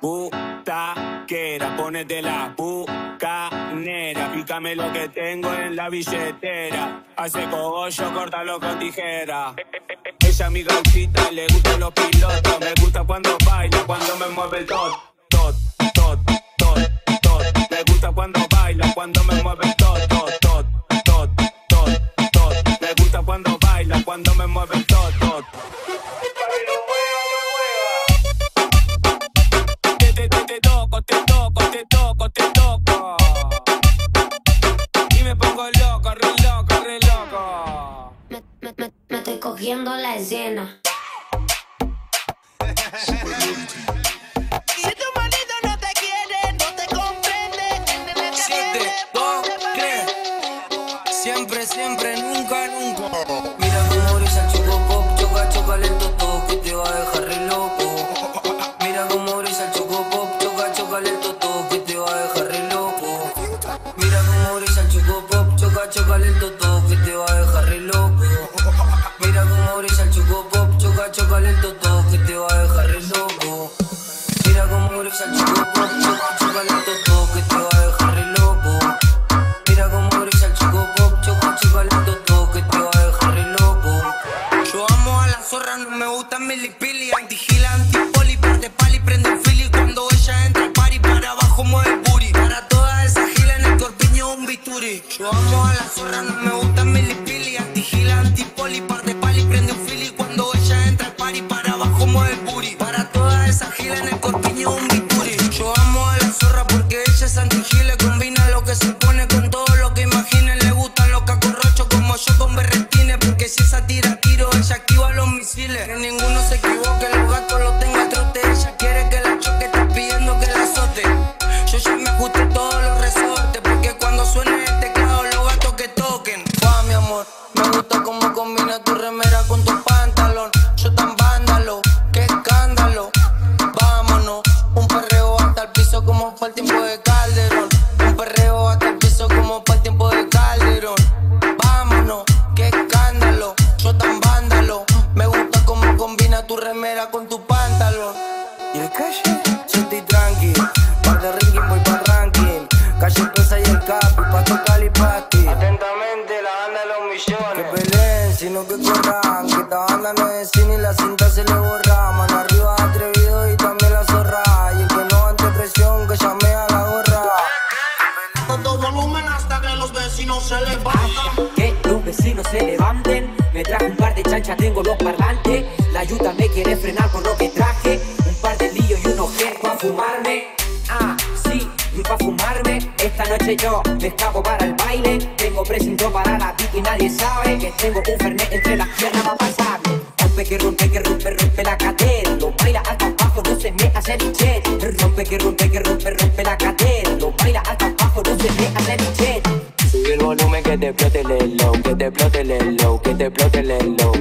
butaquera, ponete la bucanera, pícame lo que tengo en la billetera, hace cogollo, córtalo con tijera. Ella mi gauchita, le gustan los pilotos, me gusta cuando baila, cuando me mueve el tot, tot, tot, tot, tot, me gusta cuando baila, cuando me mueve el tot, tot, tot, tot, tot, tot, me gusta cuando baila, cuando me mueve el tot, tot. Te toco, y me pongo loco, re loco, re loco. Me estoy cogiendo la escena. Si tu marido no te quiere, no te comprende, 7, 2, 3. Siempre, siempre, nunca, nunca. Mira cómo brisa el chocopop, choca, choca lento todo que te va a dejar re loco. Mira cómo brisa el chocopop, choca, choca lento todo que te va a dejar re loco. Mira cómo brisa el chocopop, choca, choca lento todo que te va a dejar re loco. Mira cómo brisa el chocopop, choca, choca lento todo que te va a dejar re loco. Mira cómo brisa el chocopop, choca, choca lento todo que te va a dejar re loco. Mira cómo brisa el chocopop, choca, choca lento todo que te va a dejar re loco. Yo amo a las zorras, no me gustan milipili, antigila, antipoli, parte pali, prende el fili cuando ella entra al party, para abajo mueve el booty, para toda esa gila en el corpiño un bisturi. Yo amo a las zorras, no me gustan milipili, antigila, antipoli, parte pali, prende un fili cuando ella entra al party, para abajo mueve el booty, para toda esa gila en el corpiño un bisturi. Yo amo a la zorra porque ella es antigila, combina lo que se pone con todo lo que imaginen, le gustan los cacorrochos como yo con berretines, porque si esa tira tiro, ella activa los misiles, que ninguno se equivoque, los gatos los tenga al trote, ella quiere que la choque, está pidiendo que la azote, yo ya me ajusté todos los resortes, porque cuando suene el teclado los gatos que toquen. Pa mi amor, me gusta como combina tu remera con tu pantalón, yo tan vándalo, qué escándalo, vámonos, un perreo hasta el piso como fue el tiempo de Calderón, un perreo hasta el piso como fue el tiempo de Calderón, vámonos, qué escándalo, yo tan vándalo, me gusta como combina tu remera con tu pantalón. Y el calle, yo estoy tranqui, par de ringing voy pa' ranking, calle pesa y el capi, pa' tu cali, pa' ti. Atentamente la banda de los millones, que peleen, sino que corran, que esta banda no es cine y la cinta se le borra, mano arriba atrevido y también la zorra, y el que no ante presión que llame a la gorra. Todo volumen hasta que los vecinos se levantan, que los vecinos se levanten, me traje un par de chanchas, tengo los parlantes, la ayuda me quiere frenar con lo que traje, un par de líos y unos genes pa' fumarme, ah, sí, y pa' fumarme, esta noche yo me escapo para el baile, tengo precinto para la pica y nadie sabe, que tengo un fernet entre las piernas va a pasarme, rompe que rompe, que rompe, rompe la cadera, lo baila hasta abajo, no se me hace lichet, rompe que rompe, que rompe, rompe la cadera, lo baila hasta abajo, no se me hace lichet. Sube el volumen que te explote el hello, que te explote el hello, que te explote el hello.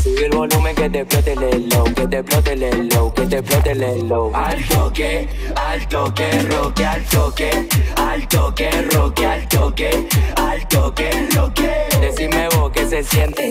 Sube el volumen que te explote el hello, que te explote el hello, que te explote el hello. Alto que roque, alto que roque, alto que roque. Decime vos que se siente.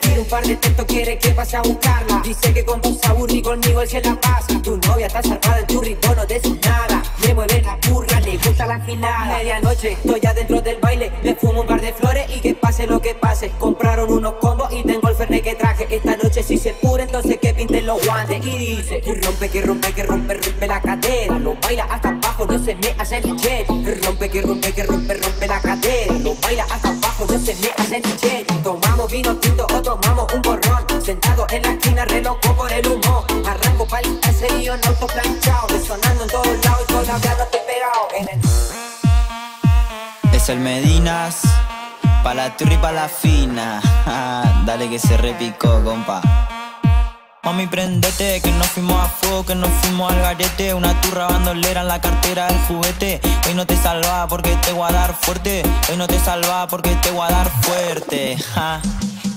Tiene un par de textos, quiere que pase a buscarla. Dice que con tu sabor y conmigo él se la pasa. Tu novia está zarpada en tu ritmo, no decís nada. Le mueve la burra, le gusta la gilada. Medianoche, estoy adentro del baile, me fumo un par de flores y que pase lo que pase. Compraron unos combos y tengo el fernet que traje. Esta noche si se pura, entonces que pinten los guantes. Y dice, rompe, que rompe, que rompe, rompe la cadera. Lo baila hasta abajo, no se me hace lichet. Rompe, que rompe, que rompe, rompe la cadera. Lo baila hasta abajo, no se me hace lichet. Tomamos vino tinto o tomamos un borrón. Sentado en la esquina, re loco por el humo. Arranco pa'l caserío en auto planchao, resonando en todos lados y todavía no estoy pegado. Es el Medinas, pa' la turri, pa' la fina. Dale que se repicó, compa. Mami, prendete, que nos fuimos a fuego, que nos fuimos al garete. Una turra bandolera en la cartera del juguete. Hoy no te salvás porque te voy a dar fuerte. Hoy no te salvás porque te voy a dar fuerte.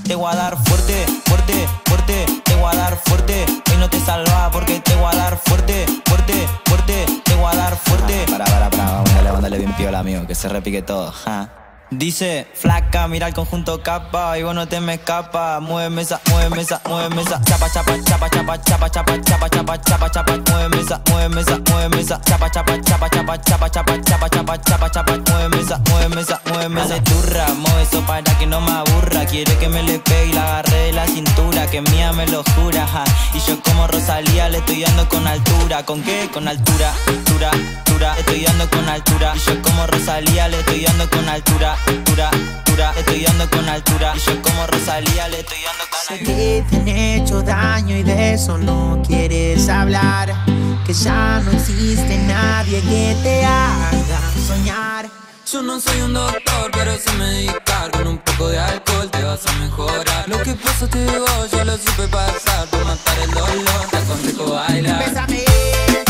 Te voy a dar fuerte, fuerte, fuerte, te voy a dar fuerte. Hoy no te salvás porque te voy a dar fuerte, fuerte, fuerte, te voy a dar fuerte. Para, vándale bien piola, amigo, que se repique todo. Dice, flaca, mira el conjunto capa, y vos no te me escapa. Muéveme esa, muéveme esa, muéveme esa. Chapa, chapa, chapa, chapa, chapa, chapa, chapa, chapa, chapa, chapa. Muéveme esa, muéveme esa, muéveme esa. Chapa, chapa, chapa, chapa, chapa, chapa, chapa, chapa, chapa, chapa. Muéveme esa, muéveme esa, muéveme esa. Turra, mueve eso para que no me aburra. Quiere que me le pegue y la agarre de la cintura, que mía me lo jura. Y yo como Rosalía le estoy dando con altura. ¿Con qué? Con altura, altura, altura. Estoy dando con altura. Y yo como Rosalía le estoy dando con altura. Altura, altura, estoy dando con altura. Y yo como Rosalía le estoy dando con altura. Sé que te han hecho daño y de eso no quieres hablar, que ya no existe nadie que te haga soñar. Yo no soy un doctor, pero sé medicar. Con un poco de alcohol te vas a mejorar. Lo que pasó te voy, yo lo supe pasar. Por matar el dolor, te aconsejo bailar. Bésame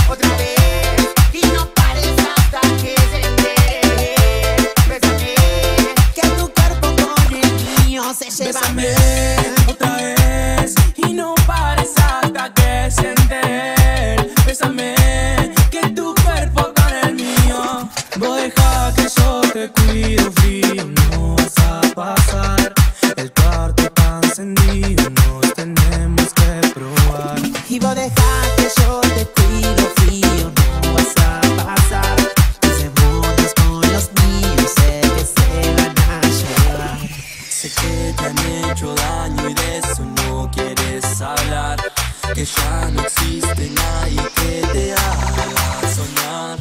otra vez. Bésame otra vez y no pares hasta que se entere. Bésame que tu cuerpo con el mío. Vos dejá que yo te cuido frío, no vas a pasar. El cuarto está encendido, nos tenemos que probar. Y vos dejá que yo te cuido frío, no vas a pasar. Tus demonios con los míos sé que se van a llevar. Sé que te han hecho daño y de eso no quieres hablar, que ya no existe nadie que te haga soñar.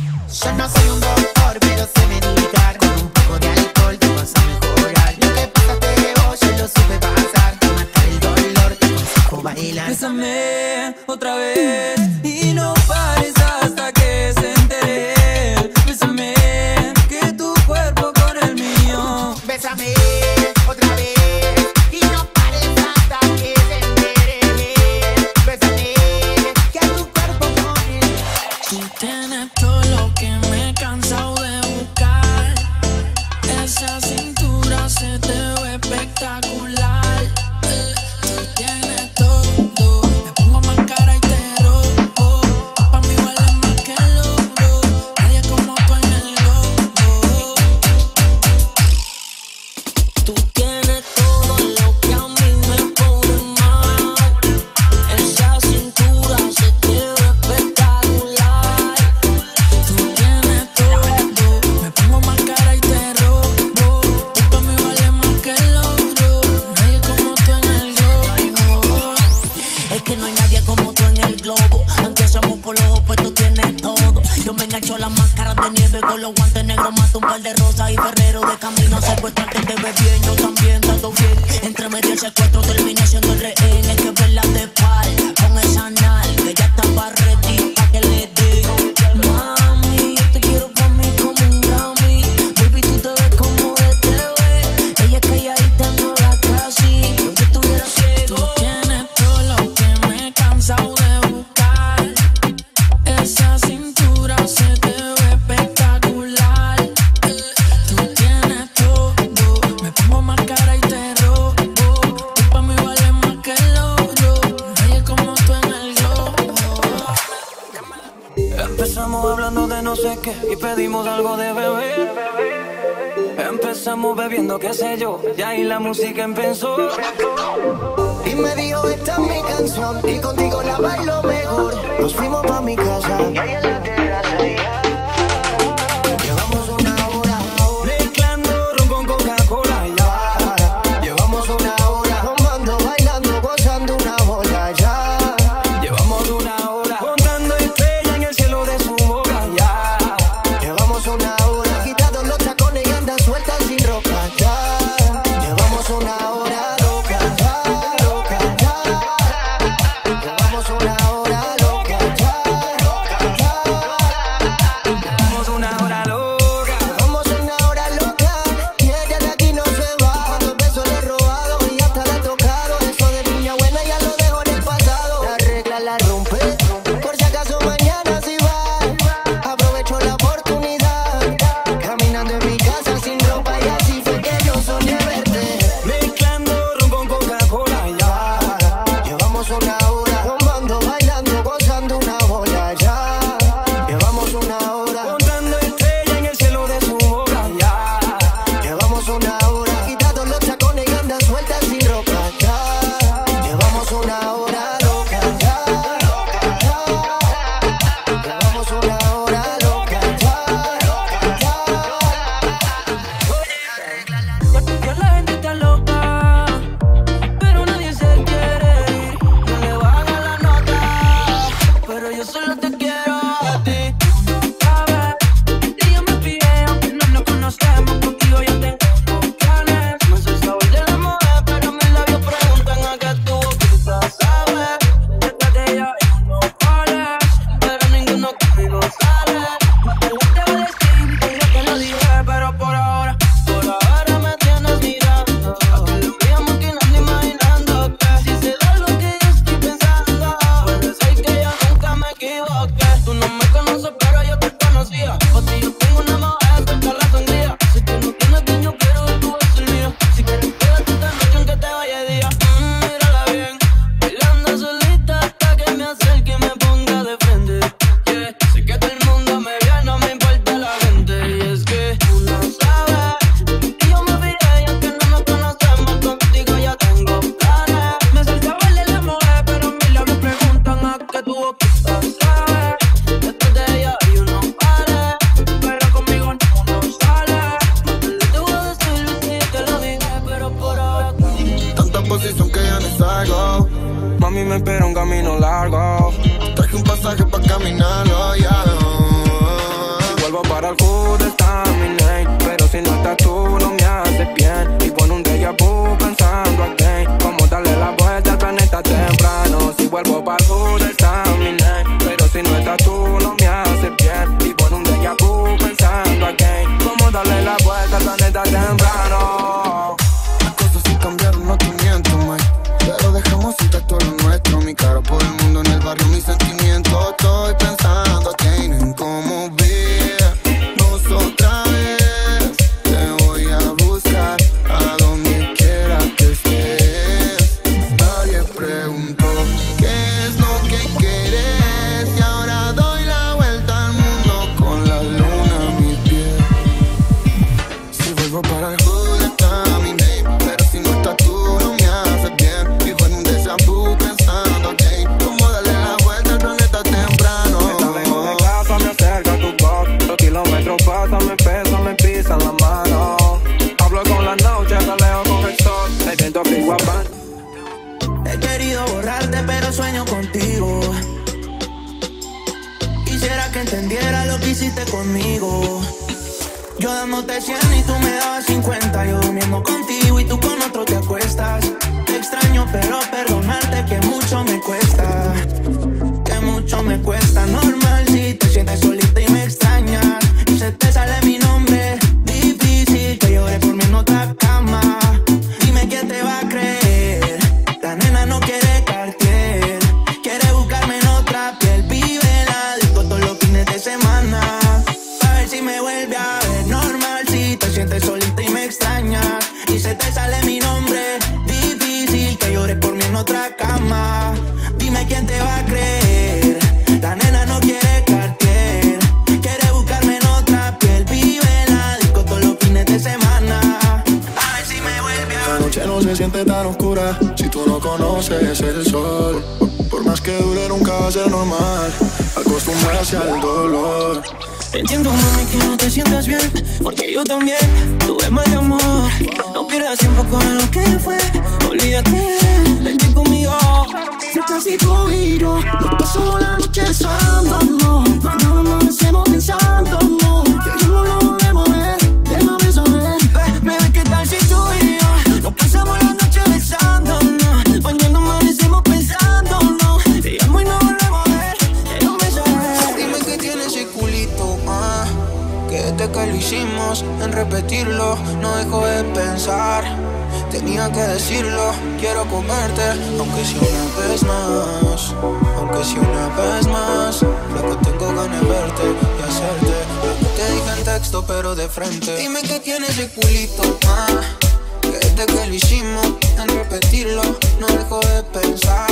Yo no soy un doctor, pero sé medicar. Con un poco de alcohol te vas a mejorar. Lo que pasa te debo, yo lo supe pasar. Para matar el dolor te aconsejo bailar. Bésame otra vez y no pares hasta que se entere. Bésame que tu cuerpo con el mío. Bésame otra vez y no pares hasta que se entere. Bésame que a tu cuerpo pone. Tú tienes todo lo que me he cansado de buscar. Esa cintura se te ve espectacular. Tú tienes todo. Me pongo más cara y te robo. Pa' mí vale más que el oro. Nadie como tú en el lobo. Tú tienes todo lo que a mí me pone mal. Esa cintura se te ve espectacular. Tú tienes todo. Me pongo más cara y te robo. Tú pa' mí vale más que el oro. Nadie como tú en el globo. Es que no hay nadie como tú en el globo. Aunque somos por los opuestos, tienes todo. Yo me engancho las máscaras de nieve con los guantes negros. Mato un par de rosas y ferrero de camino. Secuestro al que te ve bien, yo también tanto bien. Entre medio el secuestro terminé siendo el rehén. Hay que verla de par con esa nal que ya está para ready, pa' que le dé. Mami, yo te quiero pa' mí como un Grammy. Baby, tú te ves como de TV. Ella es calladita, no la casi. Yo que estuviera ciego. Tú tienes todo lo que me he cansado de buscar. Esa cintura se te ve espectacular. Tú tienes todo. Me pongo más cara y te robo. Tú pa' mí vale más que el oro. Nadie como tú en el globo. Empezamos hablando de no sé qué y pedimos algo de beber. Empezamos bebiendo, qué sé yo, y ahí la música empezó. Y me dijo, esta es mi canción y contigo la bailo mejor. Nos fuimos pa' mi casa y ahí en la terraza ya. Llevamos una hora mezclando ron con Coca-Cola ya. Llevamos una hora tomando, bailando, gozando una bola ya. Llevamos una hora contando estrellas en el cielo de su boca ya. Llevamos una hora quitando los tacones y anda suelta sin ropa ya. Llevamos una hora loca ya, loca ya. Llevamos una hora loca ya, loca ya. Me espera un camino largo. Traje un pasaje pa' caminarlo, yeah. Vuelvo para el food, estaminé. Pero si no estás tú, no me haces bien. Y pon un déjà vu pensando aquí. Cómo darle la vuelta al planeta temprano. Si vuelvo para el food, estaminé. Pero si no estás tú, no me haces bien. Y pon un déjà vu pensando aquí. Cómo darle la vuelta al planeta temprano. Las cosas sí cambiaron, no te miento, Mike. Pero dejamos intacto lo nuestro. Mi cara por el mundo, en el barrio, mis sentimientos. Estoy pensando a Kane, cómo vernos otra vez. Te voy a buscar a donde quiera que estés. Nadie preguntó qué es lo que querés. Y ahora doy la vuelta al mundo con la luna a mis pies. Si vuelvo para el hood está mi name. Pero si no estás tú no me haces bien. Me pesan, me pisan la mano. Hablo con la noche, saleo con el sol. Me siento frío pan. He querido borrarte, pero sueño contigo. Quisiera que entendiera lo que hiciste conmigo. Yo dándote 100 y tú me dabas 50. Yo durmiendo contigo y tú con otro te acuestas. Te extraño, pero perdonarte que mucho me cuesta. Que mucho me cuesta. Normal si te sientes solita y me extrañas. Te sale mi nombre, difícil que llore por mí en otra cama. Dime quién te va a creer. La nena no quiere Cartier, quiere buscarme en otra piel. Vive la disco todos los fines de semana, pa' ver si me vuelve a ver. Normal si te sientes solita y me extrañas. Y se te sale mi nombre, difícil que llore por mí en otra cama. Dime quién te va a creer. La nena no quiere Cartier. Se siente tan oscura si tú no conoces el sol. Por más que dure nunca va a ser normal acostumbrarse al dolor. Entiendo, mami, que no te sientas bien, porque yo también tuve mal de amor. No pierdas tiempo con lo que fue, olvídate, vente conmigo. Si estás y tú y yo, nos pasó la noche besándonos. Cuando amanecemos pensándonos, que no lo volvemos a ver. Déjame saber, bebé, ¿qué tal si tú y yo? Nos pasamos la noche besándonos, mañana amanecemos pensándonos. Te amo y no volvemos a ver, no me sabes. Dime que tiene ese culito, ah, que desde que lo hicimos, en repetirlo, no dejo de pensar. Tenía que decirlo, quiero comerte, aunque si una vez más. Aunque si una vez más, lo que tengo ganas de verte y hacerte lo que te dije en texto pero de frente. Dime que tiene ese culito, ah, desde que lo hicimos, en repetirlo, no dejo de pensar.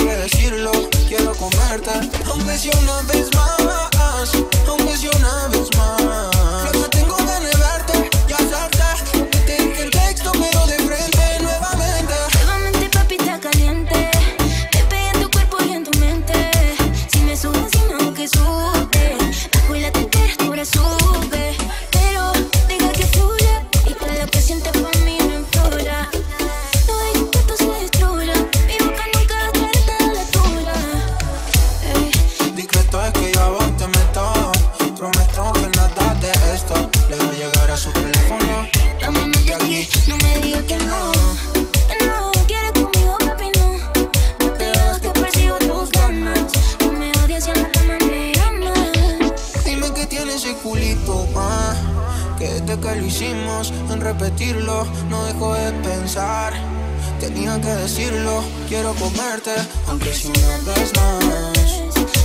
Tenía que decirlo, quiero comerte. Aunque si una vez más, aunque si una vez más, lo que tengo que negarte, ya salta. Porque te dije el texto, pero de frente nuevamente. Nuevamente, papi, está caliente. Te pega en tu cuerpo y en tu mente. Si me subes, sino que sube. Bajo la temperatura sube. Que lo hicimos, en repetirlo, no dejo de pensar. Tenía que decirlo, quiero comerte. Aunque si una vez más,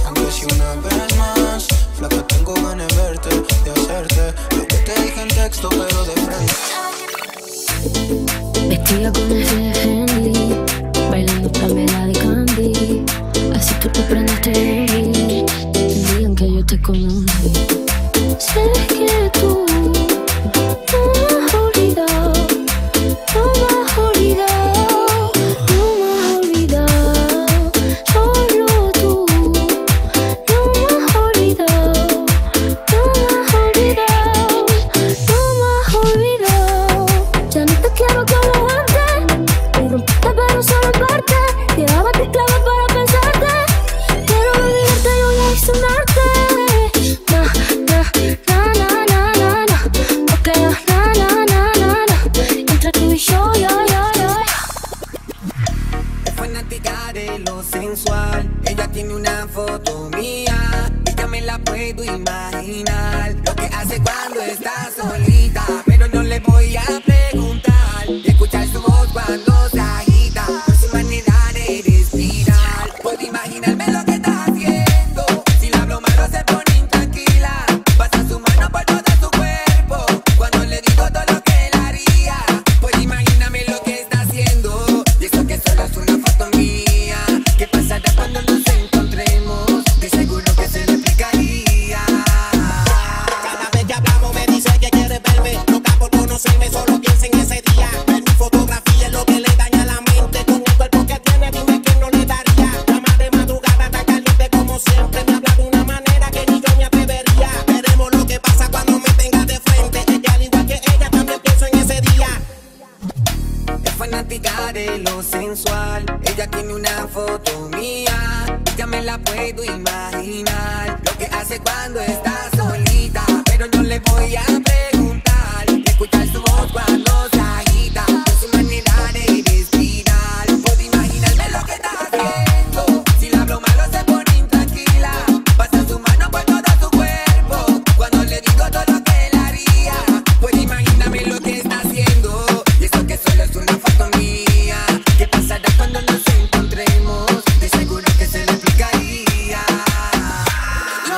aunque si una vez más, flaca, tengo ganas de verte, de hacerte lo que te dije en texto pero de frente. Vestida con ese Henley, bailando palmera de candy. Así tú te prendiste de mí, el día en que yo te conocí. Sé que tú no me has olvidado, solo tú. una foto mía y ya me la puedo imaginar, lo que hace cuando está solita, pero no le voy a preguntar, y escuchar su voz cuando se agita, por su manera de respirar, puedo imaginarme lo que está haciendo, si le hablo malo se pone intranquila, pasa su mano por todo su cuerpo, cuando le digo todo lo que él haría, puedo imaginarme lo que está haciendo, y eso que solo es una foto mía. ¿Qué pasará cuando nos encontremos? De seguro que se le explicaría. Cada vez que hablamos me dice que quiere verme, loca por conocerme, solo piensa en ese día. Ver mi fotografía es lo que le daña la mente, con el cuerpo que tiene dime que no le daría. Llama de madrugada, tan caliente como siempre, me habla de una manera que ni yo me atrevería. Veremos lo que pasa cuando me tenga de frente, ella al igual que ella también pienso en ese día. Es fanática de lo sensual, ella tiene una foto mía, ya me la puedo imaginar, lo que hace cuando está solita, pero no le voy a preguntar, escuchar su voz cuando se agita, por su manera de respirar, puedo imaginarme lo que está haciendo, si le hablo malo se pone intranquila, pasa su mano por todo su cuerpo, cuando le digo todo lo que él haría, puedo imaginarme lo que está haciendo, y eso que solo es una foto mía, ¿qué pasará cuando nos encontremos? De seguro que se le explicaría. No sé por qué, pero cuando te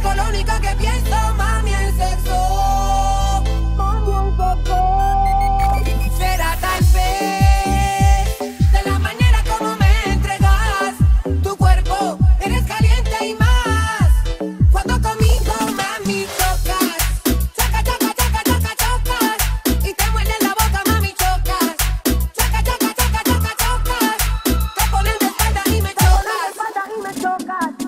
veo lo único que pienso, mami, es sexo. Será tal vez de la manera como me entregas tu cuerpo, eres caliente y más cuando conmigo, mami, chocas. Chaca, chaca, chaca, chaca, chocas y te muerde la boca, mami, chocas. Chaca, chaca, chaca, chaca, chocas. Te pones de espalda y me chocas.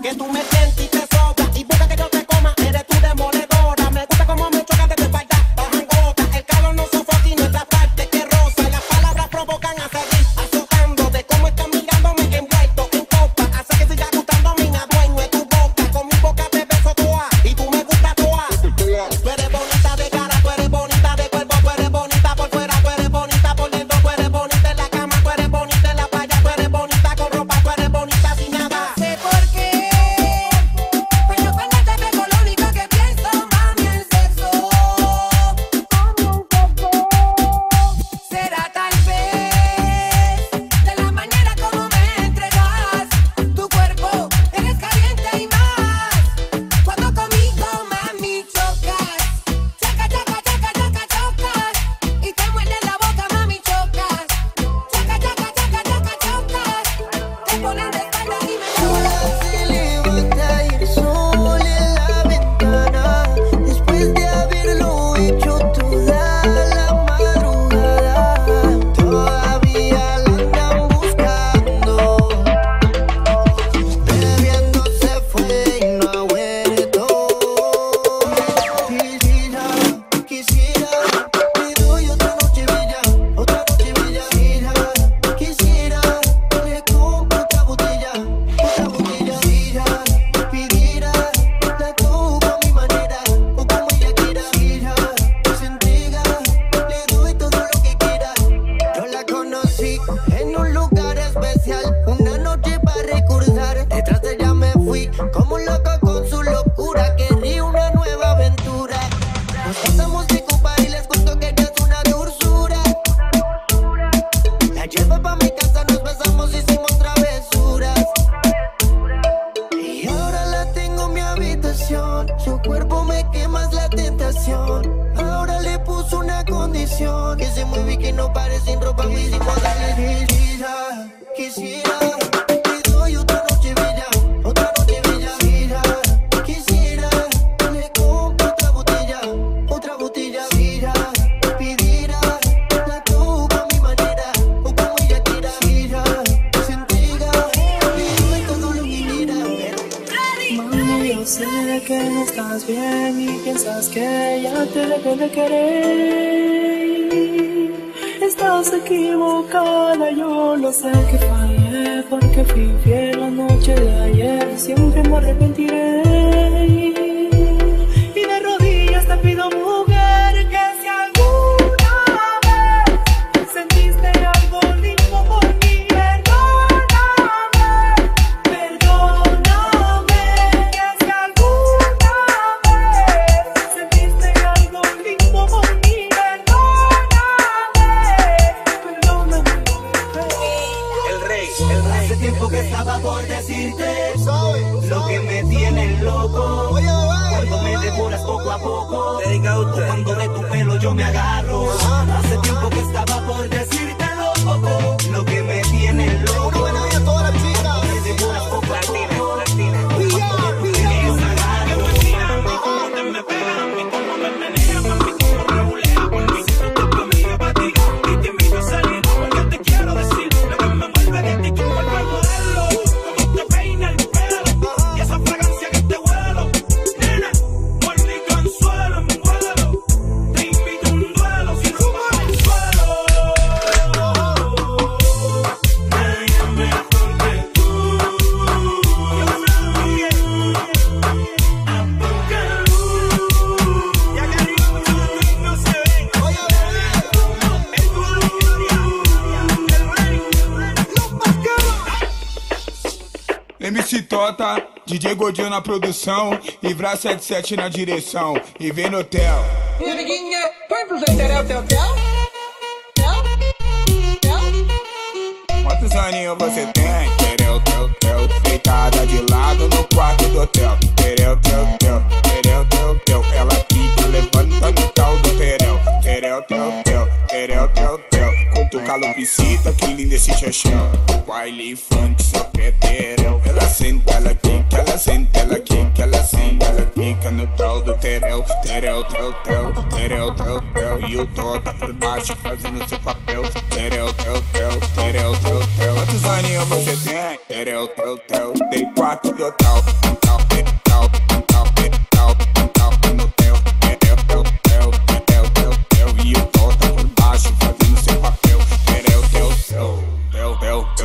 Que tú me sientes y te sobra y busca que yo te coma, eres tú demoledora. Me gusta como me chocas desde espalda, bajan gotas. El calor no sofoca y nuestra parte que rosa. Las palabras provocan a seguir azotándote. Como estás mirándome envuelto en copa, hace que siga gustándome y me adueño de tu boca. Con mi boca te beso toa y tú me gustas toa. Tú eres bonita de cara, tú eres bonita de cuerpo, tú eres bonita por fuera, tú eres bonita por dentro, tú eres bonita en la cama, tú eres bonita en la playa, tú eres bonita con ropa, tú eres bonita sin nada. No sé por qué, pero cuando te veo lo único que pienso, mami, es sexo. Será tal vez de la manera como me entregas tu cuerpo, eres caliente y más cuando conmigo, mami, chocas. Chaca, chaca, chaca, chaca, chocas y te muerde la boca, mami, chocas. Chaca, chaca, chaca, chaca, chocas, te pones de espalda y me chocas. Se levanta el sol en la ventana, después de haberlo hecho toda la madrugada. Todavía la andan buscando, bebiendo se fue y no ha vuelto. Quisiera, te doy otra noche bella, quisiera, le compro otra botella, pidiera, la copa a mi manera, o como ella quiera, se entrega, le doy todo lo que quiera. Yo la conocí en un lugar especial, una noche para recordar, detrás de ella me fui, como un loco con su locura, quería una nueva aventura. Nos pasamos de copa y les cuento que ella es una dulzura. La llevo pa' mi casa, nos besamos, hicimos travesuras. Y ahora la tengo en mi habitación, su cuerpo me quema, es la tentación. Ahora le puso una condición, que se mueve y que no pare sin ropa, me hicimos darle. Quisiera, te doy otra noche bella, quisiera, le compro otra botella, pidiera, la copa a mi manera, o como ella quiera, se entrega, le doy todo lo que quiera. Mami, yo sé que no estás bien y piensas que ya te dejé de querer. Estás equivocada, yo lo sé que fallé, porque fui infiel la noche de ayer y siempre me arrepentiré. Y de rodillas te pido, mujer, que si alguna vez sentiste algo lindo por mí, perdona. Hace tiempo que estaba por decirte lo que me tiene loco. Cuando me devoras poco a poco, cuando de tu pelo yo me agarro. Hace tiempo que estaba por decirte lo que me tiene loco. Cuando me devoras poco a poco, cuando de tu pelo me agarro. MC Tota, DJ Godinho na produção, Ivra 77 na direção, e vem no hotel. E amiguinha, põe pro Zanterel teu tel? Quantos aninhos você tem? Tereu, teu, teu, deitada de lado no quarto do hotel. Tereu, teu, teu, ela fica levantando o tal do tereu. Tereu, teu, teu, tu calopicita, que linda esse chachão. Baile funk, só quer terão. Ela senta, ela quica, ela senta, ela quica, ela senta, ela quica no tal do terão. Terão, terão, terão, terão, terão. E o Tota por baixo fazendo seu papel. Terão, terão, terão, terão, terão. Quantos aninhos você tem? Terão, terão, terão. Dei quatro do tal, tal, tal, tal, tal, tal, tal, no teu. Terão, terão, terão, terão, terão, terão. E o Tota por baixo fazendo seu papel. Arrancó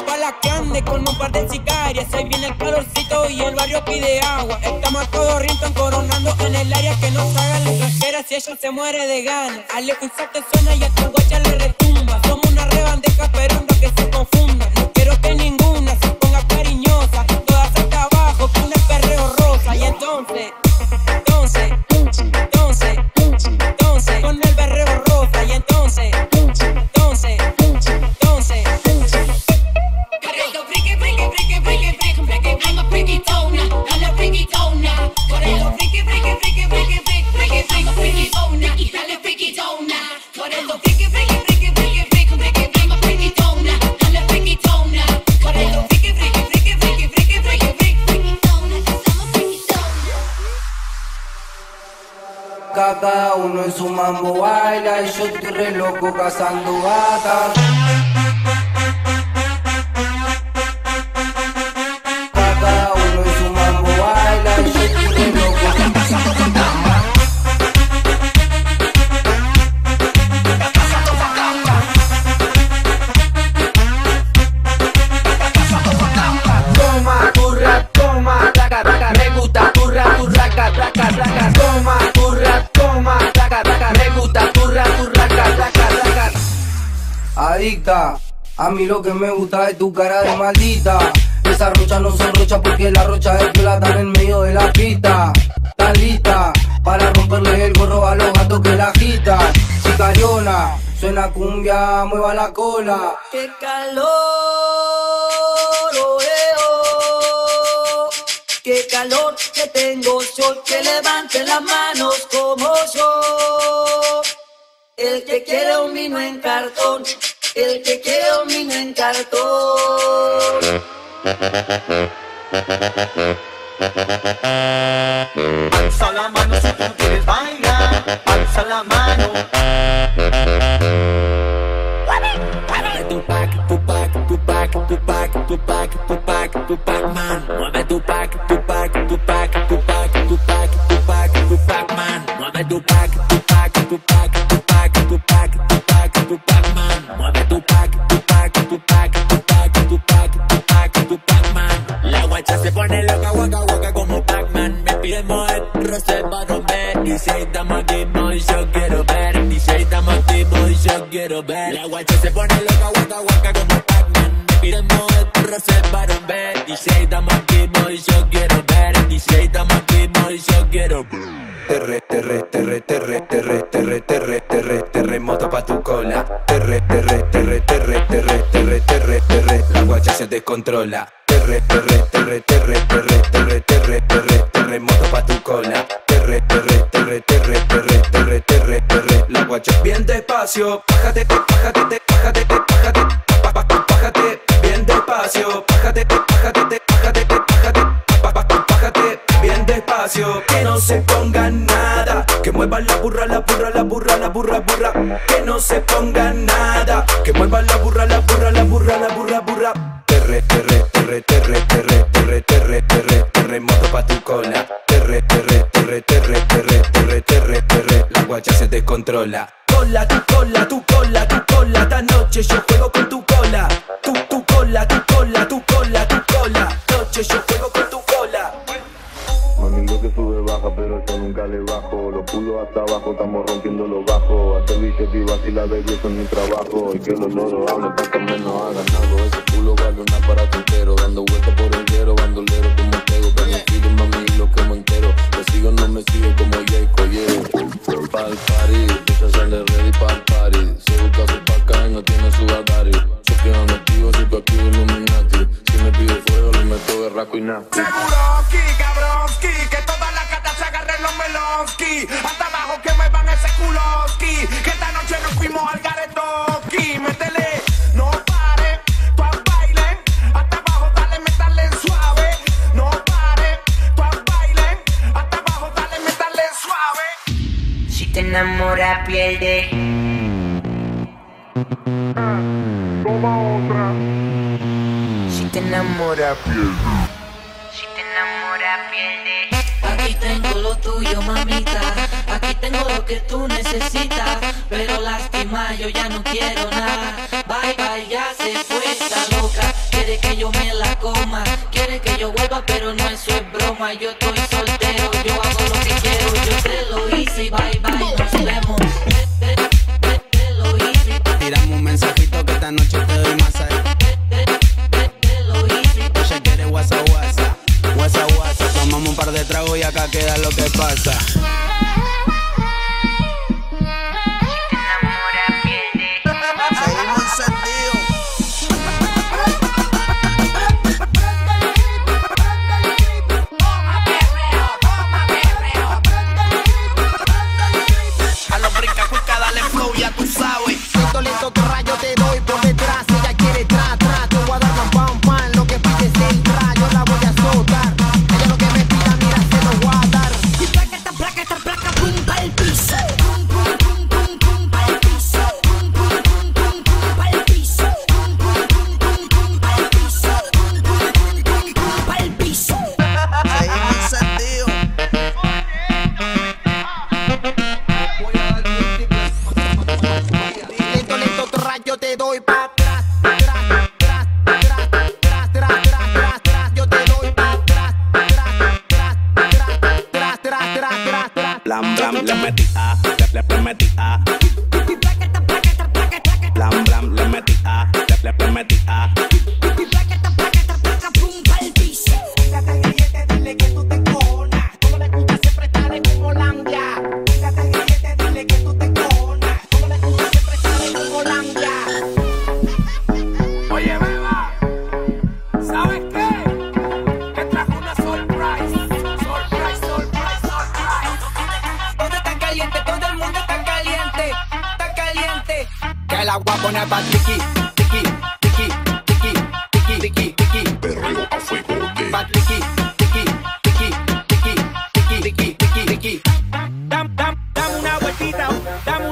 pa' la Cande con un par de sicarias. Ahí viene el calorcito y el barrio pide agua. Estamos a todo rincón coronando en el área. Que no hagan las extranjeras si ella se muere de ganas. Ale un saco que suena y a tu guacha le retumba. Somos una rebandeja esperando que se confunda. No quiero que ninguna se ponga cariñosa. Y entonces, con el berreo rosa. Y entonces. Correo, friki, friki, friki, friki, friki, friki. I'm a frikitona, Correo, friki, friki, friki, friki, friki, friki. I'm a frikitona, y dale frikitona. Correo, friki, friki, friki, friki, friki, friki. I'm a frikitona, Correo, friki, friki, friki, friki, friki, friki. Cada uno en su mambo baila y yo estoy re loco cazando gatas. Cada uno en su mambo baila y yo estoy re loco cazando gatas. Toma, curra, toma, raca, raca, me gusta, curra, tu raca, raca, raca, toma. Adicta, a mí lo que me gusta es tu cara de maldita. Esa rocha no se rocha porque la rocha es plata en el medio de la pista. Tan lista para romperle el gorro a los gatos que la agitan. Sicariola, suena cumbia, mueva la cola. ¡Qué calor! Oh, oh. ¡Qué calor que tengo yo! Que levante las manos como yo. El que quiere un vino en cartón, el que quiere un vino en cartón. Alza la mano si tú quieres bailar, alza la mano. Mueve tu pack, man. Mueve tu pack, tu pack, tu pack, tu pack, tu pack, tu pack, tu pack, man. Mueve tu pack, tu pack, tu pack, tu pack, tu pack, tu pack, tu pack, man. Mueve tu pack, tu pack, tu pack, tu pack, tu pack, tu pack, tu pack, man. La guacha se pone loca, guaca, guaca como Pac-Man. Me pide mover, roce para romper. Dice, estamos aquí, boy, yo quiero ver. Dice, estamos aquí, boy, yo quiero ver. La guacha se pone loca, guaca, guaca como Pac-Man. Me pide mover, roce para romper. Dice, estamos aquí, boy, yo quiero ver. Dice, estamos aquí, boy. get up. Terremoto pa' tu cola. La guacha se descontrola. Terremoto pa' tu cola. La guacha bien despacio. Bájate, bájate, bájate, bájate, bájate. Bien despacio. Bájate, bájate, bájate, bájate. Bien despacio. Que no se ponga nada. Que mueva la burra, la burra, la burra, la burra, burra. Que no se ponga nada. Que mueva la burra, la burra, la burra, la burra, burra. Terremoto pa' tu cola. La guacha se descontrola. Cola, tu cola, tu cola, tu cola. Esta noche yo juego con tu cola. Tu cola, tu cola, tu cola, tu cola. Noche yo juego con tu cola. Domingo que sube baja, pero yo nunca le bajo. Lo pudo hasta abajo, estamos rompiendo los bajos. Hacer billetes y vacilar de eso es mi trabajo. Y que los loros hablen, porque menos hagan algo. Ese culo vale un aparato entero. Dando vueltas por el hierro, bandolero como pego. Que me sigo, mami, y lo como entero. Te sigo, no me sigo como Jayco, yeah. Pa'l party, ella sale ready pa'l party. Se busca su paca y no tiene su atari. Yo quedo nativo, si tú aquí Illuminati. Si me pide fuego, le meto berraco y nazi. Que todas las gatas se agarren los Melonski. Hasta abajo que me van ese culoski. Que esta noche nos fuimos al Garetoski. Métele, no pare, tú al baile. Hasta abajo dale, métale suave. No pare, tú al baile. Hasta abajo dale, métale suave. Si te enamora pierde. Toma otra. Si te enamora pierde. Aquí tengo lo tuyo, mamita. Aquí tengo lo que tú necesitas. Pero lástima, yo ya no quiero nada. Bye, bye, ya se fue esta loca. Quiere que yo me la coma. Quiere que yo vuelva, pero no, eso es broma. Yo estoy soltero, yo hago lo que quiero. Yo te lo hice y bye, bye, nos vemos. Te lo hice. Tiramos un mensajito que esta noche te doy más ahí. Te lo hice. Ella quiere WhatsApp, WhatsApp. Guasa, guasa, tomamos un par de tragos y acá queda lo que pasa. Si te enamora, pierde. Seguimos encendidos. A los brincas, cuica, dale flow, ya tú sabes. Listo, listo, tu rayo te doy por detrás. Si ella quiere tra, tra, te voy a dar pan, pan. Lo que pides el rayo la voy a soltar.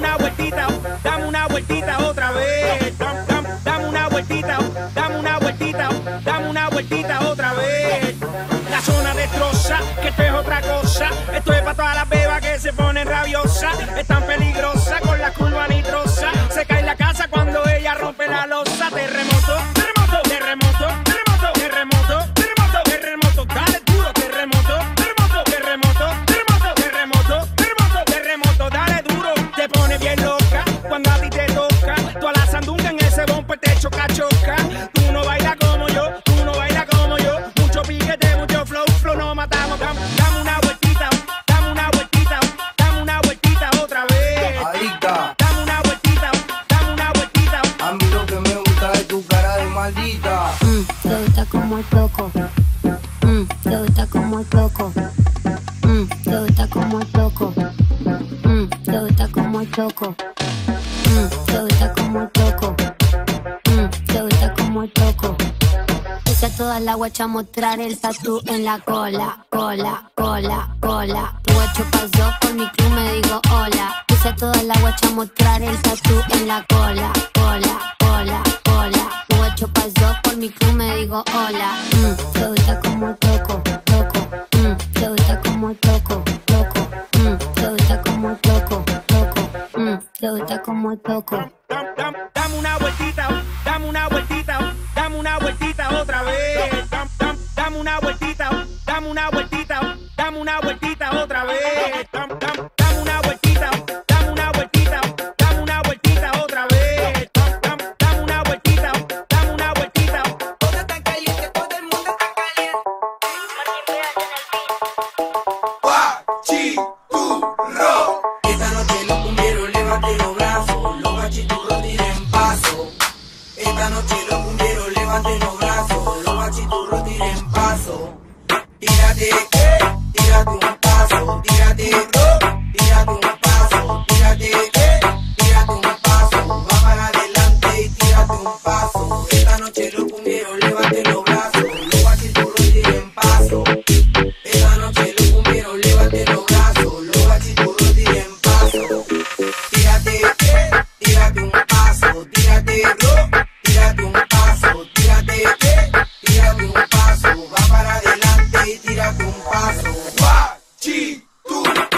Dame una vueltita, como choco. Te gusta como choco. Te gusta como choco. Te gusta como choco. Echa toda la guacha a mostrar el tatu en la cola, cola, cola, cola. Tu guacho pasó por mi club, me digo hola. Echa toda la guacha a mostrar el tatu en la cola, cola, cola, cola. Tu guacho pasó por mi club, me digo hola. Te gusta como choco, choco. Te gusta como choco, choco. Te gusta como choco, choco. Te gusta como choco. Dame una vueltita, dame una vueltita, dame una vueltita otra vez. Dame una vueltita, dame una vueltita, dame una vueltita otra vez. Dame una vueltita, dame una vueltita, dame una vueltita otra vez. Dame una vueltita, dame una vueltita. Todo está caliente, todo el mundo está caliente. Guachiturro. Esta noche los cumbieros levanten los brazos, los guachiturros tiren paso. Esta noche los cumbieros levanten los brazos, los guachiturros tiren paso. Tírate, tírate un paso, tírate dos, tírate un paso, tírate tres, tírate un paso, va para adelante y tírate un paso. Esta noche los cumbieros levanten los brazos, los guachiturros tiren paso. Esta noche los cumbieros levanten los brazos, los guachiturros tiren paso. Tírate, tírate un paso, tírate dos. Tírate un paso, tírate, tírate un paso, va para adelante y tírate un paso. Guachiturro.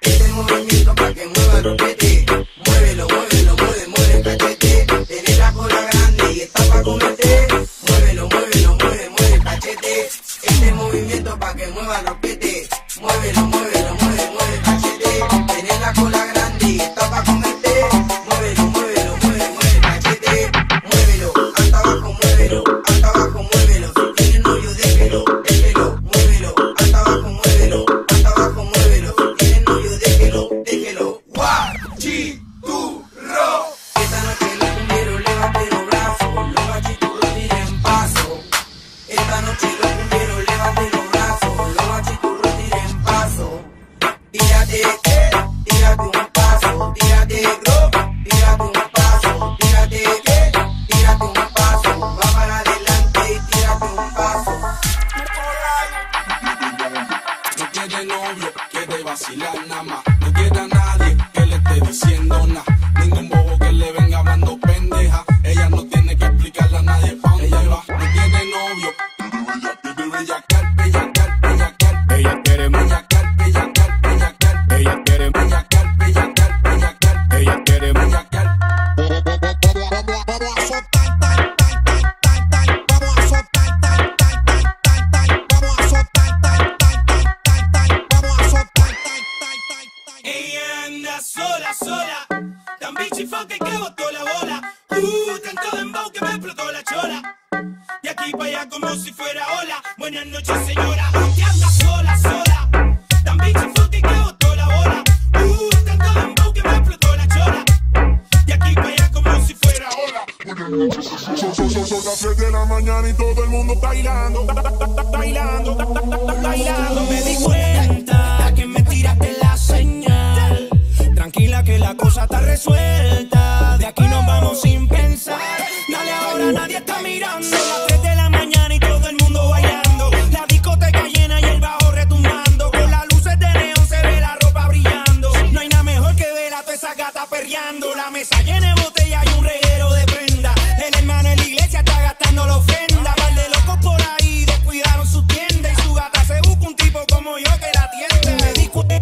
Este movimiento para que mueva tu pete. Muévelo, muévelo, mueve, mueve, cachete. Tenés la cola grande y está pa' comerte. Muévelo, muévelo, mueve, mueve, cachete. Este movimiento para que mueva tu pete. Muévelo, muévelo, mueve, mueve, cachete. Tenés la cola grande y está pa' comerte. Muévelo, muévelo, mueve, mueve, cachete. Muévelo, hasta abajo, muévelo, si tiene novio déjelo, déjelo, muévelo, hasta abajo, muévelo, si tiene novio déjelo, déjelo. Guachiturro. Esta noche los cumbieros levanten los brazos, los guachiturros tiren paso. Esta noche los cumbieros levanten los brazos, los guachiturros tiren paso. Tírate, tírate un paso, tírate, bro, tírate un paso, tírate, tírate un paso, va para adelante y tírate un paso. No quiere novio, quiere vacilar nada más. No quiere a nadie que le esté diciendo nada. Ningún bobo que le venga hablando pendeja. Ella no tiene que explicarle a nadie pa' dónde va. No quiere novio. Ella quiere bellacar, bellacar, bellacar. Ella quiere bellacar, bellacar, bellacar. Ella quiere bellacar. Sola, sola, tan bichifoque que botó la bola. Tanto dembow que me explotó la chola. De aquí para allá como si fuera ola. Buenas noches, señora. Que anda sola, sola, tan bichifoque que botó la bola. Tanto dembow que me explotó la chola. De aquí para allá como si fuera ola. Buenas noches, son las 3 de la mañana y todo el mundo bailando, bailando, bailando. Me di cuenta que me tiraste la señal. Tranquila que la cosa está resuelta. De aquí nos vamos sin pensar. Dale ahora, nadie está mirando. Las 3 de la mañana y todo el mundo bailando. La discoteca llena y el bajo retumbando. Con las luces de neón se ve la ropa brillando. No hay nada mejor que ver a toda esa gata perreando. La mesa llena de botella y un reguero de prenda. El hermano en la iglesia está gastando la ofrenda. Par de locos por ahí descuidaron su tienda. Y su gata se busca un tipo como yo que la atiende. Me di cuenta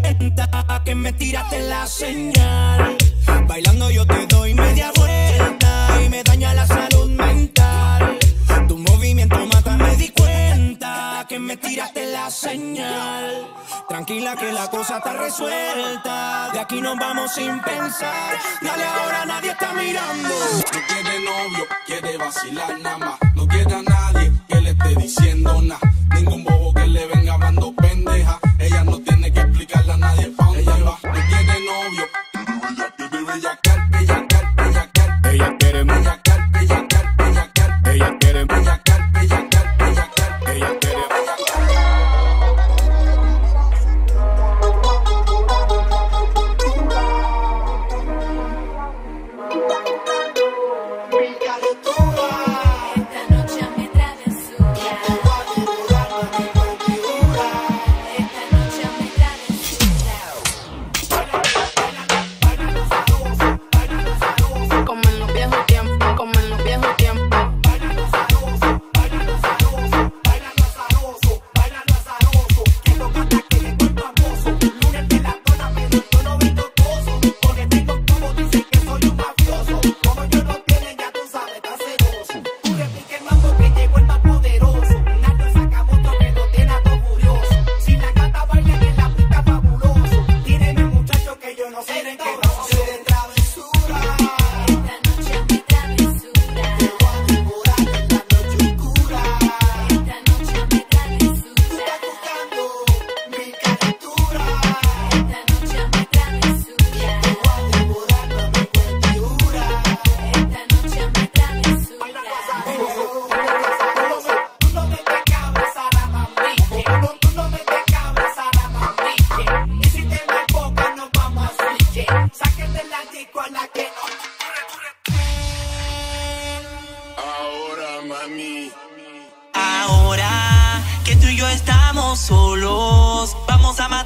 que me tiraste la señal. Bailando yo te doy media vuelta y me daña la salud mental. Tu movimiento mata. Me di cuenta que me tiraste la señal. Tranquila que la cosa está resuelta. De aquí nos vamos sin pensar. Dale ahora, nadie está mirando. No quiere novio, quiere vacilar nada más. No quiere a nadie que le esté diciendo nada. Ningún bobo que le venga hablando pendeja. Ella no tiene que explicarle a nadie pa' dónde va. No quiere novio. Bellacar, bellacar, bellacar. Ella quiere bellacar, bellacar, bellacar. Ella quiere bellacar, bellacar, bellacar. Ella quiere bellacar.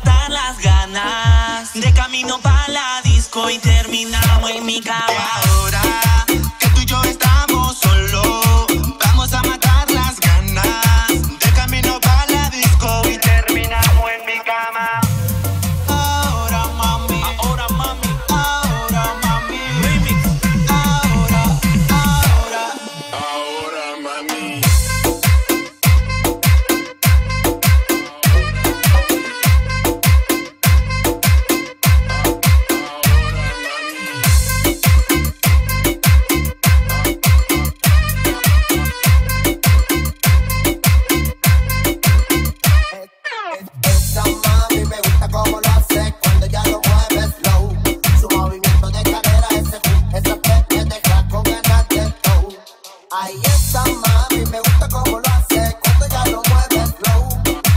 estar las ganas. De camino pa' la disco y terminamos en mi cama. Ahora que tú y yo estamos solos, vamos a matar las ganas. De camino pa' la disco y terminamos en mi cama. Ahora mami, ahora mami, ahora mami, ahora, ahora, ahora mami. Ahí está mami, me gusta cómo lo hace cuando ya lo mueves slow.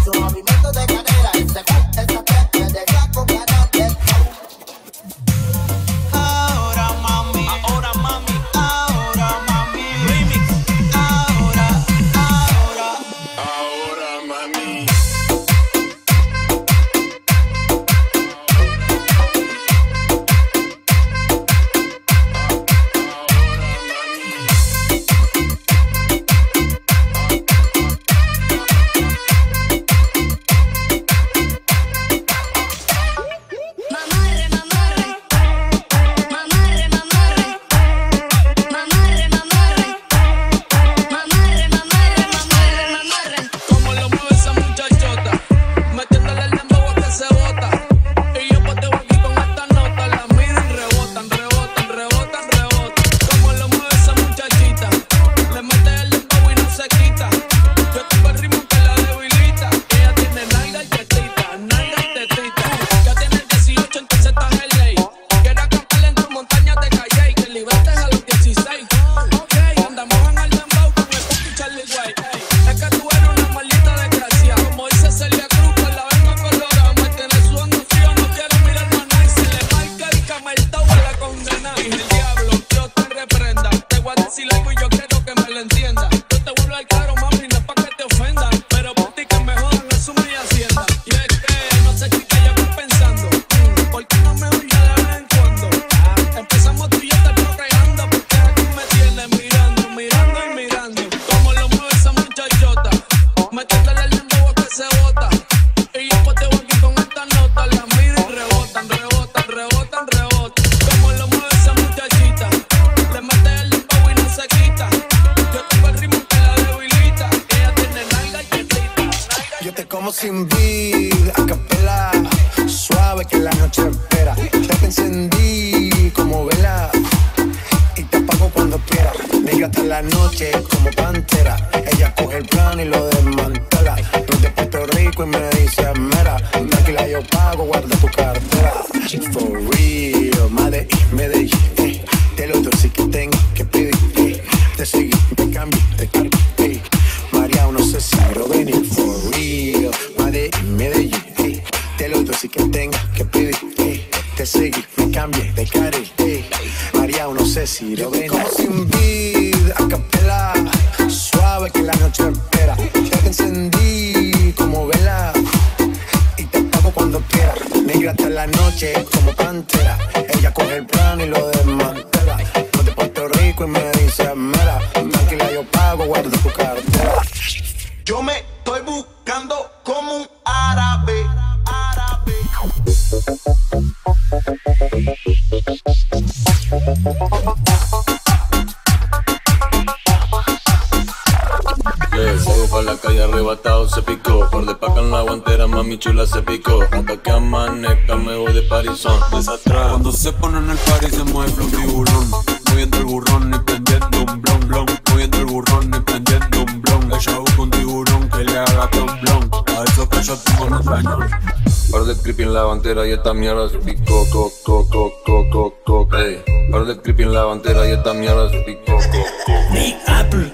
Su movimiento de cadera, ese que me deja con ganas de flow. Ahora mami, ahora mami, ahora mami, remix. Ahora, ahora, ahora mami. Sin vida, a capela, suave que la noche espera. Ya te encendí como vela y te apago cuando quiera. Negra hasta la noche como pantera. Ella coge el plano y lo desmantela. Desde Puerto Rico y me dice mera, tranquila yo pago, guarda tu cartera. For real, madre y Medellín, de los dos sí que tengo que pedir. Te seguí, te cambié, te cargué. María no se sabe, venir for real. Medellín, te lo doy si que tenga que pedir, te seguí, me cambié de cara, María, no sé si lo ven. Como sin vida, a capela, suave que la noche espera. Ya te encendí como vela y te apago cuando quiera. Negra hasta la noche como pantera. Ella coge el plano y lo desmantela. No de Puerto Rico y me dice mera, tranquila yo pago, guardo tu cartera. Yo me estoy buscando como un árabe, árabe. Salgo pa' la calle arrebatado, se picó. Por de paca en la guantera, mami chula se picó. Hasta que amanezca me voy de parizón. Desatrás, cuando se pone en el party se mueve flow tiburón. Moviendo el burrón y prendiendo un blon, blon. Moviendo el burrón y prendiendo un blon. Ella busca un tiburón que le haga blon, blon. A eso que yo tengo en español. Par de creepy en la bandera y esta mierda se picó. Co, co, co, co, co, co, co. Ey. Par de creepy en la bandera y esta mierda se picó. Co, co. Big Apple.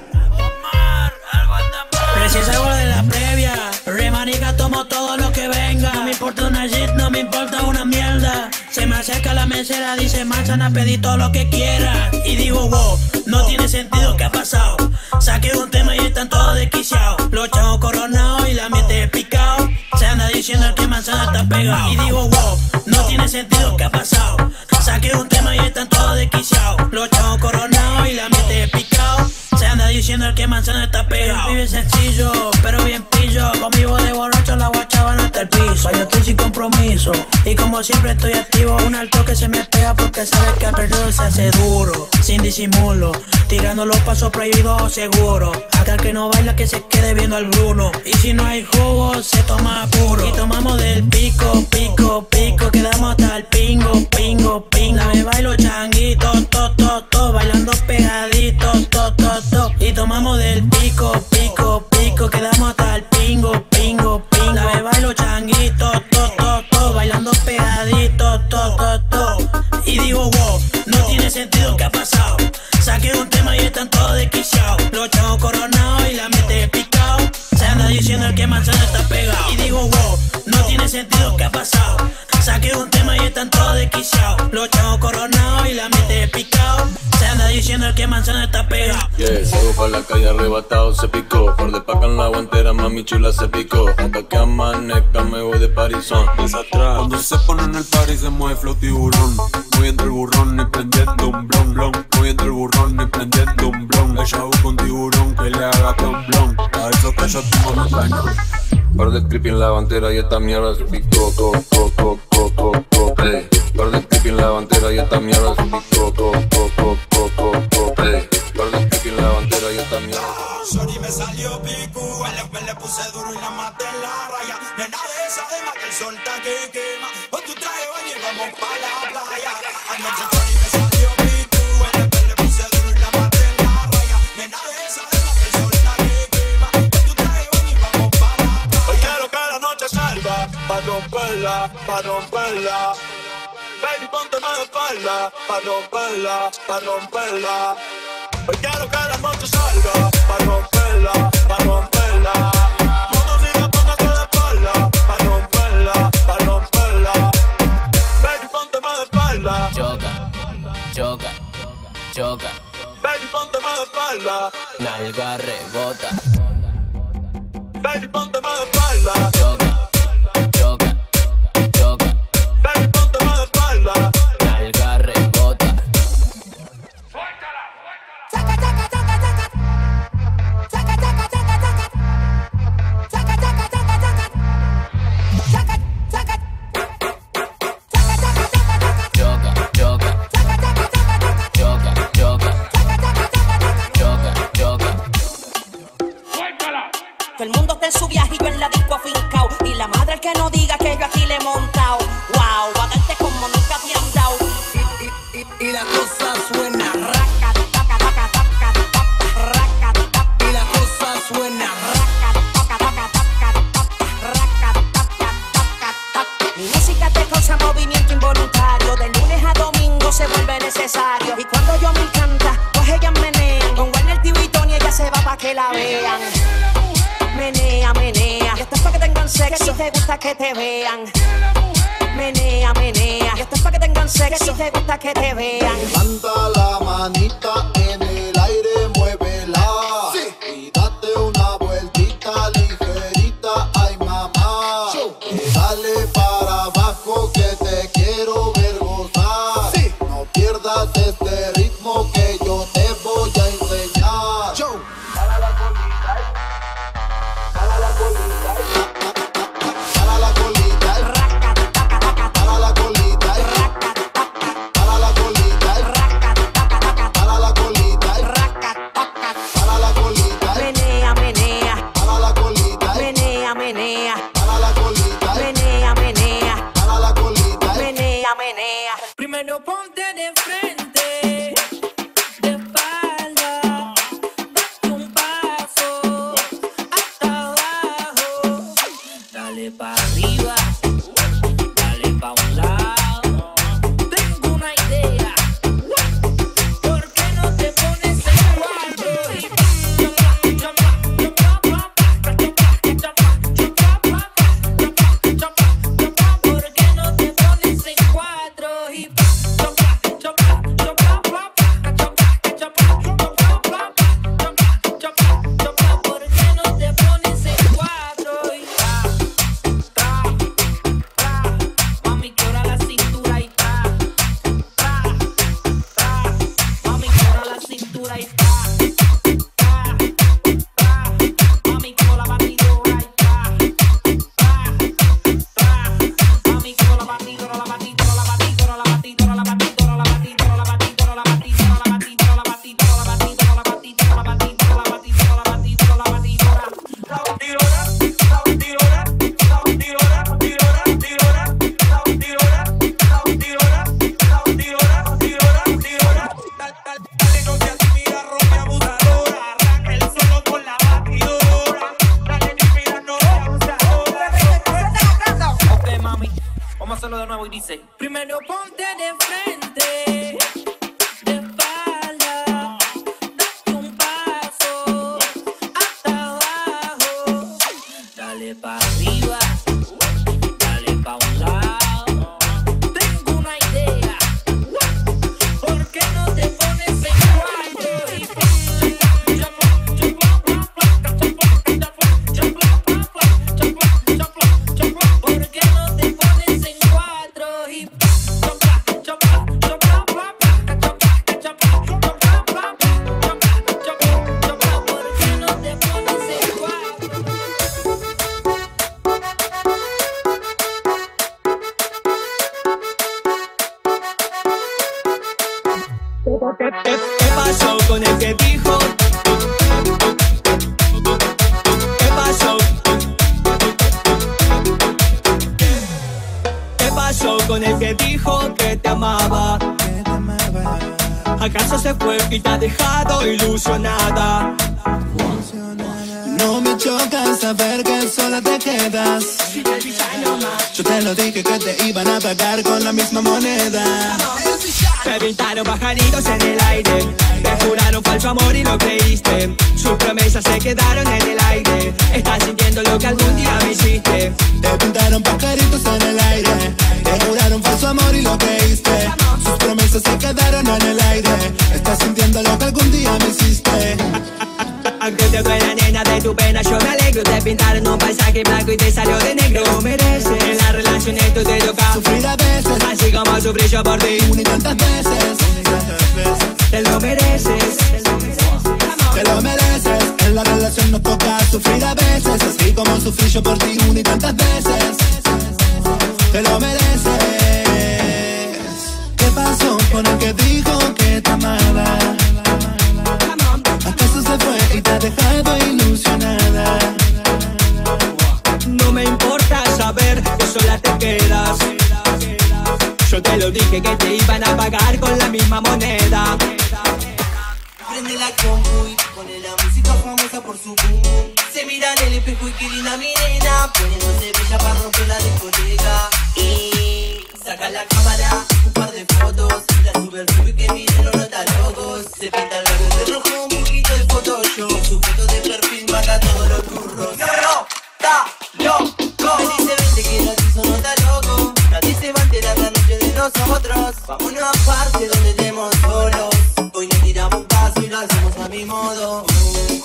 Si salgo de la previa, remanica tomo todo lo que venga. No me importa una shit, no me importa una mierda. Se me acerca la mesera, dice manzana, pedí todo lo que quiera. Y digo wow, no tiene sentido que ha pasado. Saqué un tema y están todos desquiciados. Los chavos coronados y la mente picado. Se anda diciendo diciendo que manzana está pegado. Y digo, wow, no tiene sentido, ¿qué ha pasado? Saqué un tema y están todos desquiciados. Los chavos coronados y la mente picado. Se anda diciendo que manzana está pegado. Vive sencillo, pero bien pillo. Conmigo de borracho la guachaban hasta el piso. Yo estoy sin compromiso y como siempre estoy activo. Un alto que se me pega porque sabes que al perro se hace duro. Sin disimulo, tirando los pasos prohibidos seguro. Hasta el que no baila que se quede viendo al Bruno. Y si no hay jugo se toma puro. Y tomamos del pico, pico, pico. Quedamos hasta el pingo, pingo, pingo. Me bailo changuito, to, to, to. Bailando pegadito, to, to, to. Y tomamos del pico, pico, pico. Quedamos hasta el pingo, pingo, pingo. Me bailo changuito, to, to, to. Bailando pegadito, to, to, to. Y digo wow, no tiene sentido, ¿qué ha pasado? Saqué un tema y están todos desquiciados. Los chavos coronados y la mente picado. Se anda diciendo que manzana está pegado. Y digo wow, no tiene sentido, ¿qué ha pasado? Saqué un tema y están todos desquiciados. Los chavos coronados y la mente picado. Se anda diciendo que manzana está pegado. Yeah, salgo pa' la calle arrebatado, se picó. Por de paca en la guantera, mami chula se picó. Hasta que amanezca me voy de parizón. Cuando se pone en el party se mueve flow tiburón. Moviendo el burrón y prendiendo un blon, blon. Moviendo el burrón y prendiendo un blon. Ella busca un tiburón que le haga con blon. A eso que yo tengo más daño. Par de creepy en la bandera y esta mierda se picó, co, co, co, co, co, co, eh. Par de creepy en la bandera y esta mierda se picó, co, co, co, co, co, co, eh. Par de creepy en la bandera y esta mierda. Sorry me salió pico, al EP le puse duro y la maté en la raya. Nena de esa dema que el sol está que quema. O tu traje baño y vamos pa' la playa. Anoche Sorry me salió pico, al EP le puse duro y la maté en la raya. Nena de esa dema que el sol está que quema. O tu traje baño y vamos pa' la playa. Hoy quiero que la noche salga, pa' romperla, pa' romperla. Baby, ponte más de espalda, pa' romperla, pa' romperla. Hoy quiero que la noche salga, pa' romperla, pa' romperla. Mono nigga, póngase de espalda, pa' romperla, pa' romperla. Baby, ponte más de espalda. Choca, choca, choca. Baby, ponte más de espalda. Nalga rebota. Baby, ponte más de espalda. Choca, choca, choca. Baby, ponte más de espalda. Nalga rebota. El mundo está en su viaje y yo en la disco afincao. Y la madre el que no diga que yo aquí le he montao. Wow, va a darte como nunca te han dao. Y la cosa suena raca, taca, taca, taca, taca, raca, taca. Y la cosa suena raca, taca, taca, taca, taca, raca, taca, taca, taca. Mi música te causa movimiento involuntario. De lunes a domingo se vuelve necesario. Y cuando yo me encanta, pues ellas menean. Con Warner, Tivo y Tony ella se va pa' que la vean. Menea, menea, y esto es pa' que tengan sexo. Que si te gusta que te vean. Menea, menea, y esto es pa' que tengan sexo. Que si te gusta que te vean. Levanta la manita en el aire, muévela. Sí. Y date una vueltita ligerita, ay mamá. Sí. Dale para abajo que te quiero ver gozar. Sí. No pierdas este ritmo que yo te voy a enseñar. Sí. Para la colita, Vamos a hacerlo de nuevo y dice: primero ponte de frente, de espalda, date un paso hasta abajo, dale pa' arriba, dale pa' un lado. Tengo una idea, ¿por qué no te pones en ¿Qué pasó con el que dijo? ¿Qué pasó? ¿Qué pasó con el que dijo que te amaba? ¿Acaso se fue y te ha dejado ilusionada? No me choca saber que sola te quedas. Yo te lo dije que te iban a pagar con la misma moneda. Me pintaron pajaritos en el aire, te juraron falso amor y no creíste. Sus promesas se quedaron en el aire, estás sintiendo lo que algún día me hiciste. Te pintaron pajaritos en el aire, te juraron falso amor y no creíste. Sus promesas se quedaron en el aire, estás sintiendo lo que algún día me hiciste. Aunque te duela, nena, de tu pena yo me alegro. Te pintaron un paisaje blanco y te salió de negro. Lo mereces, en la relación esto te toca sufrir a veces, así como sufrí yo por ti. Una y tantas veces, te lo mereces, te lo mereces. En la relación nos toca sufrir a veces, así como sufrí yo por ti. Una y tantas veces, te lo mereces. ¿Qué pasó con el que dijo que te amaba? ¿Acaso se fue y te ha dejado ilusionada? No me importa saber que sola te quedas. Yo te lo dije que te iban a pagar con la misma moneda. Prende la compu y pone la música famosa por su boom. Se mira en el espejo y qué linda mi nena, poniéndose bella para romper la discoteca. Y saca la cámara, un par de fotos, la sube al sub y que miren los notalogos. Se pinta la luz de rojo, un poquito de Photoshop, su foto de perfil mata todos los curros. ¡No! Me dice vente que no te hizo nota loco, nadie se va a enterar la noche de nosotros. Vámonos a parte donde estemos solos, hoy nos tiramos un paso y lo hacemos a mi modo.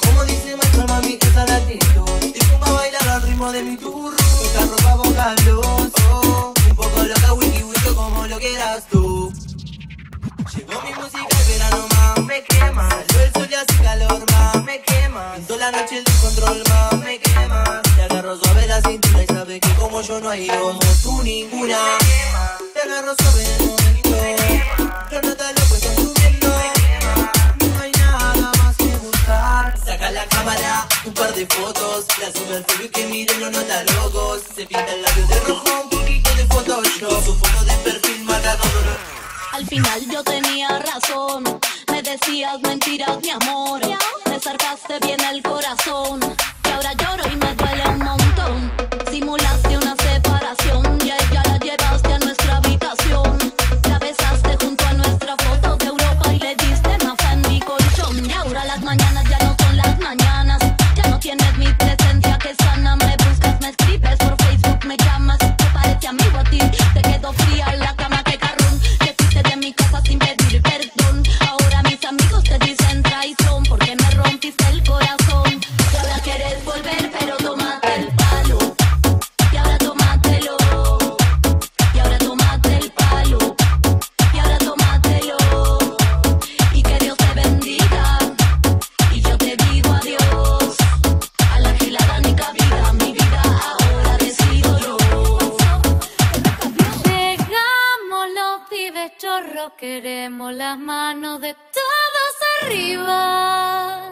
Como dice maestro, mami, que está latito, disculpa bailar al ritmo de mi turro. Esta ropa bocalos, oh, un poco loca, wiki como lo quieras tú. Llegó mi música, el verano más me quema, yo el sol y hace calor más me quema, toda la noche el descontrol más me quema. Te agarro suave la cintura y sabes que como yo no hay dos, tú ninguna. Te agarro suave en el momento, los notalocos están subiendo, no hay nada más que buscar. Saca la cámara, un par de fotos, la sube al Facebook y que miren los notalocos. Se pinta el labio de rojo, un poquito de Photoshop, su foto de perfil mata todo lo... Al final yo tenía razón, me decías mentiras mi amor, me cercaste bien el corazón, y ahora lloro y me duele un montón. Simulaste una separación y a ella la llevaste a nuestra habitación, la besaste junto a nuestra foto de Europa y le diste nafta en mi colchón. Y ahora las mañanas ya no son las mañanas, ya no tienes mi presencia que sana. Me buscas, me escribes, por Facebook me llamas, te parece amigo a ti, te quedo fría en la cama. Mi casa sin pedir perdón, ahora mis amigos te dicen traición porque me rompiste el corazón. Y ahora quieres volver, pero tómate el palo, y ahora tómatelo, y ahora tómate el palo, y ahora tómatelo, y que Dios te bendiga. Y yo te digo adiós a la gilada ni cabida, mi vida ahora decido yo. Dejámoslo, pibes chorros, queremos las manos de todos arriba,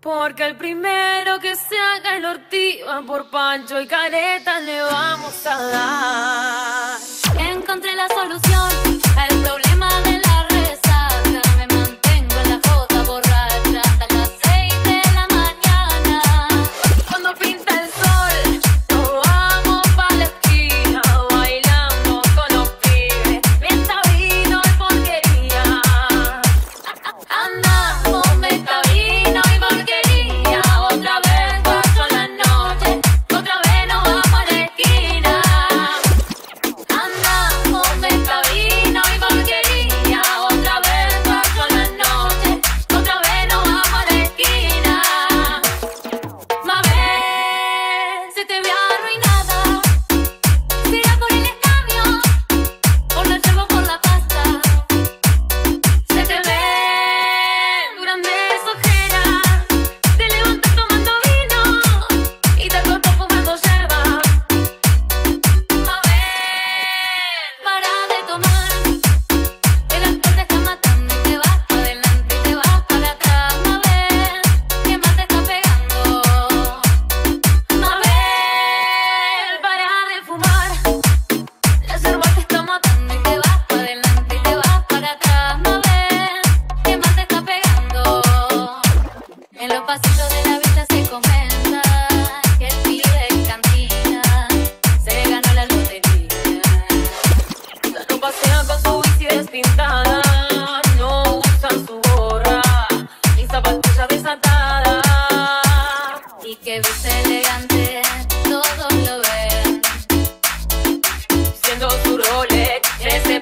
porque el primero que se haga el ortiva por Pancho y Careta le vamos a dar. Encontré la solución al problema de la resaca, me mantengo en la jota borracha hasta las 6 de la mañana. Cuando pinta el sol nos vamos pa' la esquina, bailamos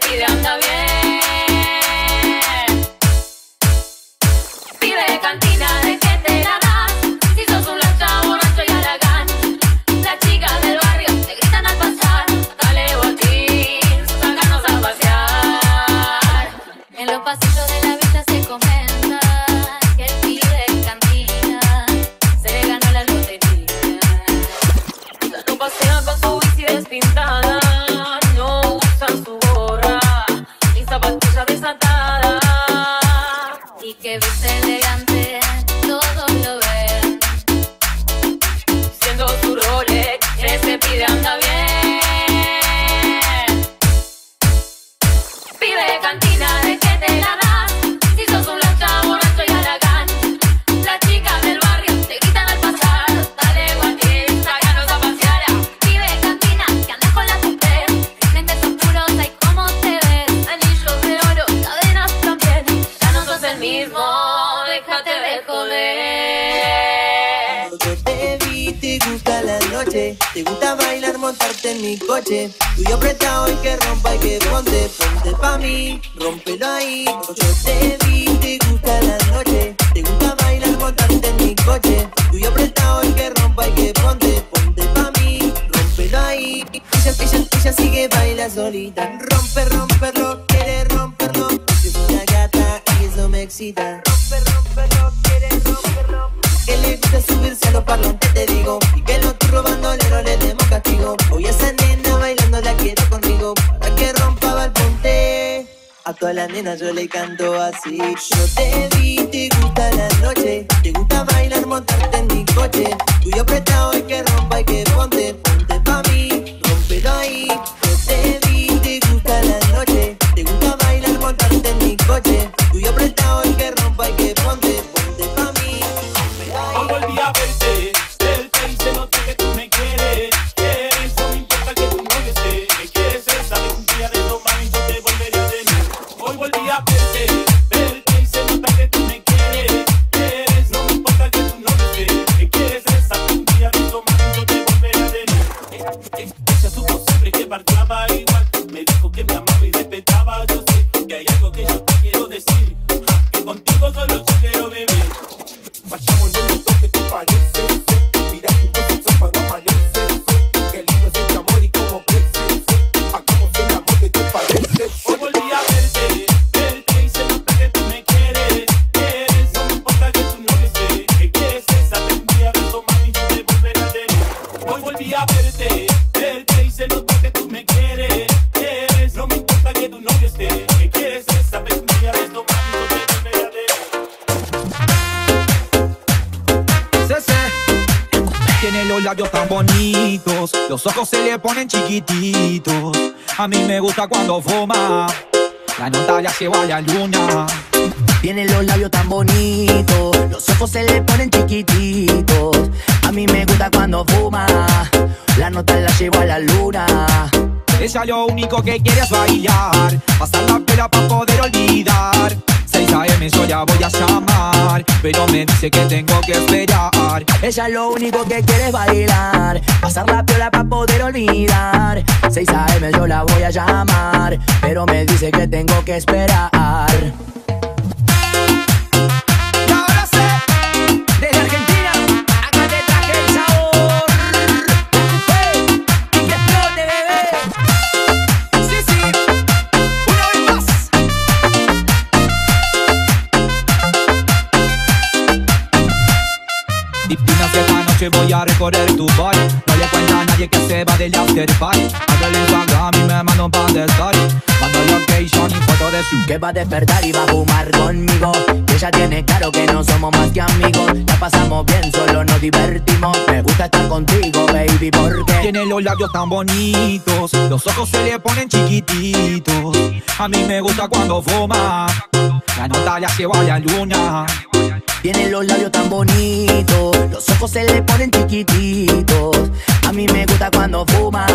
pide anda bien. Pide de cantina, de que te la das. Si sos un lancha borracho y haragán, las chicas del barrio te gritan al pasar. Dale botín, sacarnos a pasear. En los pasillos de la villa se comenta que el pide de cantina se le ganó la lotería. No pasea con su bici despintada, que viste elegante, todos lo ven. Siendo su Rolex, ese pide anda bien. Pide de cantina, de que te la das. Si sos un lancha borracho y haragán, las chicas del barrio te gritan al pasar. Dale guatín, sácanos a pasear. Pide de cantina, que andas con la super. Lentes oscuros, ay, cómo te ves. Anillos de oro, cadenas también. Ya no sos el mismo, déjate de joder. Cuando te vi, te gusta la noche, te gusta bailar, montarte en mi coche. Tuyo apretado y que rompa y que ponte, ponte pa' mí, rómpelo ahí. Cuando te vi, te gusta la noche, te gusta bailar, montarte en mi coche. Tuyo apretado y que rompa y que ponte, ponte pa' mí, rómpelo ahí. Ella sigue, baila solita. Rompe, romperlo, quiere romperlo. Yo soy una gata y eso me excita. Rompe, romperlo, quiere romperlo. Que le gusta subirse a los parlantes, te digo. Y que los turros bandoleros le demos castigo. Hoy esa nena bailando la quiero conmigo. Para que rompa balponte. A toda la nena yo le canto así. Yo te vi, te gusta la noche, te gusta bailar, montarte en mi coche. Tuyo apretado y que rompa y que ponte, ponte pa' mí, rómpelo ahí. Yo te vi, te gusta la noche, te gusta bailar, montarte en mi coche. Tuyo apretado y que rompa y que ponte, ponte pa' mí, rómpelo ahí. Hoy volví a verte, verte y se nota que tú me quieres. Eso no importa que tú no estés. Me quieres ser, sabes un día de tomar y yo te volveré a tener. Hoy volví a verte, verte y se nota que tú me quieres. No me importa que tú no estés. Me quieres ser, sabes un día de tomar y yo te volveré a tener. Ella supo siempre que marchaba igual. Me dijo que me amaba y respetaba. Yo sé que hay algo que yo te quiero decir. Que contigo solo yo quiero vivir. Vayamos en el toque, te parece. Mira que entonces son cuando amanece. Qué lindo es este amor y cómo crece. Hagamos el amor que te parece. Hoy volví a verte, verte y se nota que tú me quieres. No me importa que tú no estés. Que quieres ser, sabes un día que tomar y yo te volveré a tener. Hoy volví a verte, verte y se nota que tú me quieres. No me importa que tú no estés. Que quieres ser, sabes un día que tomar y yo te volveré a tener. Tiene los labios tan bonitos, los ojos se le ponen chiquititos. A mí me gusta cuando fuma, la nota la lleva a la luna. Tiene los labios tan bonitos, los ojos se le ponen chiquititos. A mí me gusta cuando fuma, la nota la lleva a la luna. Ella lo único que quiere es bailar, pasar la pera para poder olvidar. 6 AM yo la voy a llamar, pero me dice que tengo que esperar. Ella lo único que quiere es bailar, pasar la piola para poder olvidar. 6 AM yo la voy a llamar, pero me dice que tengo que esperar. Y ahora sé, desde Argentina, acá te traje el sabor. Hey, y que explote, bebé. Sí, una vez más. Diptina, que esta noche voy a recorrer tu bar. No le cuenta a nadie que se va del after party. Abro el Instagram y me mando un par de stories. Mando location y foto de su. Que va a despertar y va a fumar conmigo. Que ella tiene claro que no somos más que amigos. La pasamos bien, solo nos divertimos. Me gusta estar contigo, baby, porque tiene los labios tan bonitos, los ojos se le ponen chiquititos. A mí me gusta cuando fuma, la nota la lleva a la luna. Tiene los labios tan bonitos, los ojos se le ponen chiquititos. A mí me gusta cuando fuma,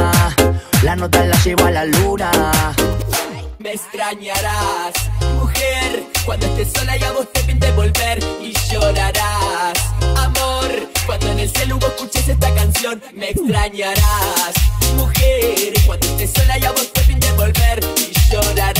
la nota la lleva a la luna. Me extrañarás, mujer, cuando estés sola y a vos te pinte volver. Y llorarás, amor, cuando en el celu vos escuches esta canción. Me extrañarás, mujer, cuando estés sola y a vos te pinte volver. Y llorarás.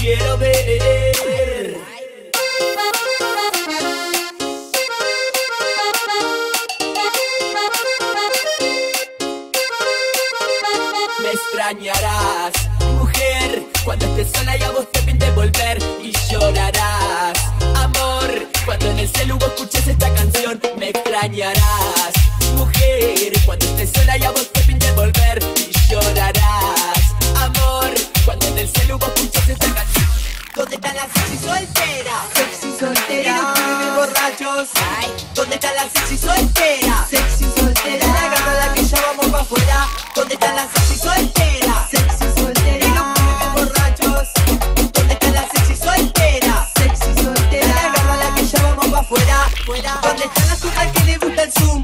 quiero ver. Me extrañarás, mujer, cuando estés sola y a vos te pinte volver, y llorarás, amor, cuando en el celu escuches esta canción. Me extrañarás, mujer, cuando estés sola y a vos te pinte volver, y llorarás, amor, cuando en el celu escuches esta canción. ¿Dónde está la sexy soltera? Sexy soltera. Y no quieren borrachos. Ay. ¿Dónde está la sexy soltera? Sexy soltera. La gana la que ya vamos pa' afuera. ¿Dónde está la sexy soltera? Sexy soltera. Y no quieren borrachos. ¿Dónde está la sexy soltera? Sexy soltera. La gana la que ya vamos pa' afuera. ¿Dónde están las zurdas que le gusta el zoom?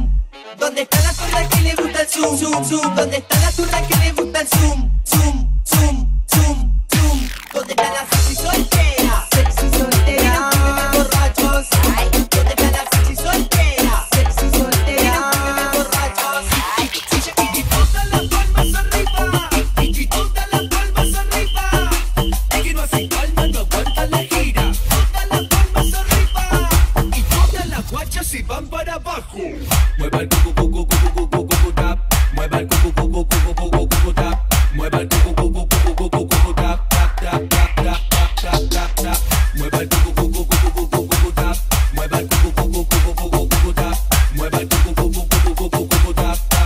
¿Dónde están las zurdas que le gusta el zoom? Zoom, zoom. ¿Dónde están las zurdas que le gusta el zoom? Zoom, zoom. ¿Dónde está la sexy soltera? Sexy soltera. Y no me borrachos. Ay. ¿Dónde está la sexy soltera? Sexy soltera. Y no me borrachos. Ay. Y todas las palmas arriba. Y todas las palmas arriba. Es que no hacen palmas, no aguantan la gira. Todas las palmas arriba. Y todas las guachas se van para abajo. Mueva el cucu, cucu, cucu, cucu, cucu, cucu, tap. Mueva el cucu, cucu, cucu, cucu, cucu, tap. Mueva el cucu, cucu, cucu, cucu, cucu, cucu, tap. Mueva el cucu, cucu, cucu, cucu, cucu, tap. Mueva el cucu, cucu, cucu, cucu, cucu, tap. Mueva el cucu, cucu, cucu, cucu, cucu, tap, tap, tap,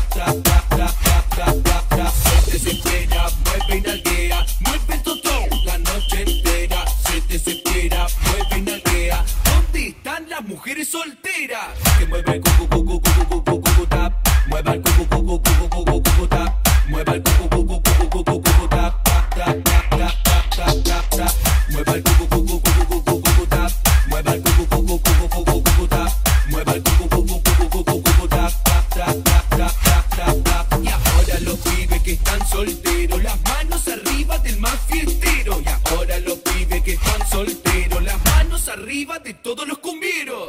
tap, tap, tap, tap. Se desespera, mueve y nalguea, mueve el totón la noche entera. Se desespera, mueve y nalguea. ¿Dónde están las mujeres solteras? Que mueva el cucu, cucu, cucu, cucu, cucu, tap. Mueva el cucu, cucu, cucu, cucu, cucu, tap. Mueva el cucu, cucu, cucu, cucu, cucu, tap, tap, tap, tap, tap, tap, tap. Mueva el cucu, cucu, cucu, cucu, cucu, tap. Mueva el cucu, cucu, cucu, cucu, cucu, tap. Mueva el cucu, cucu, cucu, cucu, cucu, tap, tap, tap, tap, tap, tap. Y ahora los pibes que están solteros, las manos arriba del más fiestero. Y ahora los pibes que están solteros, las manos arriba de todos los cumbieros.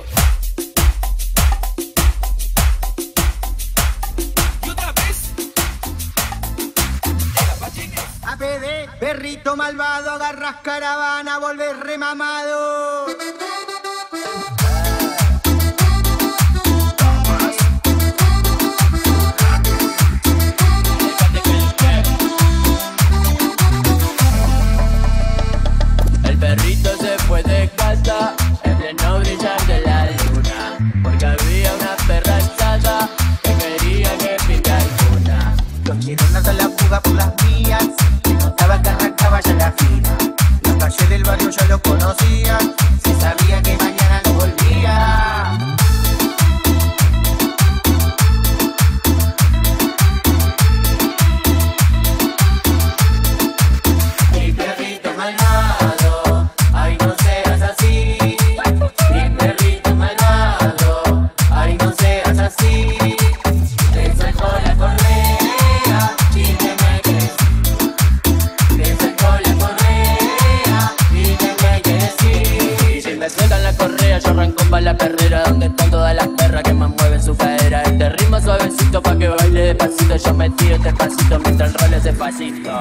APB, perrito malvado, agarras caravana, volvés remamado. El perrito se fue de casa, en pleno brillar de la luna, porque había una perra alzada que quería que picara alguna. Yo quiero una sola fuga por las vías. Que arrancaba ya la gira. La calle del barrio ya lo conocía. Se sabía que mañana no volvía. Mi perrito malvado, ay no seas así. Mi perrito malvado, ay no seas así. Te sacó la correa y te metes. Sueltan la correa, yo arranco pa' la perrera, donde están todas las perras que más mueven su cadera. Este ritmo suavecito pa' que baile despacito, yo me tiro este pasito mientras el rol es despacito.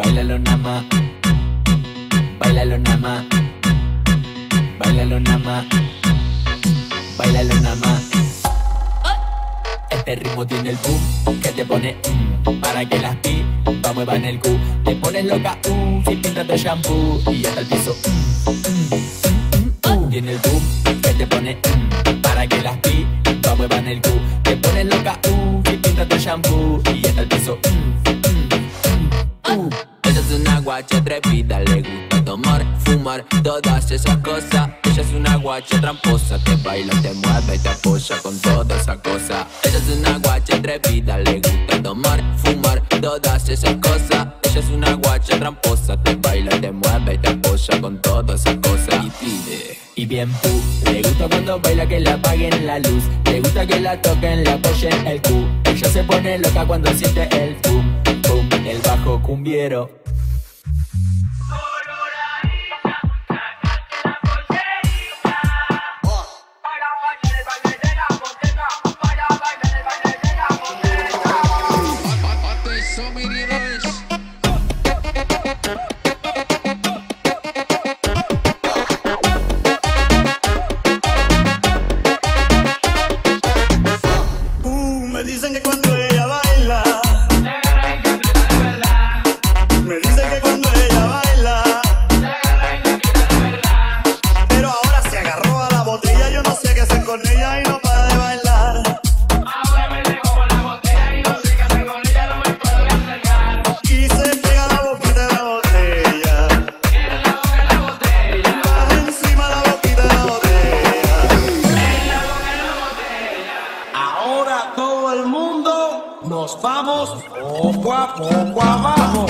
Bailalo nama, bailalo nama. Báilalo nada más, báilalo nada más. Este ritmo tiene el boom que te pone para que las pipas muevan el cu. Te pones loca, sin pintas de shampoo y hasta el piso. Tiene el boom que te pone para que las pipas muevan el cu. Te pones loca, sin pintas de shampoo y hasta el piso. Ella es una guacha atrevida, le gusta tomar, fumar, todas esas cosas. Ella es una guacha tramposa, te baila, te mueve, te apoya con todas esas cosas. Ella es una guacha atrevida, le gusta tomar, fumar, todas esas cosas. Ella es una guacha tramposa, te baila, te mueve, te apoya con todas esas cosas. Y pide, y bien pu, le gusta cuando baila que la apaguen la luz. Le gusta que la toquen, la apoyen el cu. Ella se pone loca cuando siente el pu. El bajo cumbiero. Me dicen que cuando ella baila, con ella y no para de bailar. Ahora me dejo con la botella y no sé qué hacer con ella, no me puedo acercar. Y se pega la boquita de la botella. En la boca la botella. Baja encima la boquita de la botella. En la boca la botella. Ahora todo el mundo nos vamos poco a poco abajo.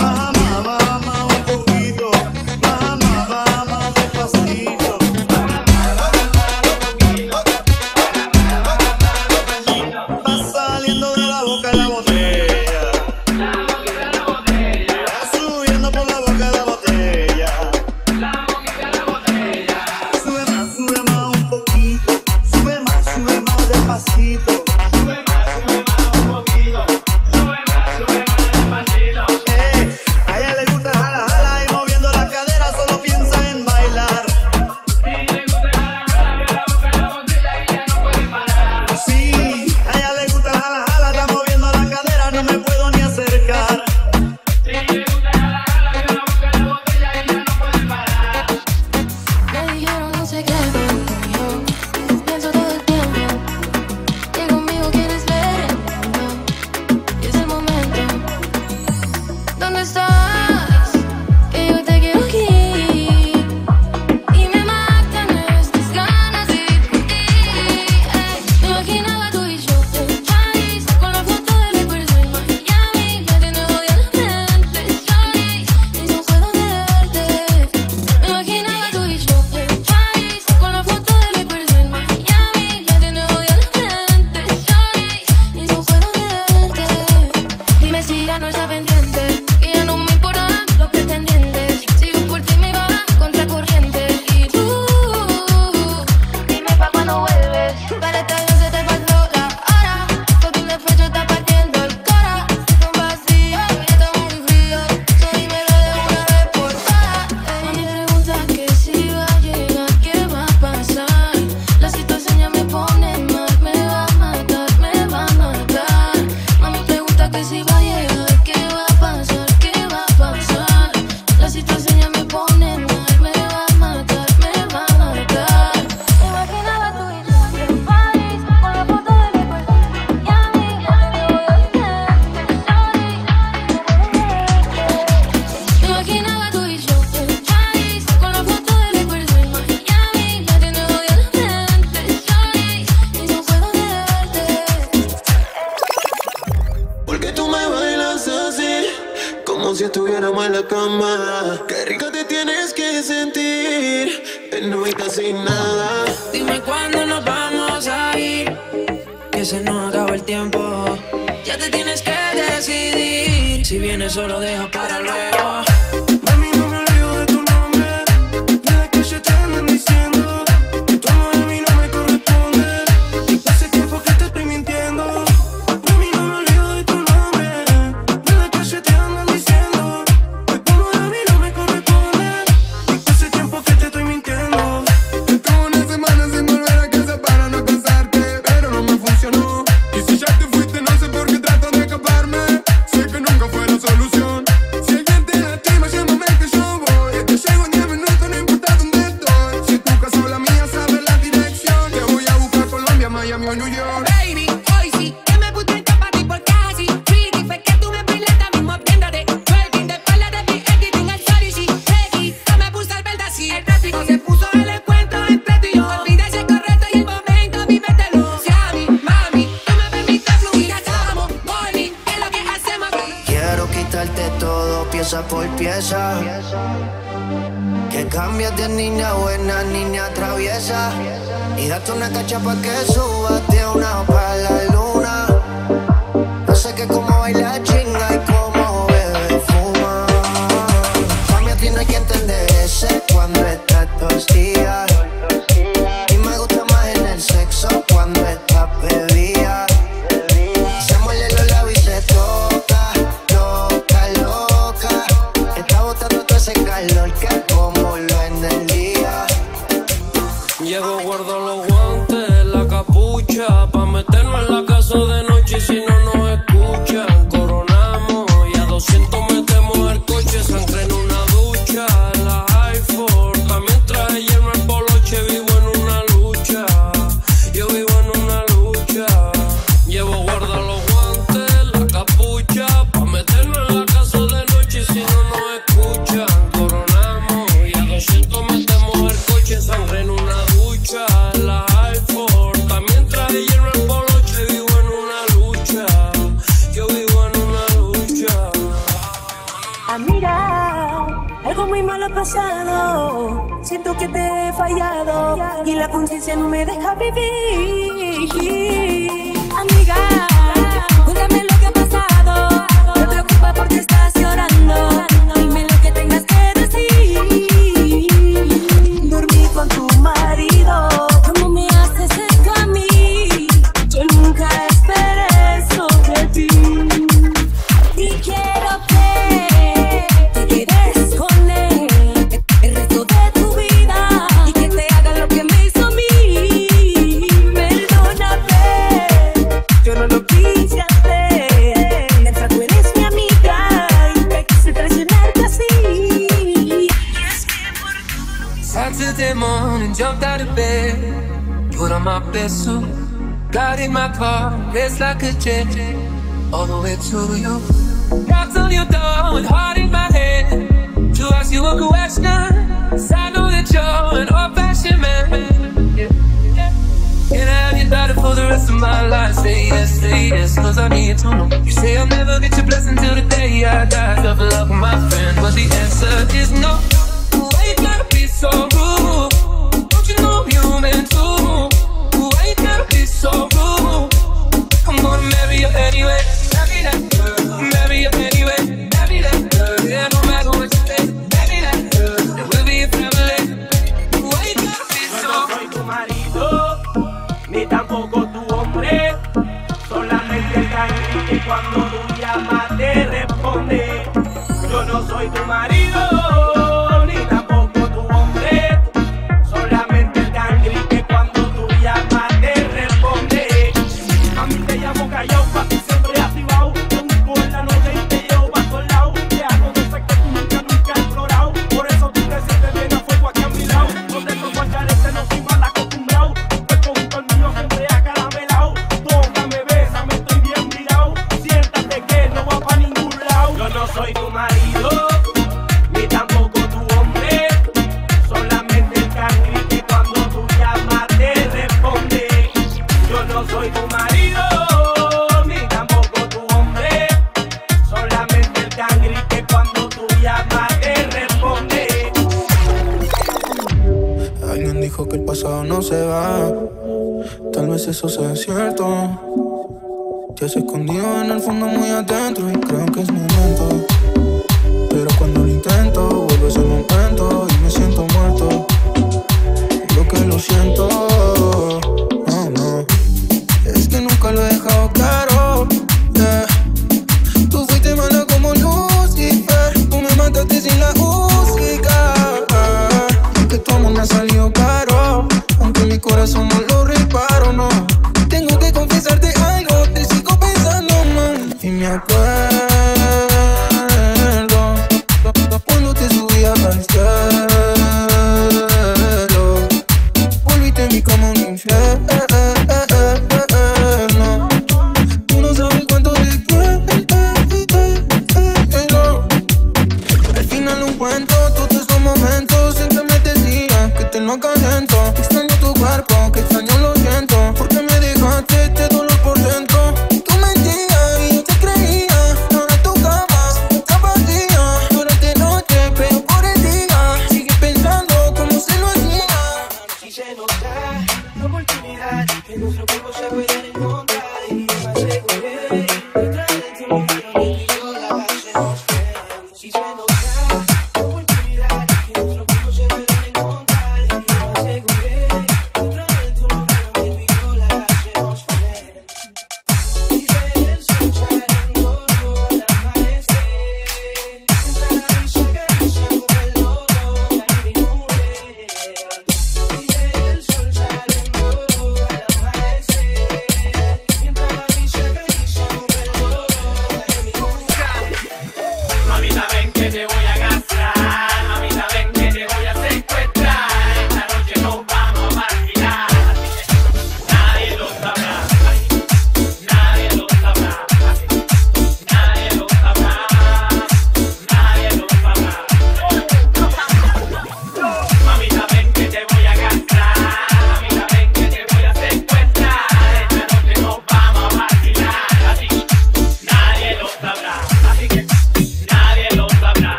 pieza. Que cambias de niña buena, niña traviesa. Y date una cacha pa' que subas de una pa' la luna. No sé que cómo baila chinga y cómo bebe fuma. Mami, a ti no hay que entenderse cuando estás tostada. Y me gusta más en el sexo cuando estás bebida. Se muele los labios y se toca, loca, loca. Está botando todo ese calor que acumuló en el día. Llego, guardo los guantes, la capucha, pa' meternos en la casa de noche y si no nos escuchan, coronamos y a 200 metemos el coche, sangre en una ducha, en la Highford, también traje lleno el poloche, vivo en una lucha, yo vivo en una lucha. Llevo, guardo los guantes, la capucha, pa' meternos en la casa de noche y si no nos escuchan, coronamos y a 200 metemos el coche, sangre en una ducha. La Highford, también traje lleno el poloche, vivo en una lucha, yo vivo en una lucha. Amiga, algo muy malo ha pasado, siento que te he fallado y la conciencia no me deja vivir. Amiga, cuéntame lo que ha pasado, me preocupa porque estás llorando, dime lo que tengas que decir. Dormí con tu marido. ¿Cómo me haces esto a mí? Yo nunca esperé eso de ti. Y quiero que te quedes con él el resto de tu vida y que te haga lo que me hizo a mí. Perdóname, yo no lo quise hacer. Mientras tú eres mi amiga y me quise traicionarte así. Y es que por tu Saturday morning, jumped out of bed, put on my best suit, got in my car, raced like a jet, all the way to you. Knocks on your door with heart in my hand, to ask you a question, 'cause I know that you're an old-fashioned man. Yeah. Can I have your daughter for the rest of my life? Say yes, 'cause I need to know. You say I'll never get your blessing till the day I die. Fell in love with my friend, but the answer is no. Why you gotta be so rude? You know I'm human too. Why you gotta be so rude? I'm gonna marry you anyway. Marry that girl. Marry you anyway. Marry that girl. Yeah, no matter what you say. Marry that girl. It will be a family. Why you gotta be so rude? Yo no soy tu marido, ni tampoco tu hombre. Solamente el cariño que cuando tú llamas te responde. Yo no soy tu marido. Eso sea cierto. Te has escondido en el fondo muy adentro y creo que es mi momento. Pero cuando lo intento, vuelves al momento y me siento muerto. Lo que lo siento, no, no. Es que nunca lo he dejado claro. Yeah. Tú fuiste mala como Lucifer. Tú me mataste sin la música. Es que tu amor me ha salido caro. Aunque mi corazón no lo reparo, no. Tengo que confesarte algo, te sigo pensando mal. Y me acuerdo cuando te subía al cielo. Volviste a mí como un infierno. Tú no sabes cuánto te quiero. Al final no encuentro todos esos momentos. Simplemente decía que te lo calento. Que extraño lo siento, porque me dejaste este dolor por dentro. Tú mentías y yo te creía. Ahora tu cama está vacía. Ahora de noche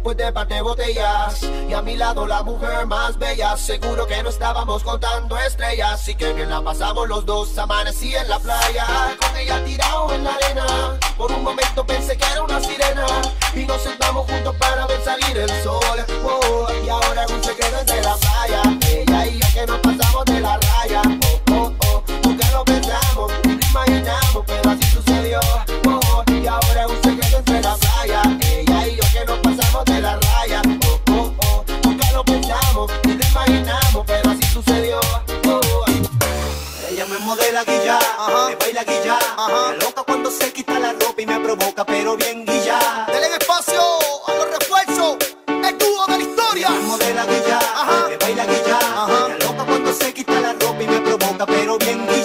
después de par de botellas, y a mi lado la mujer más bella. Seguro que no estábamos contando estrellas, así que bien la pasamos los dos. Amanecí en la playa, con ella tirado en la arena. Por un momento pensé que era una sirena, y nos sentamos juntos para ver salir el sol. Oh, y ahora es un secreto entre la playa, ella y yo que nos pasamos de la raya. Oh, oh, oh, porque lo pensamos, imaginamos, pero así sucedió. Oh, y ahora es un secreto entre la playa, ella y yo que nos pasamos de la raya. Oh, oh, oh, porque lo pensamos, imaginamos, pero así sucedió. Oh, oh. Ella me modela guilla, me baila guilla, me loca cuando se quita la ropa y me provoca, pero bien guilla. Dele espacio a los refuerzos, el dúo de la historia. Ella me modela guilla, me baila guilla, me loca cuando se quita la ropa y me provoca, pero bien guilla.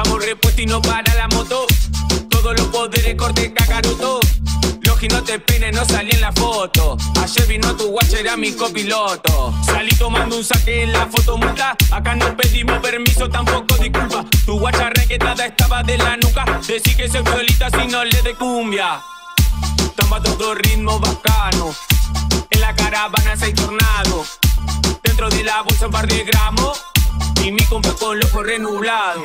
Estamos repuestos y no para la moto. Todos los poderes corte Kakaroto. Los que no te esperen no salí en la foto. Ayer vino tu guacha, era mi copiloto. Salí tomando un saque en la fotomulta. Acá no pedimos permiso, tampoco disculpa. Tu guacha requetada estaba de la nuca. Decí que soy violita si no le de cumbia. Toma todo ritmo bacano. En la caravana 6 tornados. Dentro de la bolsa un par de gramos. Y mi compa con los ojos renublados.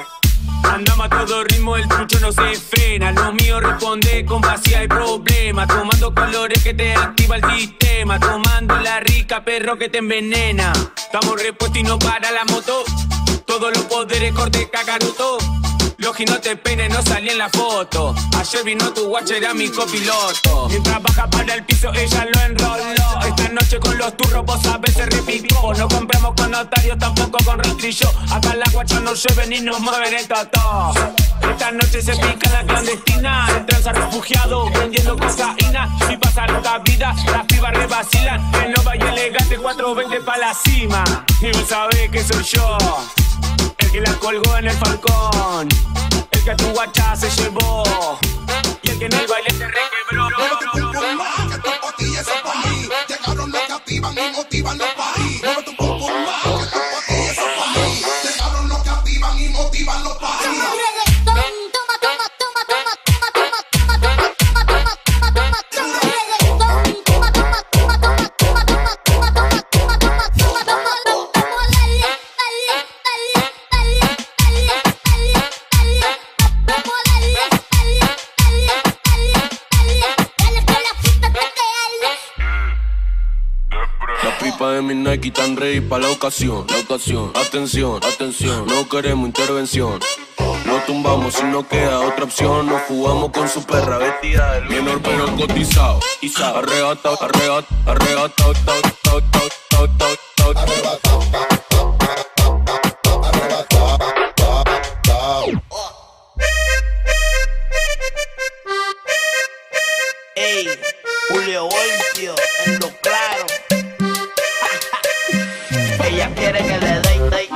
Andamos a todo ritmo, el trucho no se frena. Lo mío responde con vacía y problema. Tomando colores que te activa el sistema. Tomando la rica, perro que te envenena. Estamos repuestos y no para la moto. Todos los poderes corte Kakaroto. Los ginotes peines no salí en la foto. Ayer vino tu guacha, era mi copiloto. Mientras baja para el piso, ella lo enroló. Esta noche con los turros, vos a veces repicó. No compramos con notarios, tampoco con rastrillo. Acá la guacha no llueve ni nos mueven el totó. Esta noche se pica la clandestina. El tranza refugiado, vendiendo cocaína. Si pasa la vida, las pibas revacilan. En Nova y elegante, 420 pa' la cima. Y vos sabés que soy yo. El que la colgó en el falcón, el que a tu guacha se llevó, y el que en el baile se requebró. Mueve tu cuerpo más, que tu patilla es pa' mí. Llegaron los que activan y motivan los país. Mueve tu cuerpo más, que tu patilla es pa' mí. Llegaron los que activan mis Nike tan ready pa' la ocasión, la ocasión. Atención, atención, no queremos intervención. No tumbamos si no queda otra opción. Nos jugamos con su perra vestida de luna. Menor pero cotizado. Arrebatado, arrebatado, arrebatado, arrebatado, arrebatado, arrebatado, arrebatado. Ey, Julio Voltio en lo claro. Ella quiere que le dé, que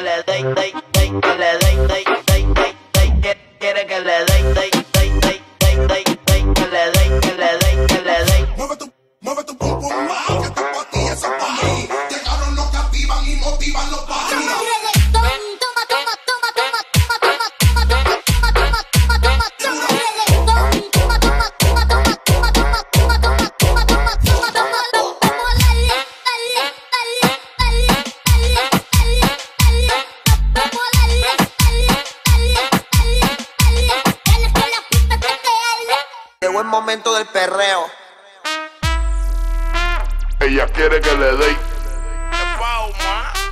le dé, que le dé, quiere que le dé, que le dé, que le dé. Mueve tu popo, wow, que tu patilla se parí. Llegaron los que activan y motivan los paris. Llegó el momento del perreo. Ella quiere que le dé,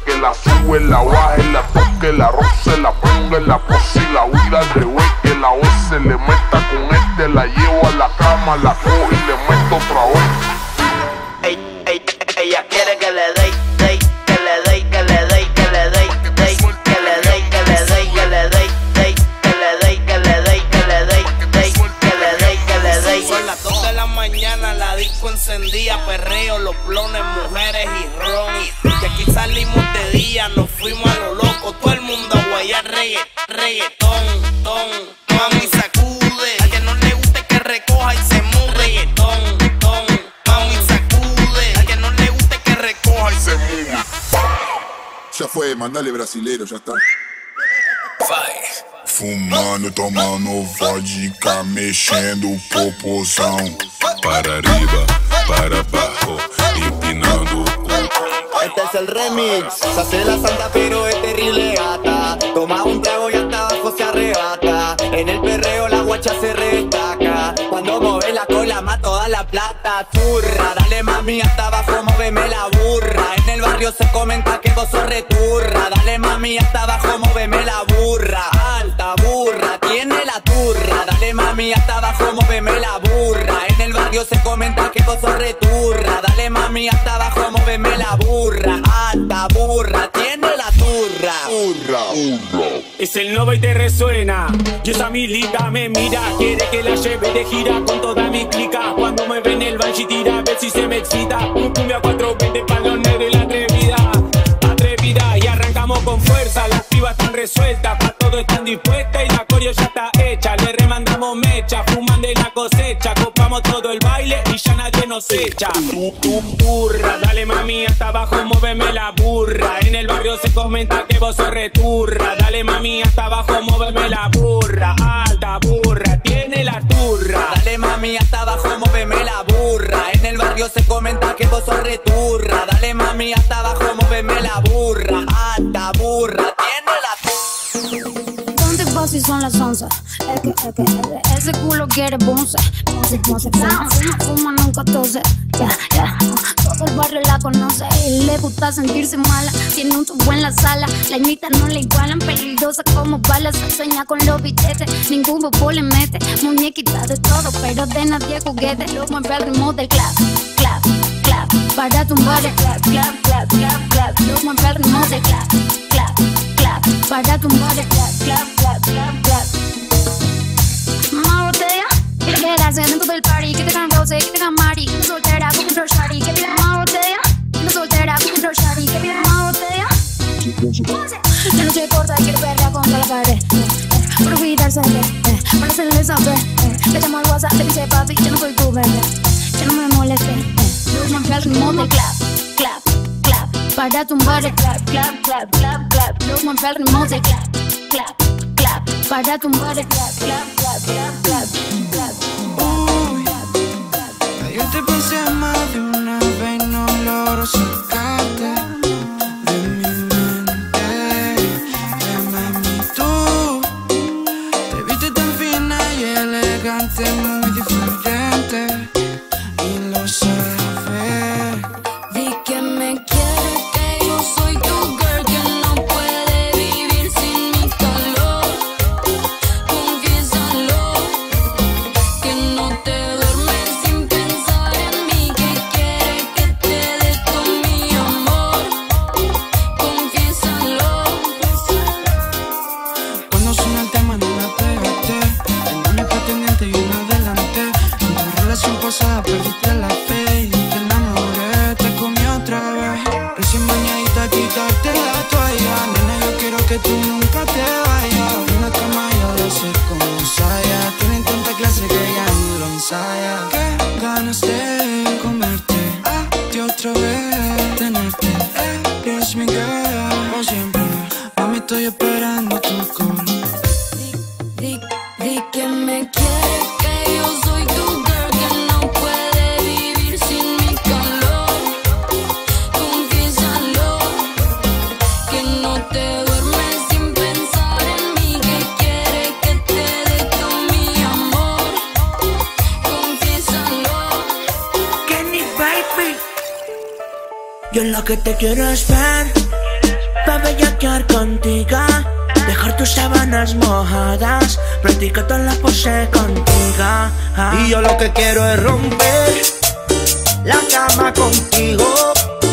que la sube, la baje, la toque, la roce, la ponga en la pose y la huida al revés, que la oce, le meta con este, la llevo a la cama, la cojo y le meto otra vez. Ella quiere que le dé, que le dé, que le dé, que le dé, que le dé, que le dé, que le dé. Son las 2 de la mañana, la disco encendía, perreo, los blones, mujeres y ron. Y aquí salimos de día, nos fuimos a lo loco, todo el mundo a guayar reggaetón, ton. Mami sacude, a que no le guste que recoja y se mude. Reggaetón, ton, mami sacude, a que no le guste que recoja y se mude. Ya fue, mandale brasilero, ya está. Five. Fumando, tomando vodka, mexendo o popozão. Para arriba, para abajo, empinando. Este es el remix, se hace la santa pero es terrible gata. Toma un trago y hasta abajo se arrebata. En el perreo la guacha se restaca. Cuando mueve la cola más toda la plata. Turra, dale mami hasta abajo, móveme la burra. En el barrio se comenta que vos sos returra. Dale mami hasta abajo, móveme la burra. Burra, tiene la turra, dale mami hasta abajo, móveme la burra. En el barrio se comenta que vos sos returra, dale mami hasta abajo, móveme la burra. Alta burra, tiene la turra. Burra. Es el nuevo y te resuena. Y esa milita me mira, quiere que la lleve de gira con toda mi clica. Cuando me ven el banshee tira, a ver si se me excita. Un cumbia 420 pa' los negros y la atrevida. Atrevida, y arrancamos con fuerza, las pibas están resueltas. Están dispuestas y la coreo ya está hecha. Le remandamos mecha, fumando en la cosecha. Copamos todo el baile y ya nadie nos echa. Burra, dale mami hasta abajo, móveme la burra. En el barrio se comenta que vos sos returra. Dale mami hasta abajo, móveme la burra. Alta burra, tiene la turra. Dale mami hasta abajo, móveme la burra. En el barrio se comenta que vos sos returra. Dale mami hasta abajo, móveme la burra. Alta burra, tiene la turra. ¿Dónde vas si son las 11? Ese culo quiere bonza. Bonza, fuman un 14. Ya, todo el barrio la conoce. Le gusta sentirse mala, tiene un tubo en la sala. La imita no le igualan, peligrosa como balas. Sueña con los billetes, ningún bobo le mete. Muñequita de todo, pero de nadie juguete. Lo mueve al ritmo del clap, clap, clap. Para tumbar el clap, clap, clap, clap, clap. Lo mueve al ritmo del clap, clap. Para tumbar el clap, clap, clap, clap, clap. Mamá botella, que te quedas en todo el party. Que te can rose, que te can mari. Que te soltera, que te shari. Que te mamá botella, que te soltera, que te shari. Que te mamá botella. La noche corta y quiero verla contra la pared. Para olvidarse de, para hacerle saber. Te llamo al WhatsApp, te dice papi, yo no soy tu bebé. Ya no me moleste. Yo me al ritmo del clap, clap. Para tumbar el clap, clap, clap, clap, clap. Lo mueve al ritmo del clap, clap, clap. Para tumbar el clap, clap, clap, clap, clap, clap. Yo te pensé más de una vez y no logro sacarte de mi mente. Mami, tú te viste tan fina y elegante, muy diferente. Y lo sabes. Di que me quieres. te vayas. En la cama yo sé como un saya. Tienen tanta clase que ya no lo ensaya. Qué ganas de comerte, de otra vez tenerte. Eres mi girl, por siempre. Mami, estoy esperando tu call. Di que me quieres, que yo soy tu girl, que no puede vivir sin mi calor. Confiésalo, que no te duermes sin pensar en mí, que quieres que te dé todo mi amor. Confiésalo. Kenny baby, yo lo que te quiero es ver, pa' bellaquear contigo. Dejar tus sábanas mojadas, practica todas las poses contigo. Y yo lo que quiero es romper la cama contigo.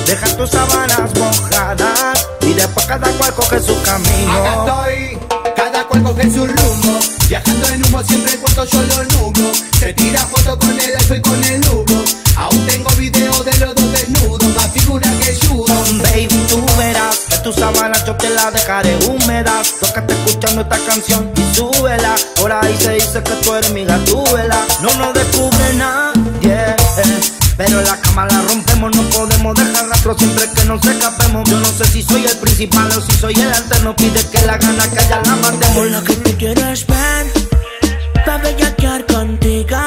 Dejar tus sábanas mojadas y después cada cual coge su camino. Acá estoy, cada cual coge su rumbo. Viajando en humo siempre cuento yo lo nublo. Se tira foto con el alfa y con el nudo. Aún tengo video de los dos desnudos, más figura que judo. Baby, tú verás que tus sábanas yo te las dejaré húmedas. Tócate escuchando esta canción y súbela. Ahora ahí se dice que tú eres mi gatúbela. No nos descubre nadie, pero la cama la rompemos, no podemos dejar rastro siempre que nos escapemos. Yo no sé si soy el principal o si soy el alterno. Pide que la gana que ya la matemos. Lo que te quiero es ver, pa' bellaquear contigo.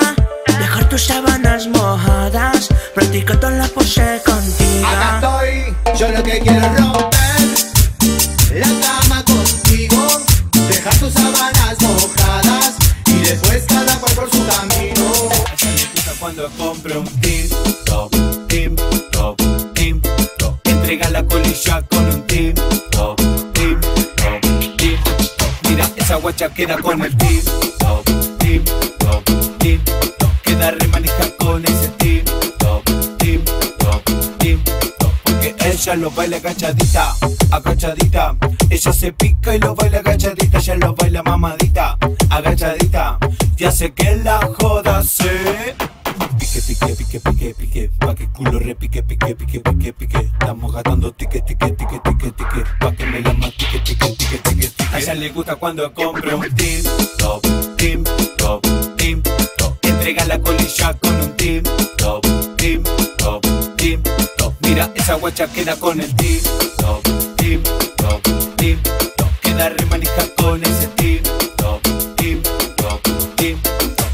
Dejar tus sábanas mojadas, practica todas las poses contigo. Acá estoy, yo lo que quiero es romper la cama contigo. Dejar tus sábanas mojadas y después cada cual por su camino. Así me gusta cuando compro un tip top, tip top, tip top. Entrega la colilla con un tip top, tip top, tip top. Mira, esa guacha queda con el tip top, tip top, tip top. Queda remanija con ese tip top, tip top, tip top. Porque ella lo baila agachadita, agachadita. Ella se pica y lo baila agachadita, ella lo baila mamadita, agachadita. Y hace que la joda se pique, pique, pique, pique, pique. Pa' que culo repique, pique, pique, pique, pique. Estamos gastando tique, tique, tique, tique, tique. Pa' que me llama tique, tique, tique, tique, tique. A ella le gusta cuando compro un tip top, tip top, tip top. Entrega la colilla con un tip top, tip top, tip top. Mira, esa guacha queda con el tip top, tip top, tip top. Queda remanija con ese tip top, tip top, tip top.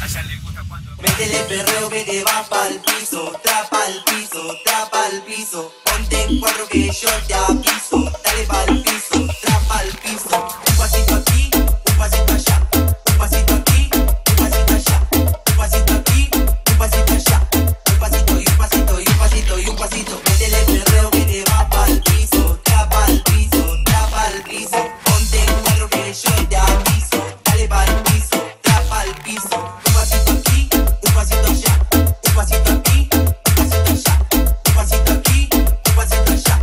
A ella le gusta cuando métele perreo que te va pa'l piso, trapa al piso, trapa al piso. Ponte en cuatro que yo te aviso, dale pa'l piso, trapa al piso. Un pasito aquí, un pasito allá. Un pasito aquí, un pasito allá. Un pasito aquí, un pasito allá. Un pasito y un pasito y un pasito y un pasito. Métele perreo que te va pa'l piso, trapa al piso, trapa al piso. Ponte en cuatro que yo te aviso, dale pa'l piso, trapa al piso. Un pasito aquí, un pasito allá. Un pasito aquí, un pasito allá. Un pasito aquí, un pasito allá.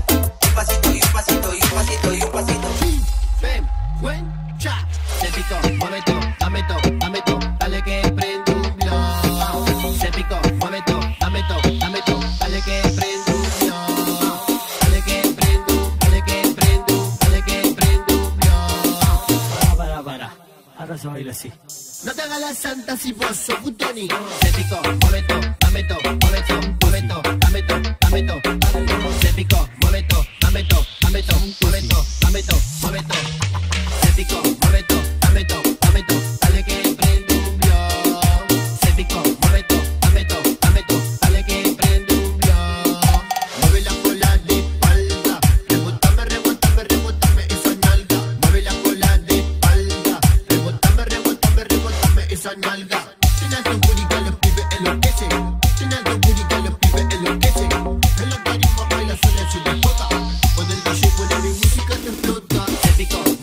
Un pasito y un pasito y un pasito y un pasito. Ven, buen chat. Se picó, mueve todo, dame todo, dame todo. Dale que prendo un blog. Se picó, mueve todo, dame todo, dame todo. Dale que prendo un blog. Dale que prendo, dale que prendo, dale que prendo un blog. Para. Ahora se baila así. No te hagas la santa si vos sos putoni. Se picó, mueve todo, dame todo, mueve todo, mueve todo, dame todo, dame todo. Se picó, mueve todo, dame todo, dame todo, mueve todo, dame todo, mueve todo. Se picó, mueve todo, dame todo, dame todo, dale que prende un blog. Se picó, mueve todo, dame todo, dame todo, dale que prende un blog. Mueve la cola de espalda, rebotame, rebotame, rebotame esa nalga. Mueve la cola de espalda, rebotame, rebotame, rebotame esa nalga. Tienes tu booty que los pibes enloquecen. Tienes tu booty que los pibes enloquecen. En la tarima baila sola sin la toca. Cuando el DJ pone mi música te explota. Se picó.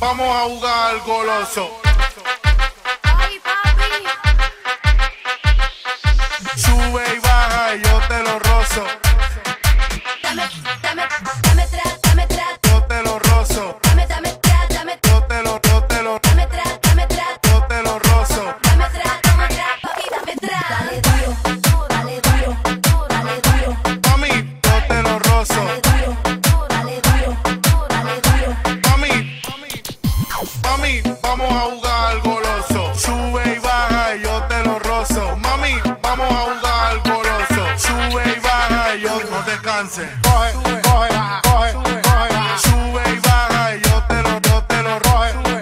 vamos a jugar al goloso. Ay, papi. Sube y baja, yo te lo rozo. Dame tra, dame tra. Yo te lo rozo. Dame tra, dame tra. Yo te lo. Dame tra, yo te lo rozo. Dame tra, papi, dame tra. Dale duro, dale duro, dale duro. Mami, yo te lo rozo. Mami, vamos a jugar al goloso. Sube y baja, yo te lo rozo. Mami, vamos a jugar al goloso. Sube y baja, yo no te canses. Coge, sube, coge, baja, coge, sube, coge, baja. Sube y baja, yo te lo roje. Sube,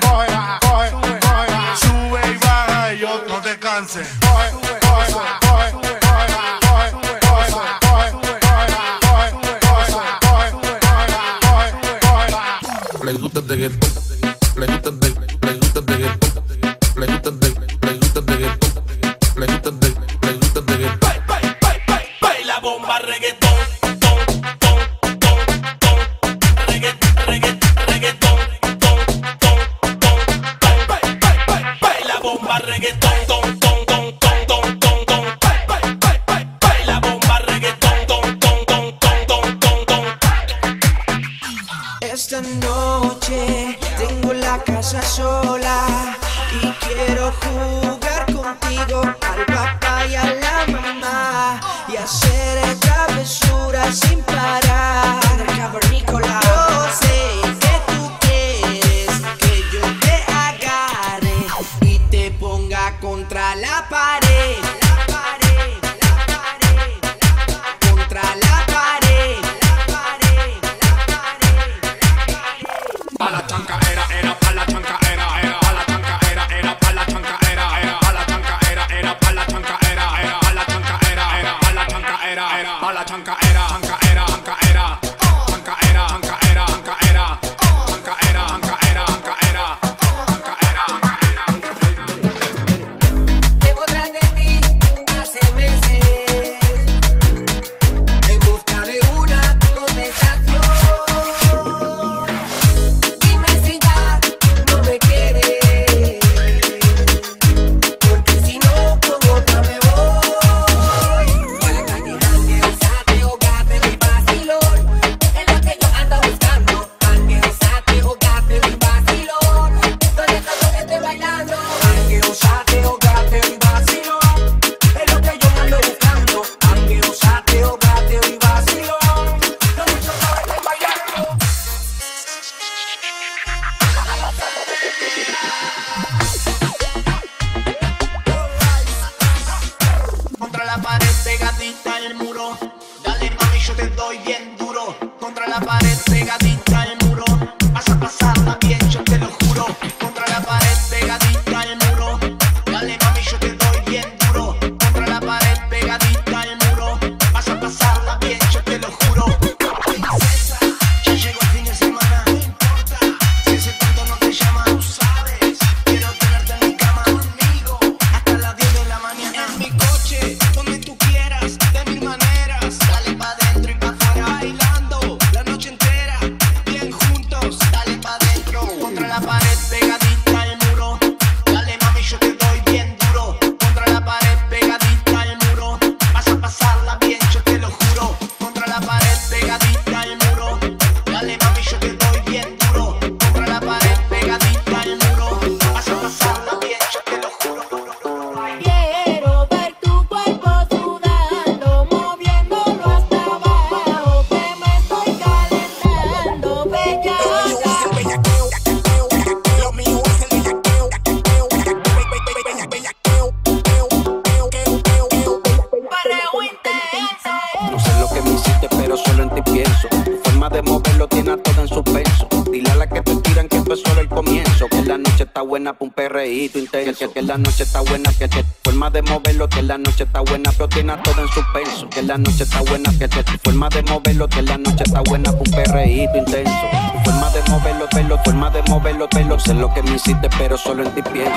coge, baja, coge, sube, coge, baja. Sube y baja, yo no te canses. Coge, sube, coge, baja, coge, sube, coge, baja, coge, sube, coge, baja, coge, sube, coge, baja, coge, sube, coge, baja, coge, sube, coge, baja, coge, sube, coge, baja. Me gusta el reggaetón. Baila bomba reggaetón, ton, reggaetón, ton. Baila bomba reggaetón, ton. Baila bomba reggaetón, ton. Esta noche tengo la casa sola y quiero jugar contigo al papá y a la mamá y hacer travesuras sin parar. Cavernícola, yo sé que tú quieres que yo te agarre y te ponga contra la pared. Contra la pared. A la chanca era, a la chanca era. Que la noche está buena, que forma de moverlo, que la noche está buena, pero tiene todo en suspenso. Que la noche está buena, que forma de moverlo, que la noche está buena, un perreíto intenso. Forma de moverlo, pelo, forma de moverlo, pelo, sé lo que me hiciste, pero solo en ti pienso.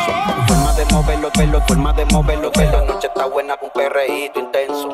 Forma de moverlo, pelo, forma de moverlo, que la noche está buena, un perreíto intenso.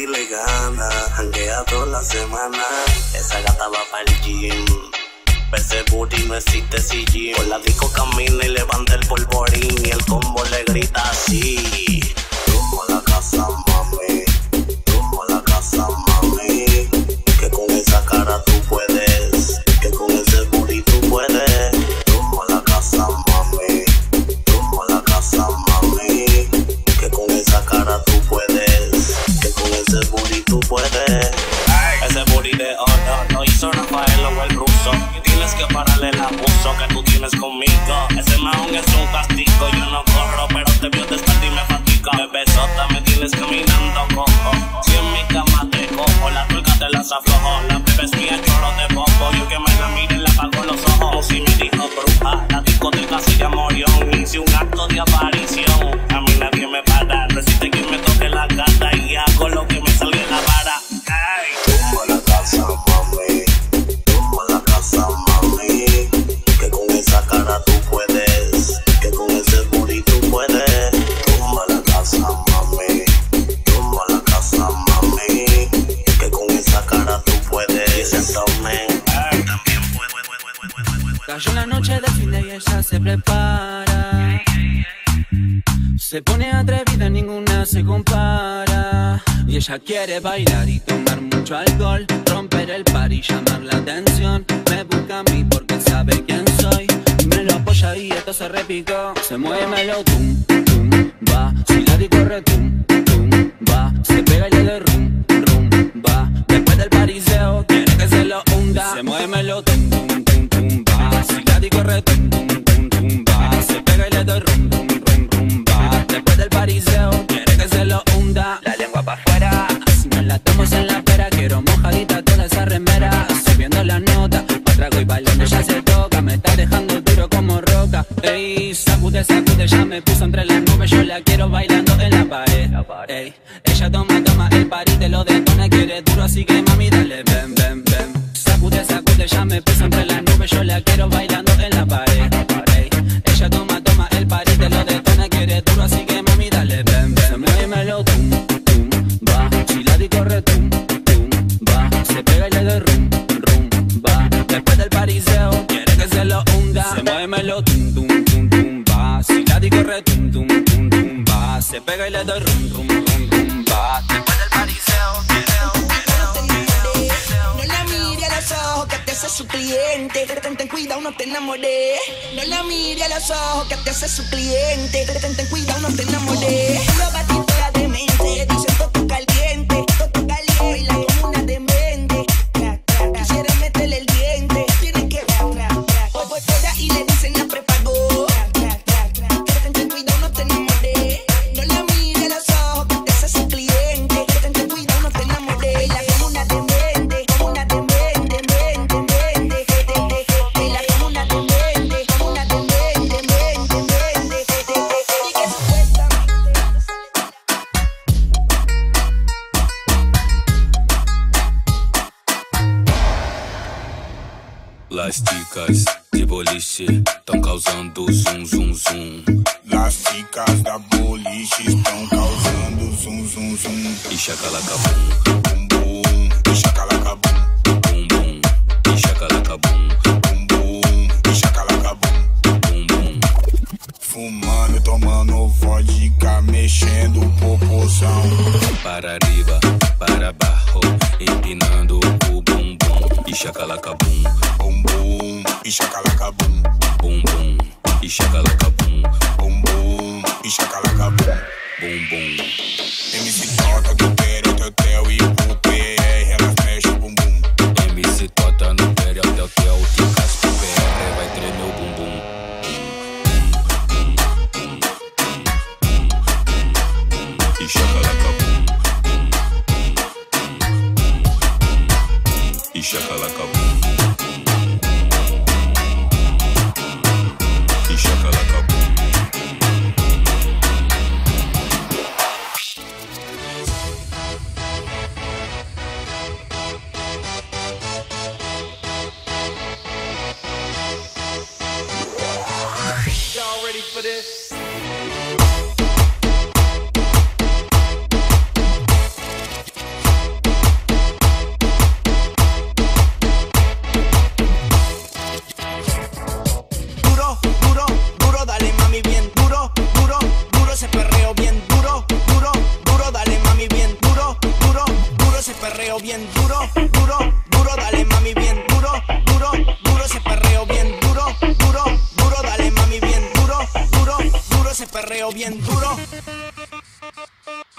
party le gana, janguea toda la semana. Esa gata va pa'l gym, ese booty no existe si gym. Por la disco camina y levanta el polvorín y el combo le grita así: rumbo a la casa, mami, rumbo a la casa, mami, que con esa cara tú puedes, que con ese booty tú puedes. Rumbo a la casa, mami, rumbo a la casa, mami, que con esa cara tú puedes, que con ese booty tú puedes. Ese booty de oro no hizo Rafael o el ruso. Diles que parale el abuso que tú tienes conmigo. Ese mahón es un castigo. Yo no corro, pero te vio despertar y me fatiga. Bebesota, me tienes caminando cojo. Si en mi cama te cojo, la tuerca te las aflojo. La bebé es mía, yo no te pongo. Yo que me la mire, le apago los ojos. Si me dijo bruja, la discoteca se llama Orión. Hice un acto de aparición. A mí nadie me para. Resiste que me toque la gata y hago lo que me salga en la vara. Rumbo a la casa, mami, rumbo a la casa, mami, que con esa cara tú puedes, que con ese booty tú puedes. Rumbo a la casa, mami, rumbo a la casa, mami, que con esa cara tú puedes. También puedes. Cayó la noche de fin de y ella se prepara. Se pone atrevida, ninguna se compara. Y ella quiere bailar y tomar mucho alcohol, romper el par y llamar la atención. Me busca a mí porque sabe quién soy y me lo apoya y esto se repicó. Se mueve melo, tum, tum, va, sigue y corre, tum, tum, va. Se pega y le doy rum, rum, va. Después del pariseo quiere que se lo hunda. Se mueve melo, tum, tum, tum, tum, va, sigue y corre, tum, tum, tum, tum, va. Se pega y le doy rum, rum, rum, rum, va. Después del pariseo quiere que se lo hunda. La lengua pa' afuera, si me la tomo en la pera. Quiero mojadita toda esa remera. Subiendo la nota, pa' trago y bailando ya se toca. Me está dejando duro como roca. Ey, sacude, sacude, ya me puso entre las nubes. Yo la quiero bailando en la pared. Ey, ella toma, toma el party, te lo detona. Quiere duro, así que mami, dale, ven, ven, ven. Sacude, sacude, ya me puso entre las nubes. Yo la quiero bailando en la pared. Ey, ella toma, toma el party, te lo detona. Quiere duro, así que mami, dale, ven, ven. Muévemelo, tum, tum, va, chilada y corre, tum, tum, va. Se pega y le doy rum, rum, va. Después del pariseo quiere que se lo hunda. Se muévemelo, tum, tum, tum, tum, va, chilada y corre, tum, tum, tum, tum, va. Se pega y le doy rum, rum, rum, rum, va. Después del pariseo quiere. No la mire a los ojos que te hace su cliente. Ten cuidado, no te enamoré. No la mire a los ojos que te hace su cliente. Ten cuidado, no te enamoré. Dicen todo caliente, y la comuna demente. Quiere meterle el diente, tiene que ver. O voy fuera y le dicen la prepago. Ten cuidado, no te enamoré. No la mire a los ojos, que te hace su cliente. Ten cuidado, no te enamoré. Y la comuna demente, comuna demente, demente, demente. Y la comuna demente, comuna demente, demente, demente. Las chicas de boliche estão causando zum zum zum. Las chicas da boliche estão causando zum zum zum. E chacalaca bum bum bum, e chacalaca bum bum bum, e chacalaca bum bum bum, e chacalaca bum bum bum. Fumando, tomando vodka, mexendo o popozão. Para arriba, para baixo, empinando o bumbum. E chacalaca bum bum bum, e chacalaca bum bum bum, e chacalaca bum bum bum, e chacalaca bum bum bum. MC Tota do Tério, Tetel e o PR, ela mexe o bumbum. MC Tota no Tério, Tetel, que casca o PR, vai tremer o bumbum. E chacalaca bum. E chacalaca bum, e chacalaca bum. perreo bien duro, duro, duro, dale mami bien duro, duro, duro, ese perreo bien duro, duro, duro, dale mami bien duro, duro, duro, ese perreo bien duro.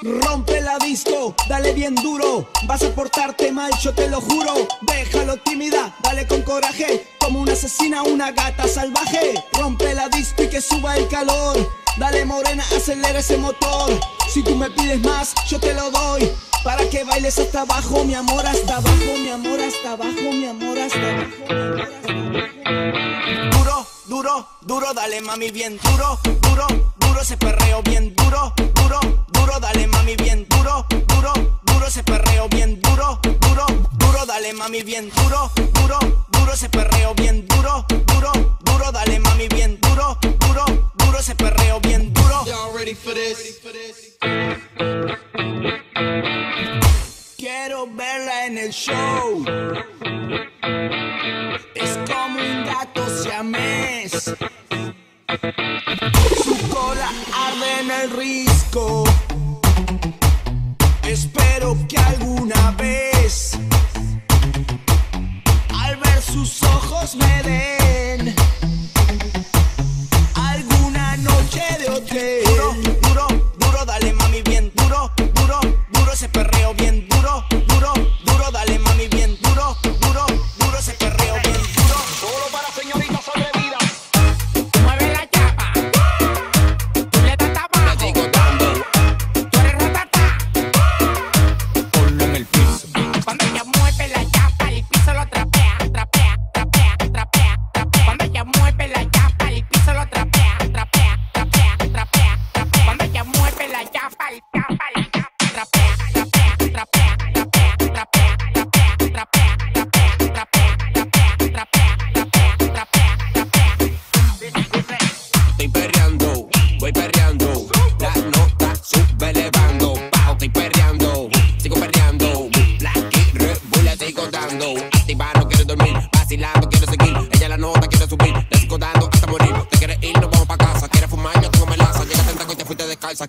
Rompe la disco, dale bien duro, vas a portarte mal, yo te lo juro. Déjalo tímida, dale con coraje, como una asesina, una gata salvaje. Rompe la disco y que suba el calor, dale morena, acelera ese motor. Si tú me pides más, yo te lo doy, para que bailes hasta abajo, mi amor, hasta abajo, mi amor, hasta abajo, mi amor, hasta abajo. Duro, duro, duro, dale mami bien duro, duro, duro, ese perreo bien duro, duro, duro, dale mami bien duro, duro, duro, ese perreo bien duro, duro, duro, dale mami bien duro, duro, duro, ese perreo bien duro, duro, duro, dale mami bien duro, duro, duro, ese perreo bien duro. Y'all ready for this? Quiero verla en el show. Es como un gato siamés. Su cola arde en el risco. Espero que alguna vez, al ver sus ojos, me den alguna noche de hotel. Duro, duro, duro, dale mami bien duro, duro, duro, ese perreo bien duro, duro, duro, dale mami bien duro, duro, duro, ese perreo bien duro. Solo para señoritas atrevidas.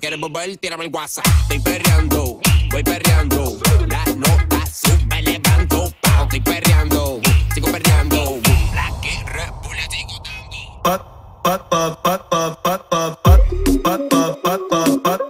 ¿Quieres volver? Tírame el WhatsApp. Estoy perreando, voy perreando. La nota sube, levanto, pao. Estoy perreando, sigo perreando. La guerra, pula, sigo dando. Pat, pat, pat, pat, pat, pat, pat, pat, pat, pat, pat, pat, pat, pat.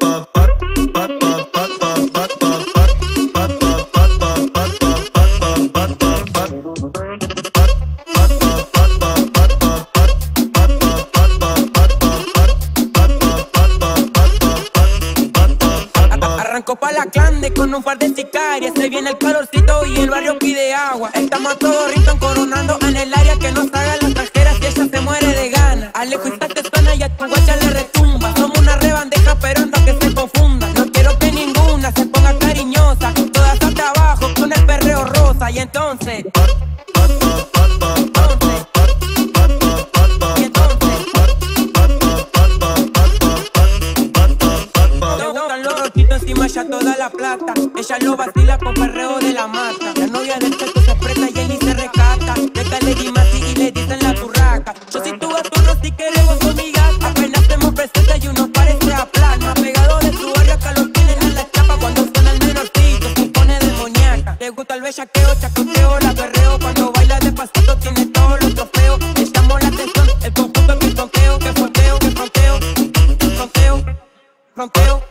Pa' la clande con un par de sicarias. Se viene el calorcito y el barrio pide agua. Estamos a todo ritmo coronando en el área. Que nos hagan las tajeras y ella se muere de gana. Ale cuesta te suena y a tu guacha le retumba. Somos una rebandeja esperando a que se confunda. No quiero que ninguna se ponga cariñosa. Todas hasta abajo con el perreo rosa. Y entonces... ya toda la plata, ella lo vacila con perreo de la mata. La novia del chato se aprieta y él se rescata. Deja Lady Mati y le dicen la turraca. Yo si tu gato no, si querés vos sos mi gata. Apenas te hemos presente y uno parece a plasma. Pegado de su barrio acá los tienen a la chapa. Cuando suena el menorcito se pone demoníaca. Le gusta el bellaqueo, chacoteo, la perreo. Cuando baila despacito tiene todos los trofeos. Le llamo la atención, el conjunto que fronteo, que fronteo, que fronteo, fronteo, fronteo.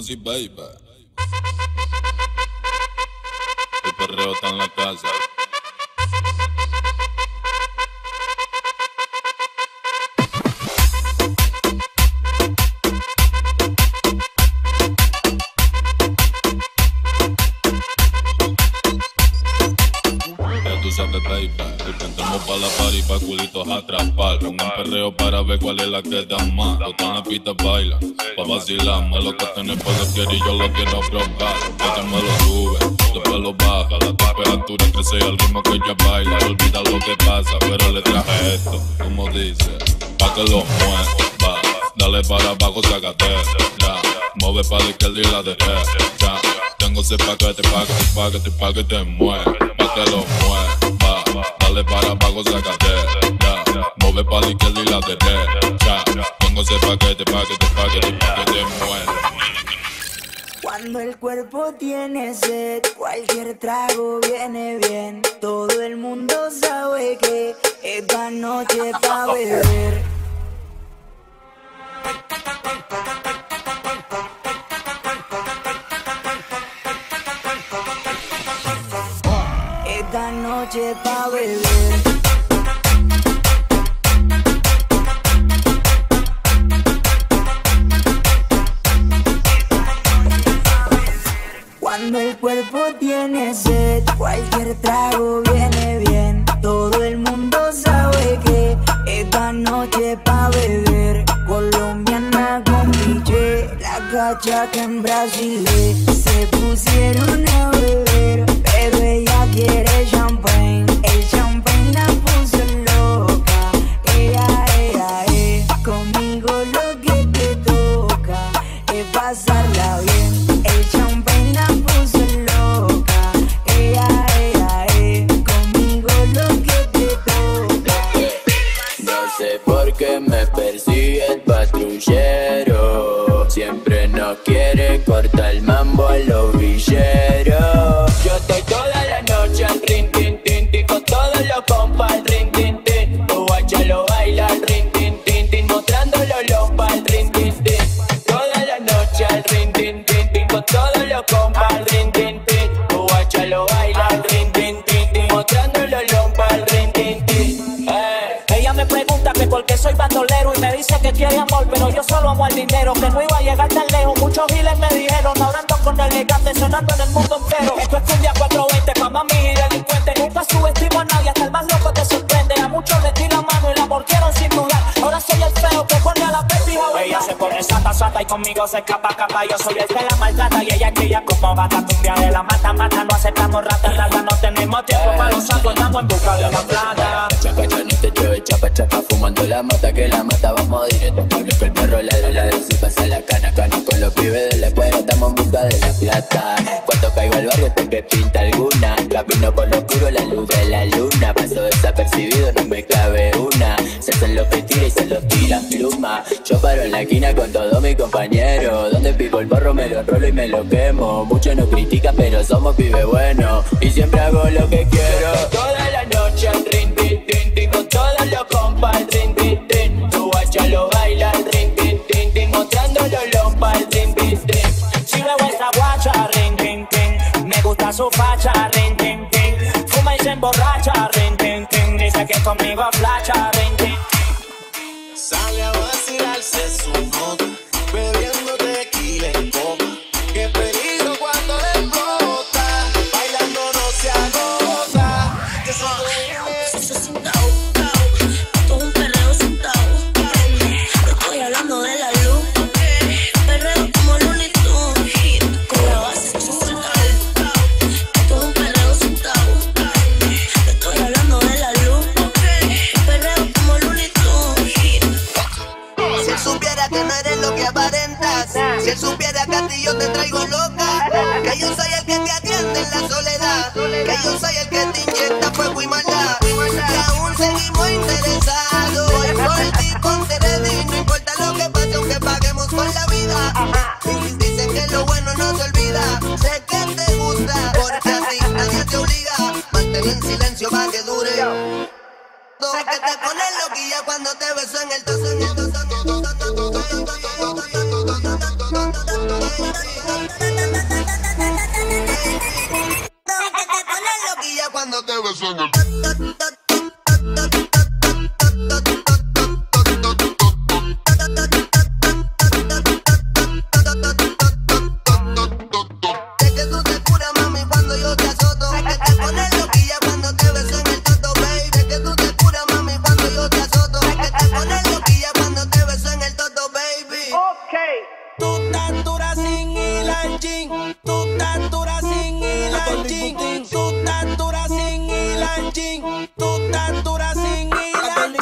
así, baby. El perreo está en la casa. Cantamos pa' la party, pa' culitos atrapar. Con un perreo para ver cuál es la que da más. Todas las pistas bailan, pa' vacilar. Me lo que tenés pa' lo quiero y yo lo quiero probar. Ella me lo sube, después lo baja. La temperatura crece al ritmo que ella baila. Olvida lo que pasa, pero le traje esto, como dice, pa' que lo mueva. Dale para abajo, sácate, ya. Mueve pa' la izquierda y la derecha. Tengo ese pa' que te mueva. Pa' que lo mueva. Dale para abajo, sácate, ya. Mueve pa' la izquierda y la derecha. Tengo ese pa' que te mueva. Cuando el cuerpo tiene sed, cualquier trago viene bien. Todo el mundo sabe que esta noche pa' beber. Esta noche pa' beber. Cuando el cuerpo tiene sed, cualquier trago viene bien. Todo el mundo sabe que esta noche pa' beber. Colombiana con biche, la cacha que en Brasil se pusieron a beber. Pero ella quiere champagne, el champagne la puso loca. Ella, conmigo lo que te toca es pasarla bien. El champagne la puso loca. Ella, conmigo lo que te toca. No sé por qué me persigue el patrullero. Siempre nos quiere cortar el mambo a los villeros. Yo estoy toda la noche al rin, tin, tin, tin, con todos los compas al rin, tin, tin. Tu guacha lo baila al rin, tin, tin, tin, mostrándolo los pa' al rin, tin, tin. Toda la noche al rin, tin, tin, tin, con todos los compas al rin, tin, tin. Tu guacha lo baila al rin, tin, tin, tin, mostrándolo los pa' al rin, tin, tin. Ella me pregunta que por qué soy bandolero y me dice que quiere amor, pero yo solo amo el dinero, que no iba a llegar tan lejos. Muchos giles me dijeron, ahora ando con elegante sonando en el mundo entero. Esto es Cumbia 420, pa' mami y delincuente. Nunca subestimo a nadie, hasta el más loco te sorprende. A muchos les di la mano y la volvieron sin dudar. Ahora soy el feo que pone a la baby a bailar. Ella se pone santa, santa y conmigo se escapa, capa. Yo soy el que la maltrata y ella cría como gata. Cumbia de la mata, mata, no aceptamos ratas, ratas. No tenemos tiempo para los santos, estamos en busca de la plata. Chaca, chanete, chévere, chapa, chapa, fumando la mata, que la mata, vamos directo. Pablo que el perro ladra, ladra, si pasa la cana, cana. Con los pibes de la escuela estamos en busca de la plata. Cuando caigo al barrio porque pinta alguna. Camino por lo oscuro, la luz de la luna. Paso desapercibido, no me cabe una. Se hacen los que tira y se los tiran pluma. Yo paro en la esquina con todos mis compañeros. Donde pico el porro me lo enrolo y me lo quemo. Muchos nos critican pero somos pibes buenos. Y siempre hago lo que quiero. Toda la noche al rin, tin, tin, tin. Con todos los compas al rin, tin, tin. Tu guacha lo baila al rin, tin, tin, tin. Mostrándolo los pa' al rin, tin, tin. Si veo esa guacha, rin, tin, tin. Me gusta su facha, rin, tin, tin. Fuma y se emborracha, rin, tin, tin. Dice que conmigo aflacha, rin, tin, tin. Sale a vacilarse su moto, bebiendo tequila en copa. Qué peligro cuando le explota, bailando no se agota. Que son dueños sin tau, tau. Todo un perreo sin tau, tau. Estoy hablando de la luz. Perreo como Looney Tunes. Con la base sin tau. Todo un perreo sin tau. Estoy hablando de la luz. Perreo como Looney Tunes. Si él supiera que no eres lo que aparentas. Si él supiera que a ti yo te traigo loca. Que yo soy el que te atiende en la soledad. Que yo soy el que te inyecta fuego y maldad. Que aún seguimos interesados. Hoy por ti ponte ready. No importa lo que pase aunque paguemos por la vida. Y dicen que lo bueno no se olvida. Sé que te gusta porque así nadie te obliga. Mantén en silencio pa' que dure. Que te pones loquilla cuando te beso en el tazón. Cuando te beso en el... Sé que tú te curas, mami, cuando yo te azoto. Sé que te pones loquilla cuando te beso en el toto, baby. Sé que tú te curas, mami, cuando yo te azoto. Sé que te pones loquilla cuando te beso en el toto, baby. Ok. Tú tan dura sin hilanchín. Tú tan dura sin hilanchín. Tú tan dura sin hilanchín, tú tan dura sin hilanchín, tú tan dura sin hilanchín,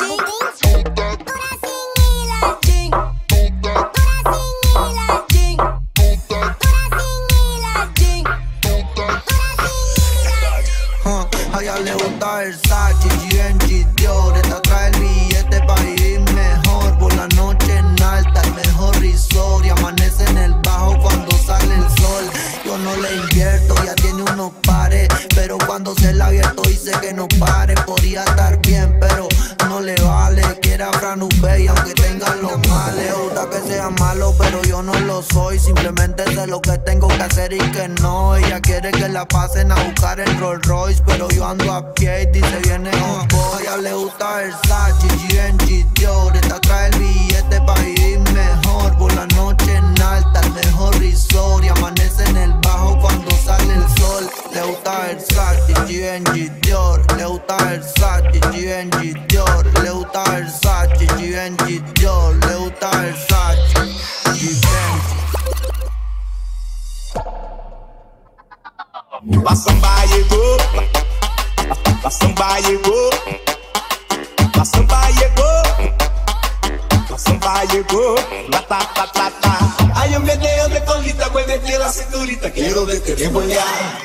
tú tan dura sin hilanchín, tú tan dura sin hilanchín. A ella le gusta el Sachi, Givenchy, Dior, esta trae el billete pa' ir mejor. Por la noche en alta, el mejor resort, y amanece en el bajo cuando sale el sol. Yo no le invierto, ya tiene unos pares, pero cuando se la abierto dice que no pare. Podría estar bien, pero no le vale. Quiere a Fran Ubey, aunque tengan los males. Gusta que sea malo, pero yo no lo soy. Simplemente sé lo que tengo que hacer y que no. Ella quiere que la pasen a buscar el Rolls Royce, pero yo ando a pie y dice viene un boy. A ella le gusta Versace, Givenchy, Dior, esta trae el billete pa' vivir mejor. Por la noche en alta, el mejor resort, y amanece en el bajo cuando sale el sol. Le gusta Versace, Givenchy, Dior, le gusta Versace, Givenchy, Dior, le gusta Versace, Givenchy, Dior, le gusta Versace, Givenchy. La samba llegó, la samba llegó, la samba llegó, la ta ta ta ta. Hay un video de colita, muévete la cinturita, quiero verte rebolear.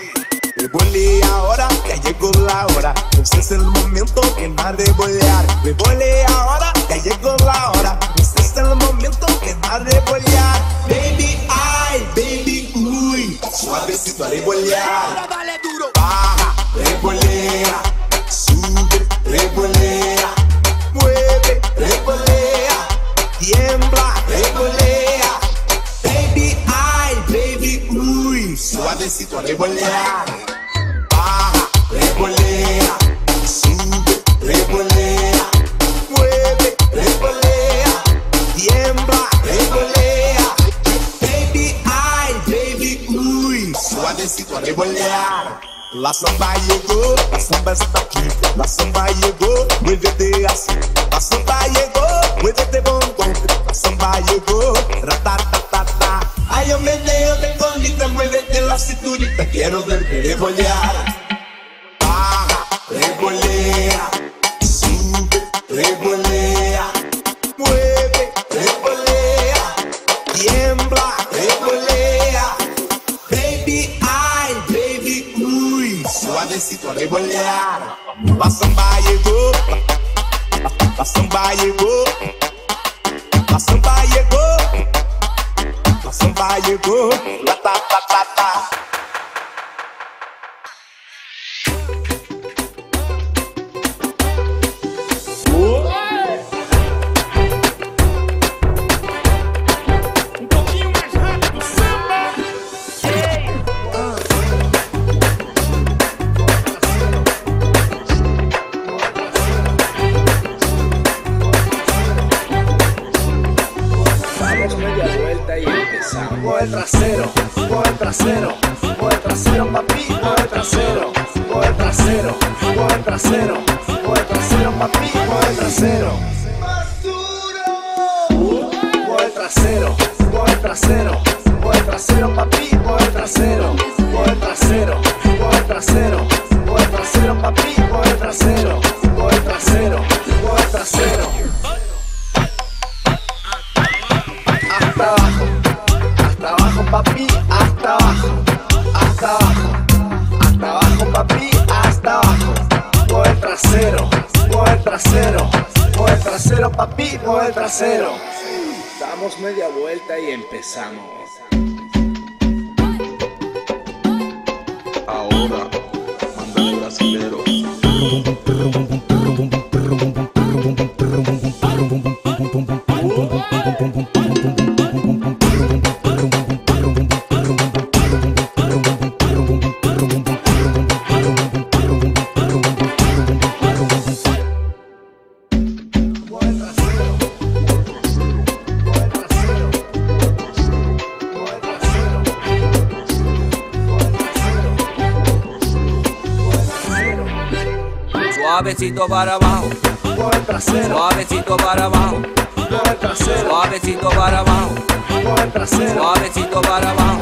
Rebole ahora, ya llegó la hora. Este es el momento en más de bolear. Rebole ahora, ya llegó la hora. Este es el momento en más de bolear. Baby, ay, baby, uy. Suavecito a rebolear. Dale duro. Baja, rebolea. Sube, rebolea. Mueve, rebolea. Tiembla, rebolea. Baby, ay, baby, uy. Suavecito a rebolear. Rebolea, sube, rebolea, mueve, rebolea, tiembla, rebolea. Baby, ay, baby, uy, suavecito a rebolear. La samba llegó, la samba está aquí. La samba llegó, muévete así. La samba llegó, muévete bombón. La samba llegó, ratatatata. Ay, yo me dejo de colita, muévete la cinturita, quiero verte rebolear. Rebolea, sube, rebolea, mueve, rebolea, tiembla, rebolea. Baby, ay, baby, uy, suavecito a rebolear. La samba llegó, la samba llegó, la samba llegó, la samba llegó, la ta ta ta ta. Damos media vuelta y empezamos. Ahora, mándale brasilero. suavecito para abajo, por el trasero, suavecito para abajo, por el trasero, suavecito para abajo, por el trasero, suavecito para abajo,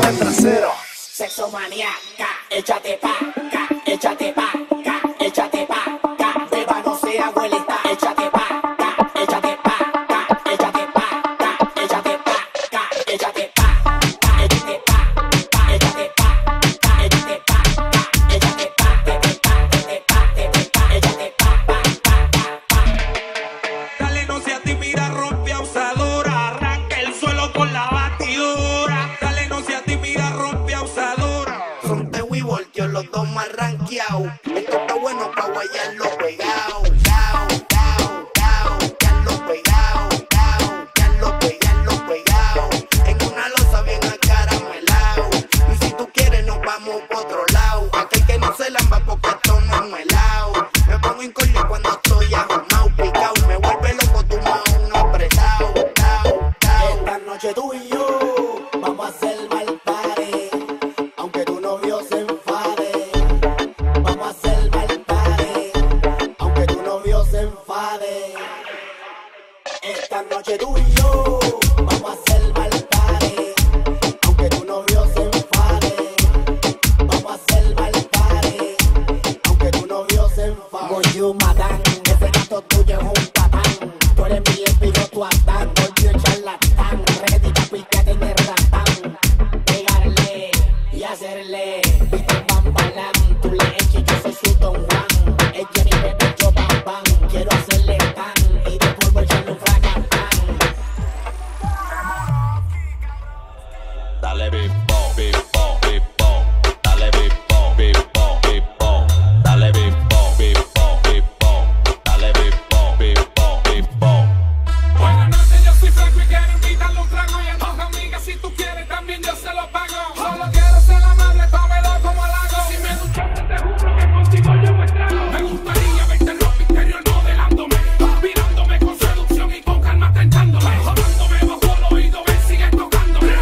por el trasero. Sexo maníaca, échate pa' acá, échate pa' acá, échate pa' acá, beba no sea abuelita, échate pa' acá, échate pa' acá, échate pa' acá, échate pa' acá, échate pa' acá, échate pa' acá, échate pa' acá, échate pa' acá, échate pa' acá, échate pa' acá, échate pa' acá. Dale, no seas tímida, rompe abusadora, arranca el suelo con la batidora. Dale, no seas tímida, rompe abusadora. Fronteo y volteo, los dos más ranqueados. Esto está bueno pa' guayarlo pegado. Tú y yo vamos a hacer mal party, aunque tu novio se enfade. Vamos a hacer mal party, aunque tu novio se enfade. Esta noche tú y yo vamos a hacer mal party, aunque tu novio se enfade. Vamos a hacer mal party, aunque tu novio se enfade. Moyu Madán, ese gato tuyo es un patán. Tú eres mi espigo, tu Adán, Moyu charlatán. Hacerle, viste bam balam, tú le eches, yo soy su Don Juan. Ella mi bebé, yo bam bam, quiero hacerle pan y de polvo echarle un fracatán. Dale bipo, bipo, bipo, dale bipo, bipo, bipo, dale bipo, bipo, bipo, dale bipo, bipo, bipo. Buenas noches, yo soy Franco y quiero invitarle un trago y enoja amiga, si tú quieres también yo se lo pago. Solo quiero ser amable, tómelo como halago. Si me duchaste te juro que contigo yo me trago. Me gustaría verte en ropa interior no delándome, aspirándome con seducción y con calma tentándome, jodándome bajo el oído, ven sigue tocándome,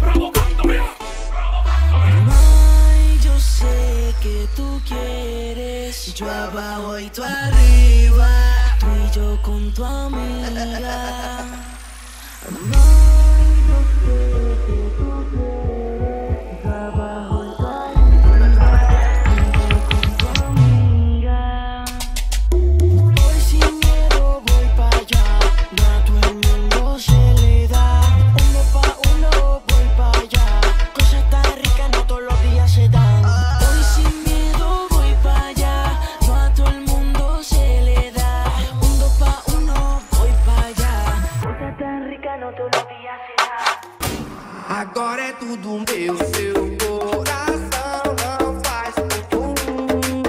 provocándome, provocándome. Ay, yo sé que tú quieres, yo abajo y tú arriba, tú y yo con tu amiga. Agora é tudo meu, seu coração não faz bum bum.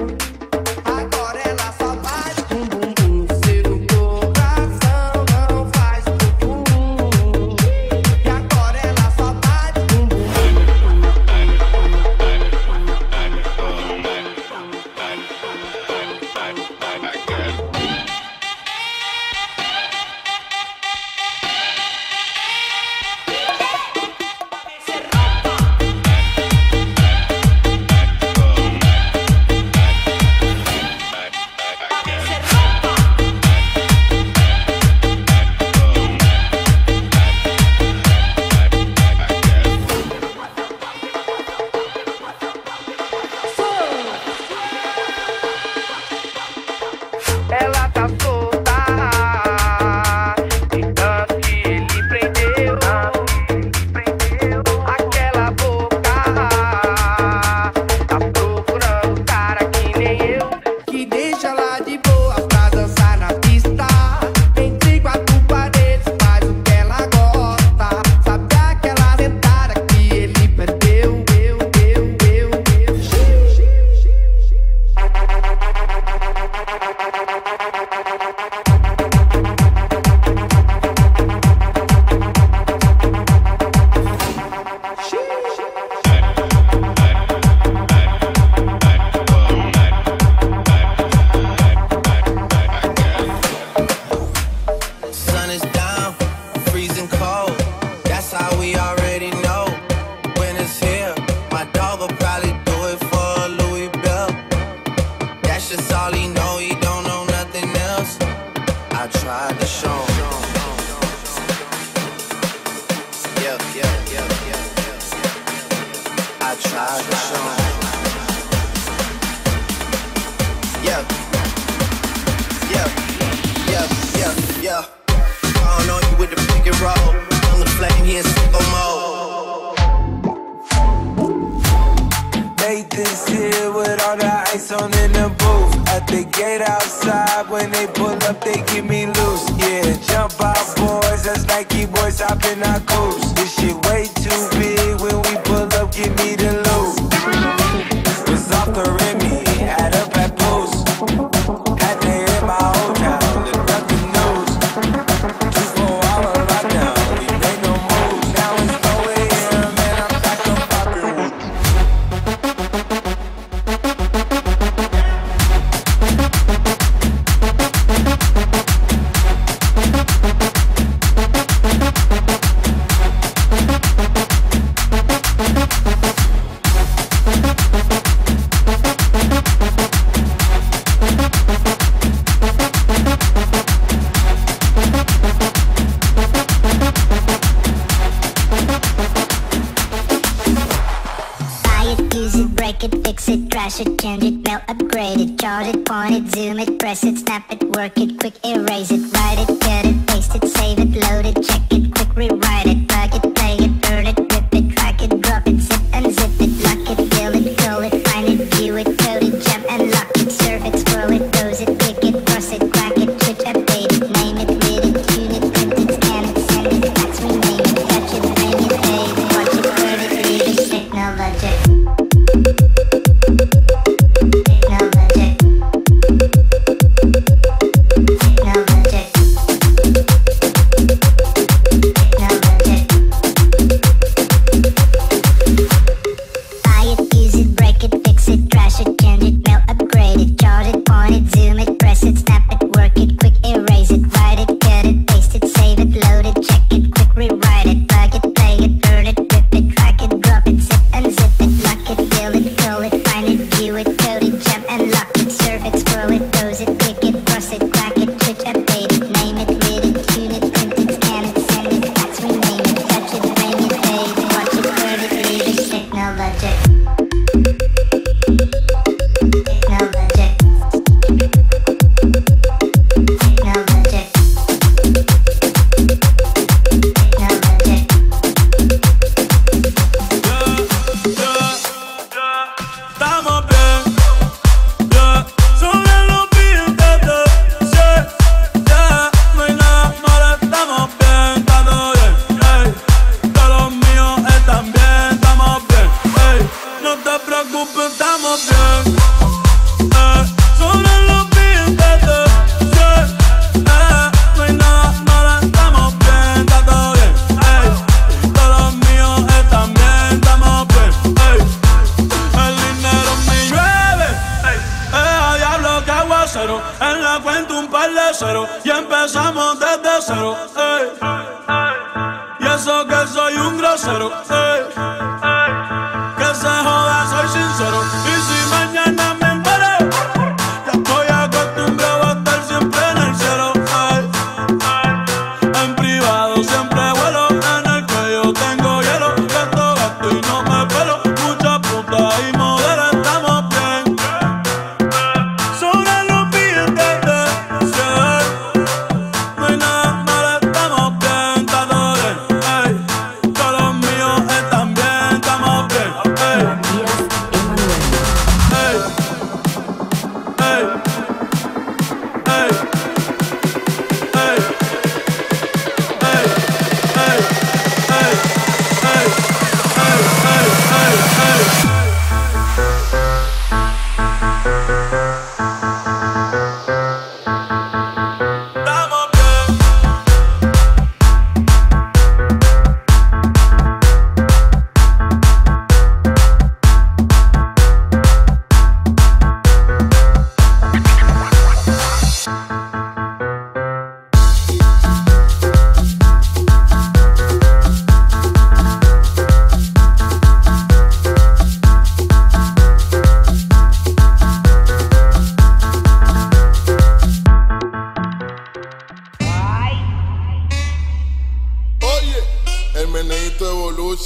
Agora ela só faz bum bum bum. Seu coração não faz bum bum. E agora ela só faz bum bum bum. That's just all he know, he don't know nothing else. I tried to show him. Yeah. I tried to show him. Yeah. Calling on you with the pick and roll. On the flame, he in sicko mode. Late this year with all the ice on in the booth. At the gate outside, when they pull up, they give me loose. Yeah, jump out boys, that's Nike boys hopping our coast. This shit way too big, when we pull up, give me the loot. Was off the Remy, had up at post. Had to hit my old town, the nothing knows. 2-4 hour lockdown, we made no moves. Now it's 4 AM and I'm back on poppin'. Trash it, change it, mail, upgrade it, chart it, point it, zoom it, press it, snap it, work it, quick erase it, write it, cut it, paste it, save it, load it, check it, quick rewrite it, plug it, play it, burn it, rip it, drag it, drop it, zip and zip it, lock it, fill it, call it, find it, view it, code it, jump and lock it, serve it, scroll it, pose it, click it, cross it, crack it, switch, update it, name it, read it, tune it, print it, scan it, send it, fax, rename it, touch it, name it, pay it, watch it, word it, read it, signal logic.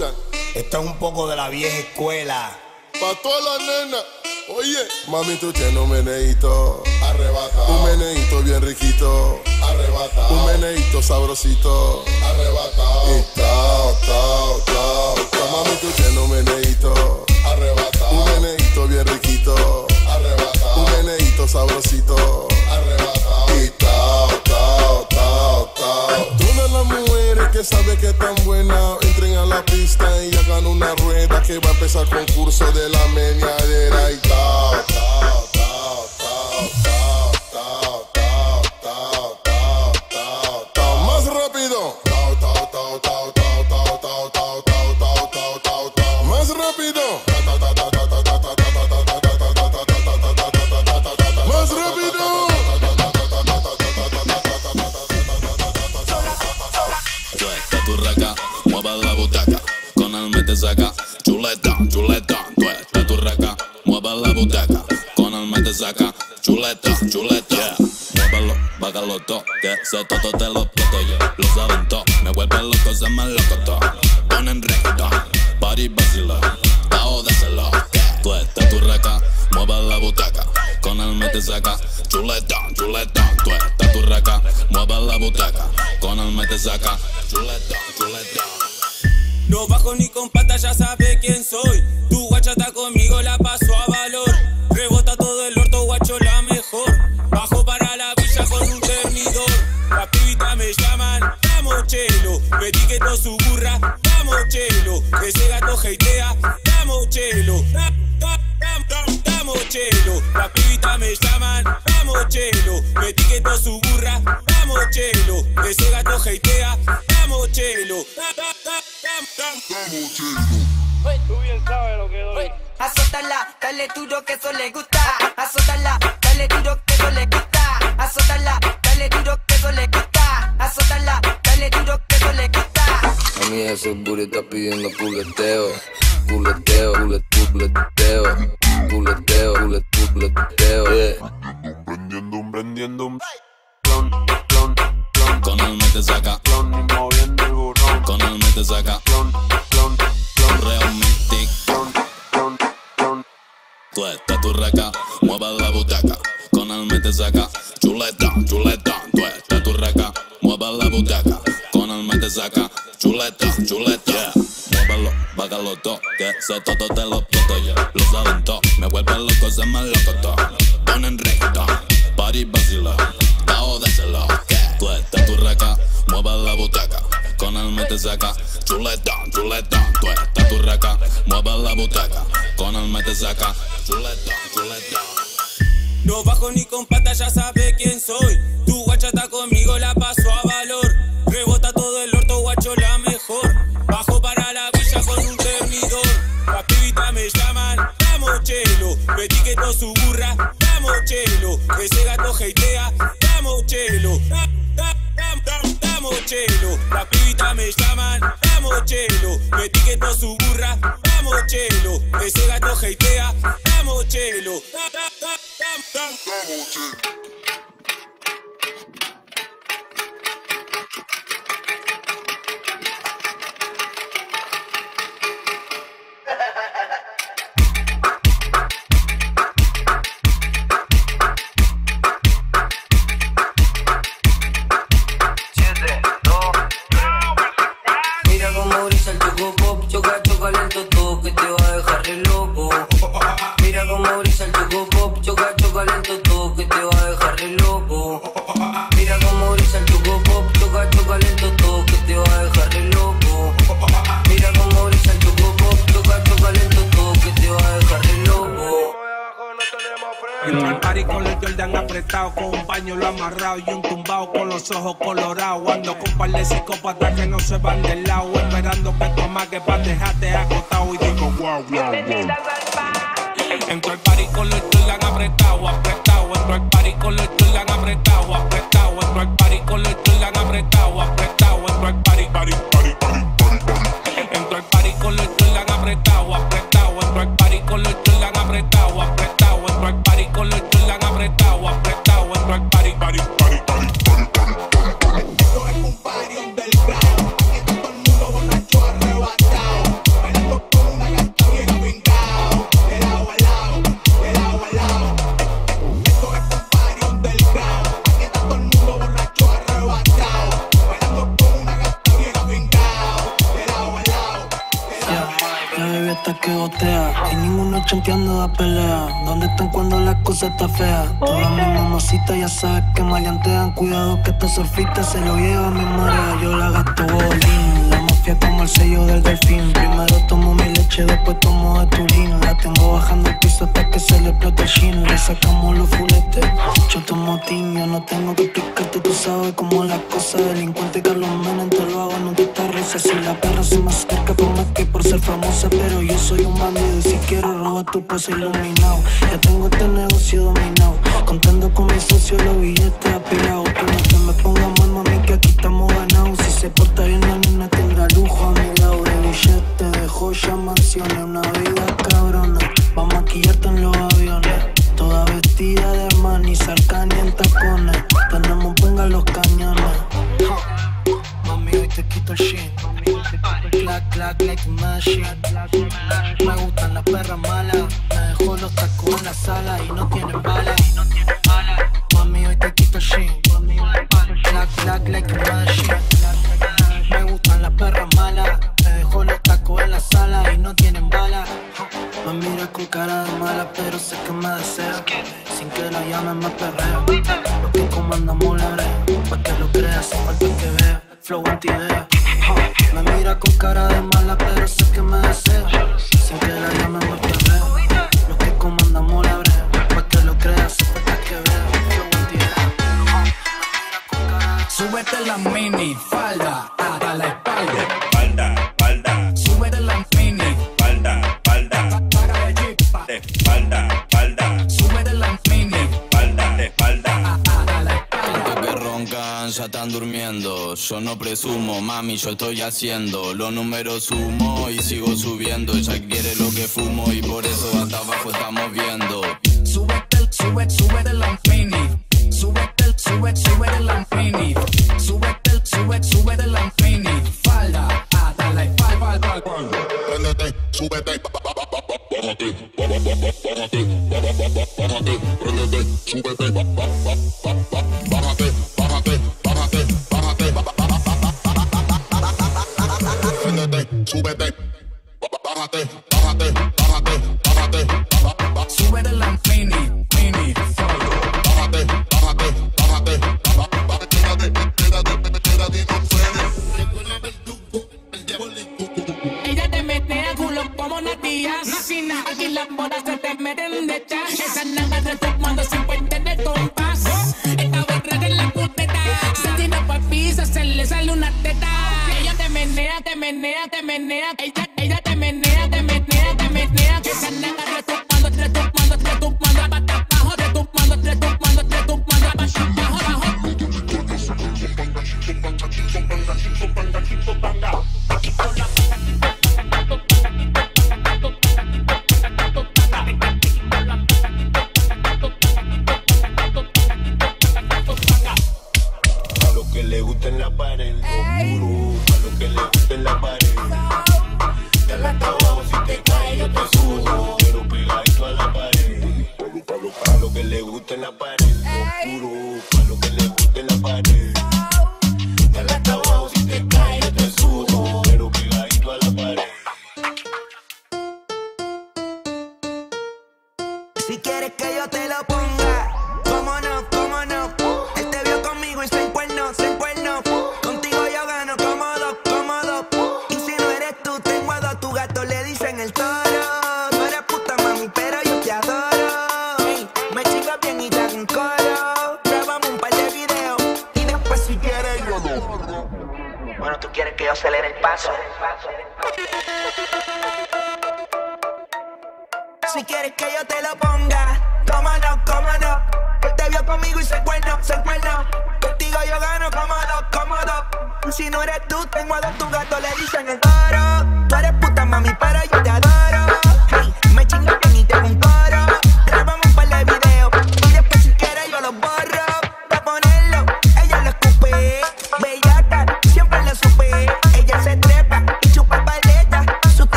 escuchan. Esto es un poco de la vieja escuela. Pa' todas las nenas, oye. Mami, tú tienes un meneíto arrebatado, un meneíto bien riquito arrebatado, un meneíto sabrosito arrebatado. Y tao, tao, tao, tao. Mami, tú tienes un meneíto arrebatado, un meneíto bien riquito arrebatado, un meneíto sabrosito arrebatado. Y tao, tao, tao, tao. Todas las mujeres que saben que están buenas entren a la pista y hagan una rueda que va a empezar el concurso de la meneadera. Y tao, tao, tao, tao, tao, tao, tao, tao, tao, tao. Más rápido. Tao, tao, tao, tao, tao, tao, tao, tao, tao, tao, tao, tao. Más rápido. Más rápido. Saca, chuleta, chuleta, tú estás turraca, mueve la butaca, con alma te saca, chuleta, chuleta, yeah. Muévelo, bágalo todo, que ese toto te lo exploto yo, yeah. Los aventó, me vuelve loco, se me loco todo, ponen recto, party vacilo, tao dáselo, yeah. Tú estás turraca, mueve la butaca, con alma te saca, chuleta, chuleta, tú estás turraca, mueve la butaca, con alma te saca, chuleta, chuleta. No bajo ni con patas, ya sabes quién soy. Tu guacha está conmigo, la paso a valor. Rebota todo el orto, guacho, la mejor. Bajo para la villa con un termidor. Las pibitas me llaman, vamos chelo. Pedí que esto suburra, vamos chelo. Que ese gato jeitea, vamos chelo. Vamos chelo. Las pibitas me llaman, vamos chelo. Pedí que esto suburra, vamos chelo. Que ese gato jeitea, vamos chelo. Tú bien sabes lo que doy. Azótala, dale duro que eso le gusta. Azótala, dale duro que eso le gusta. Azótala, dale duro que eso le gusta. Azótala, dale duro que eso le gusta. A mí ese booty está pidiendo puleteo. Puleteo, puleteo. Puleteo, puleteo. Prendiendo un, prendiendo un. Con alma te saca. Con alma te saca. Tú estás turraca, mueve la butaca, con alma te saca, chuleta, chuleta. Tú estás turraca, mueve la butaca, con alma te saca, chuleta, chuleta, yeah. Muévelo, bágalo todo, que ese toto te lo exploto yo, yeah. Los aventó, me vuelve loco, se me loco todo, ponen recto, party vacilo, tao dáselo, yeah. Tú estás turraca, mueve la butaca, con alma te saca, chuleta, chuleta. Tú estás turraca, mueve la butaca, con alma te saca, chuleta, chuleta. No bajo ni con patas, ya sabes quién soy. Tu guacha está conmigo, la paso a valor. Rebota todo el orto, guacho, la mejor. Bajo para la villa con un termidor. Las pibitas me llaman, vamos chelo. Pedí que esto suburra, vamos chelo. Que ese gato jeitea, vamos chelo. Vamos chelo, las pibitas me llaman, vamos chelo, metí que esto suburra, vamos chelo, ese gato jeitea, vamos chelo. Y un tumbao con los ojos colorados, ando con par de psicópatas que no se van del lado, esperando que tú amagues pa' dejarte acotado. Y digo wow, wow, wow. Entro al party con los chulan apretado, apretado. Entro al party con los chulan apretado, apretado. Entro al party con los chulan apretado, apretado. Entro al party, party, party, party, party. Entro al party con los chulan apretado, apretado. Entro al party con los chulan apretado, apretado. Entro al party con los chulan apretado, apretado. Entro al party, party. Esto es un party underground, aquí todo el mundo borracho arrebatado. que gotea. Y ninguno chanteando da pelea. ¿Dónde están cuando la cosa está fea? Todas mis mamositas ya sabes que maleantean. Cuidado que esta surfista se lo lleva a mi marea. Yo la gasto bolín, la mafia como el sello del delfín. Primero tomo mi leche, después tomo de Turín. La tengo bajando el piso hasta que se le explota el jean. Le sacamos los fuletes, yo tomo tin. Yo no tengo que explicarte, tú sabes cómo la cosa. Delincuente Carlos Menem, te lo hago, nunca te rosa. Si la perra se me acerca, por más que por ser famosa. Pero yo soy un bandido y si quiero robar tu paso iluminado. Ya tengo este negocio dominado, contando con mi socio los billetes apilados. Tú no te me pongas mal, mami, que aquí estamos ganados. Si se porta bien la nena tendrá lujo a mi lado. De billetes, de joyas, mansiones, una vida cabrona. Va a maquillarte en los aviones, toda vestida de mani, sarcani en tacones. Tenemos venga los cañones. Mami, hoy te quito el shit. Clac, clac, like machine. Me gustan las perras malas. Me dejó los tacos en la sala y no tienen balas. Mami, hoy te quito el shit. Clac, clac, like machine. Me gustan las perras malas. Me dejó los tacos en la sala y no tienen balas. Me mira con cara de mala, pero sé que me desea. Sin que la llamen me perreo. Porque comandamos la brea. Pa' que lo creas, sin falta que vea. Flow anti-idea. Me mira con cara de mala, pero sé que me desea. Sin que la llamen me perreo. Los que comandamos la brea. Pa' que lo creas, sin falta que vea. Flow anti-idea. Súbete la mini falda hasta la espalda. Falda, falda. Súbete la mini falda. De espalda, espalda. Súbete la mini. Espalda, de espalda. A la espalda. Que roncan, ya están durmiendo. Yo no presumo, mami, yo estoy haciendo. Los números sumo y sigo subiendo. Ella quiere lo que fumo y por eso hasta abajo estamos viendo. Súbete la mini. Súbete la mini. Súbete la mini. Falda, a la espalda. Préndete, súbete. Bájate, prendete, súbete, bájate, prendete, súbete, bájate, súbete la mini, bájate, Nacina, aquí las bolas se te meten de chas. Esas nalgas retomando sin perder el compás. Esta berraca en la puteta. Se tira pa' piso, se le sale una teta. Ella te menea, te menea, te menea. Ella te menea, te menea, te menea. Esas nalgas retomando, retomando. Pata abajo, retomando. Abajo, abajo.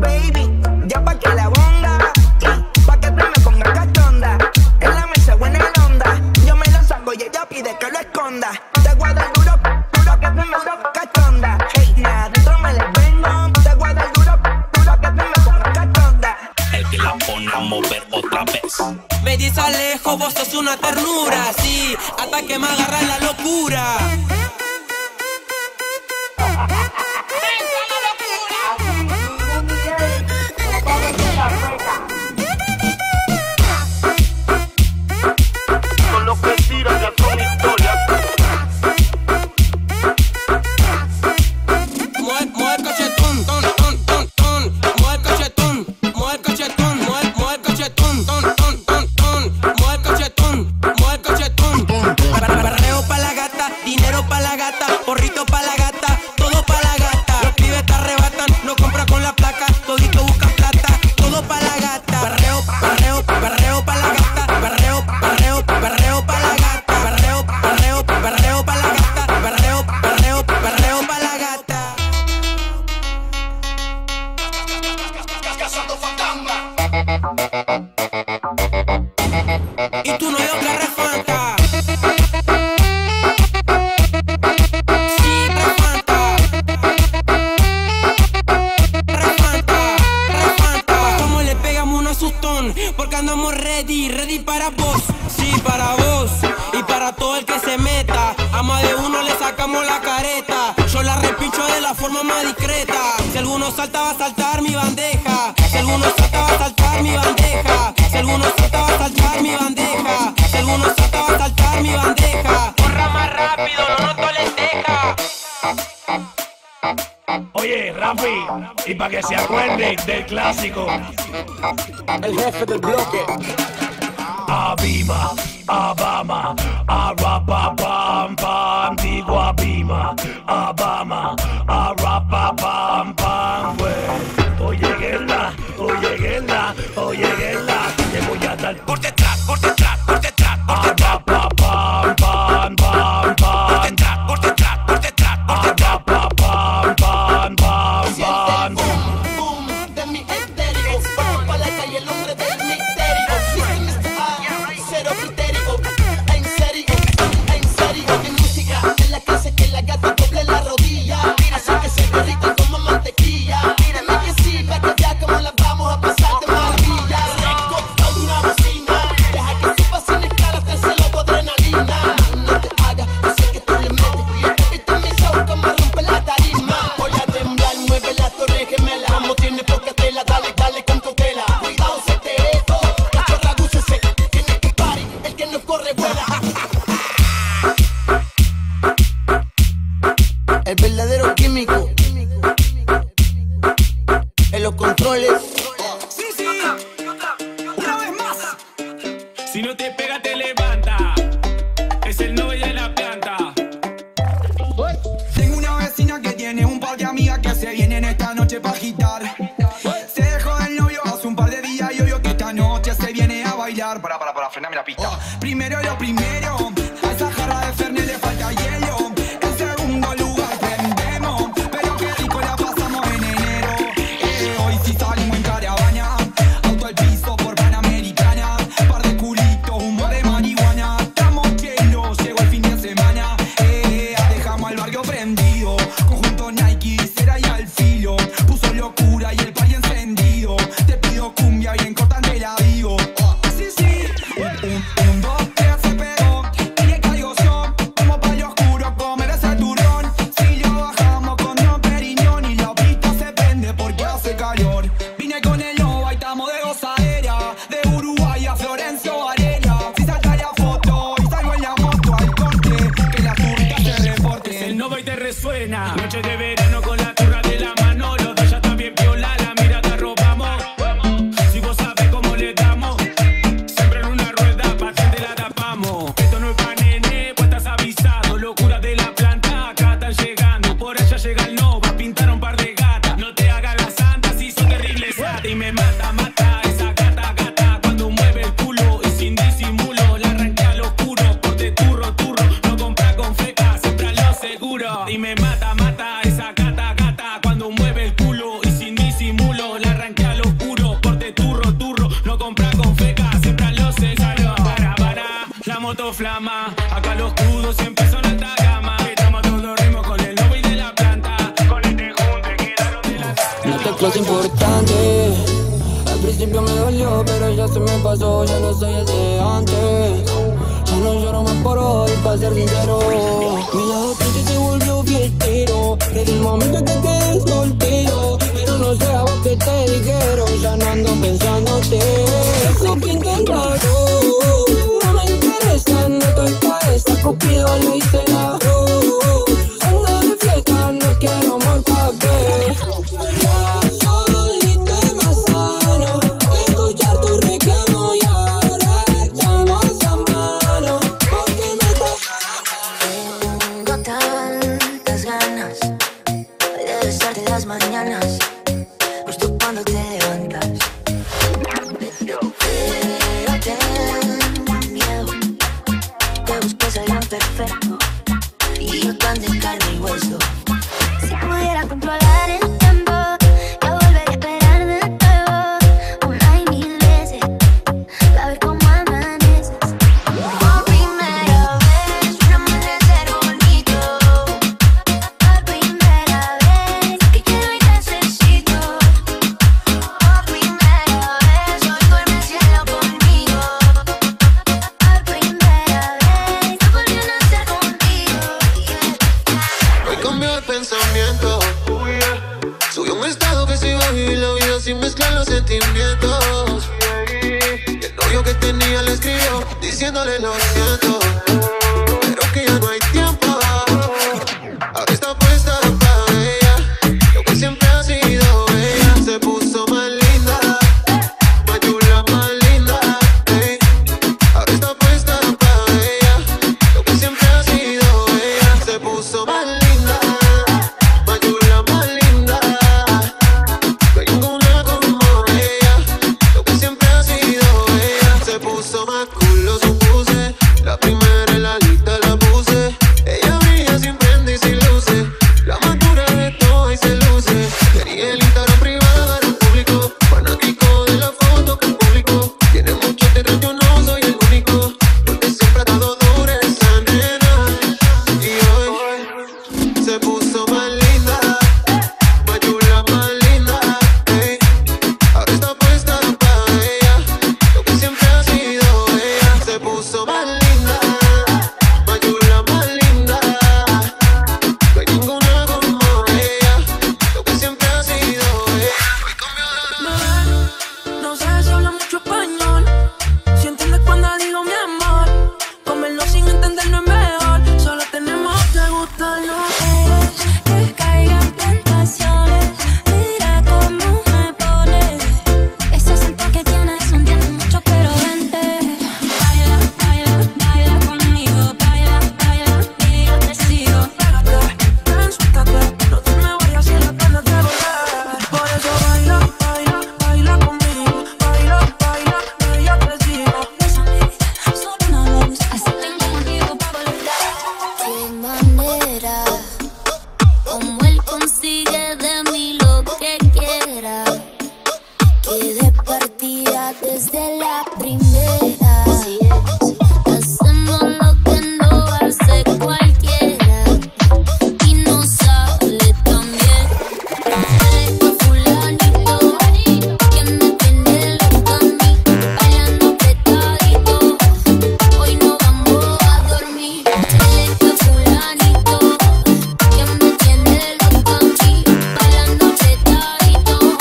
Baby, ya pa' que la bonga. pide que lo esconda. Te guarda el duro, duro que tú me pongas cachonda. Hey, nada, dentro me le vengo. Te guarda el duro, duro que tú me pongas cachonda. El que la pone a mover otra vez. Me dice Alejo, vos sos una ternura, sí, hasta que me agarra la locura. Y tú no hay otra respuesta. Sí, respuesta. Respuesta, respuesta. Como le pegamos uno asustón, porque andamos ready, ready para vos. Sí, para vos y para todo el que se meta. A más de uno le sacamos la careta. Yo la repincho de la forma más discreta. Si alguno salta, va a saltar mi bandeja. Si alguno salta, va a saltar mi bandeja. Si alguno salta, va a saltar mi bandeja. Si alguno salta, va a saltar mi bandeja. Corra más rápido, no nos tolenteja. Oye, Rafi, y para que se acuerden del clásico, el jefe del bloque. Abima, Abama, Arapapam, pam, digo Abima, Abama, Arapapam, pam, güey. Oye, guerra, oye, guerra, oye, guerra, te voy a dar por detrás, por detrás, por detrás, por detrás. Arapapam, pam, pam, pam, por detrás, por detrás, por detrás, por detrás. Arapapam, pam, pam, pam, pam. Boom, boom, de mi estéreo, bajo pa' la calle el hombre del misterio. El verdadero químico en los controles. Sí, sí, una vez más. Si no te pega, te levanta. Es el novio de la planta. Tengo una vecina que tiene un par de amigas que se vienen esta noche para agitar. Se dejó del novio hace un par de días y obvio que esta noche se viene a bailar. Para, frename la pista. Primero lo primero, a esa jarra de Fernet le falta hielo. Suena noche de verano con la turra de la mano. Los dos ya están bien piola, la mirada robamos. Si vos sabés cómo le damos, siempre en una rueda, patente la tapamos. Esto no es pa' nene, vos estás avisado. Locura de la planta, acá están llegando. Por allá llega el Nova, pintaron par de gatas. No te hagas la santa, si son terribles sata. Y me mata, mata esa gata, gata. Cuando mueve el culo y sin disimulo, la arranqué al oscuro, corte turro, turro. No compra con feca, siempre a lo seguro. Y me mata, mata esa gata, gata. Cuando mueve el culo y sin disimulo, la arranqué al oscuro, corte turro, turro. No compra con feca, siempre a lo seguro. Para, la moto flama, acá los cudos. saludos siempre son alta gama. Estamos todos ritmos con el lobby de la planta. Con este junte quedaron de la sala. No te cosas importante. Al principio me dolió, pero ya se me pasó. Ya no soy el de antes. Ya no lloro más por hoy, para ser sincero. Mi lado triste se volvió fiestero. Desde el momento que quedé soltero. Pero no sé a vos que te dijeron. Ya no ando pensándote. Eso que intentaron. Cupido lo hice la cruz. Ando de fiesta, no quiero más papel. Ya solito es más sano escuchar tu reclamo y ahora estamos a mano. Porque me estás. Tengo tantas ganas de besarte las mañanas, justo cuando te levantas. Perfecto, y yo tan de carne y hueso. Si pudiera controlar el tiempo, yo volvería a esperar de nuevo. Una y mil veces, para ver cómo amaneces. Por primera vez, un amanecer bonito. Por primera vez, que quiero y necesito. Por primera vez, hoy duerme el cielo conmigo. Por primera vez. Pensamiento subió un estado que se baja y la vida sin mezclar los sentimientos. El novio que tenía le escribió diciéndole lo siento, pero que ya no hay tiempo. Ahora está puesta para ella, lo que siempre ha sido ella. Se puso más linda, más chula, más linda. Ahora está puesta para ella, lo que siempre ha sido ella. Se puso más linda. Desde la primera, hacemos lo que no hace cualquiera y no sale tan bien. Traigo fulanito que me tiene loca a mí, bailando apretadito. Hoy no vamos a dormir. Traigo fulanito que me tiene loca a mí, bailando apretadito.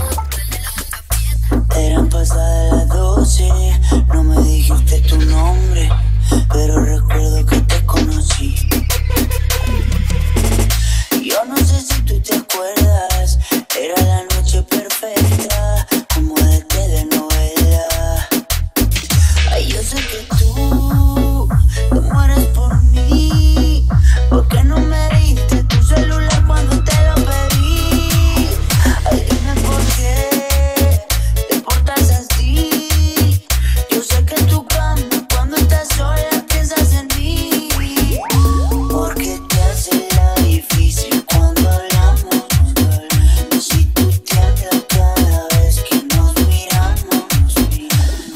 Hasta que eran pasadas las 12, no me dijiste tu nombre, pero recuerdo que te conocí. Yo no sé si tú te acuerdas, era la noche perfecta, como de telenovela. Ay, yo sé que tú te mueres por mí, porque no me diste tu celular cuando te lo pedí. Ay, dime por qué.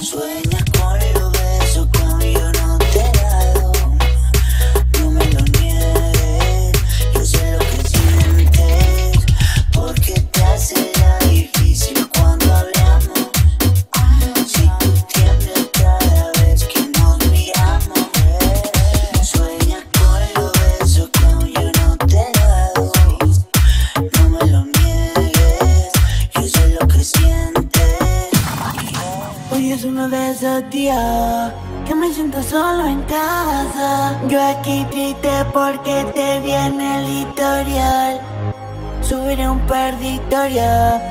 Sueña con los besos cuando yo no te da. esos días que me siento solo en casa. Yo aquí triste porque te vi en el historial. Subiré un par de historias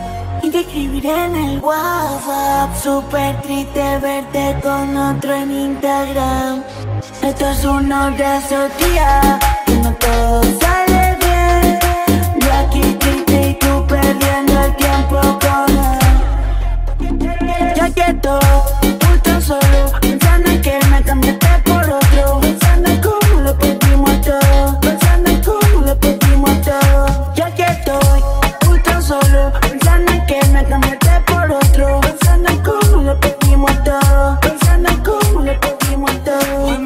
y te escribiré en el WhatsApp. Súper triste verte con otro en Instagram. Esto es un abrazo, tía, que no todo sale bien. Yo aquí triste y tú perdiendo el tiempo con él. Ya quieto, justo solo, pensando en que me cambiaste por otro, pensando en cómo lo perdimos todo, pensando en cómo lo perdimos todo. Ya que estoy, justo solo, pensando en que me cambiaste por otro, pensando en cómo lo perdimos todo, pensando en cómo lo perdimos todo.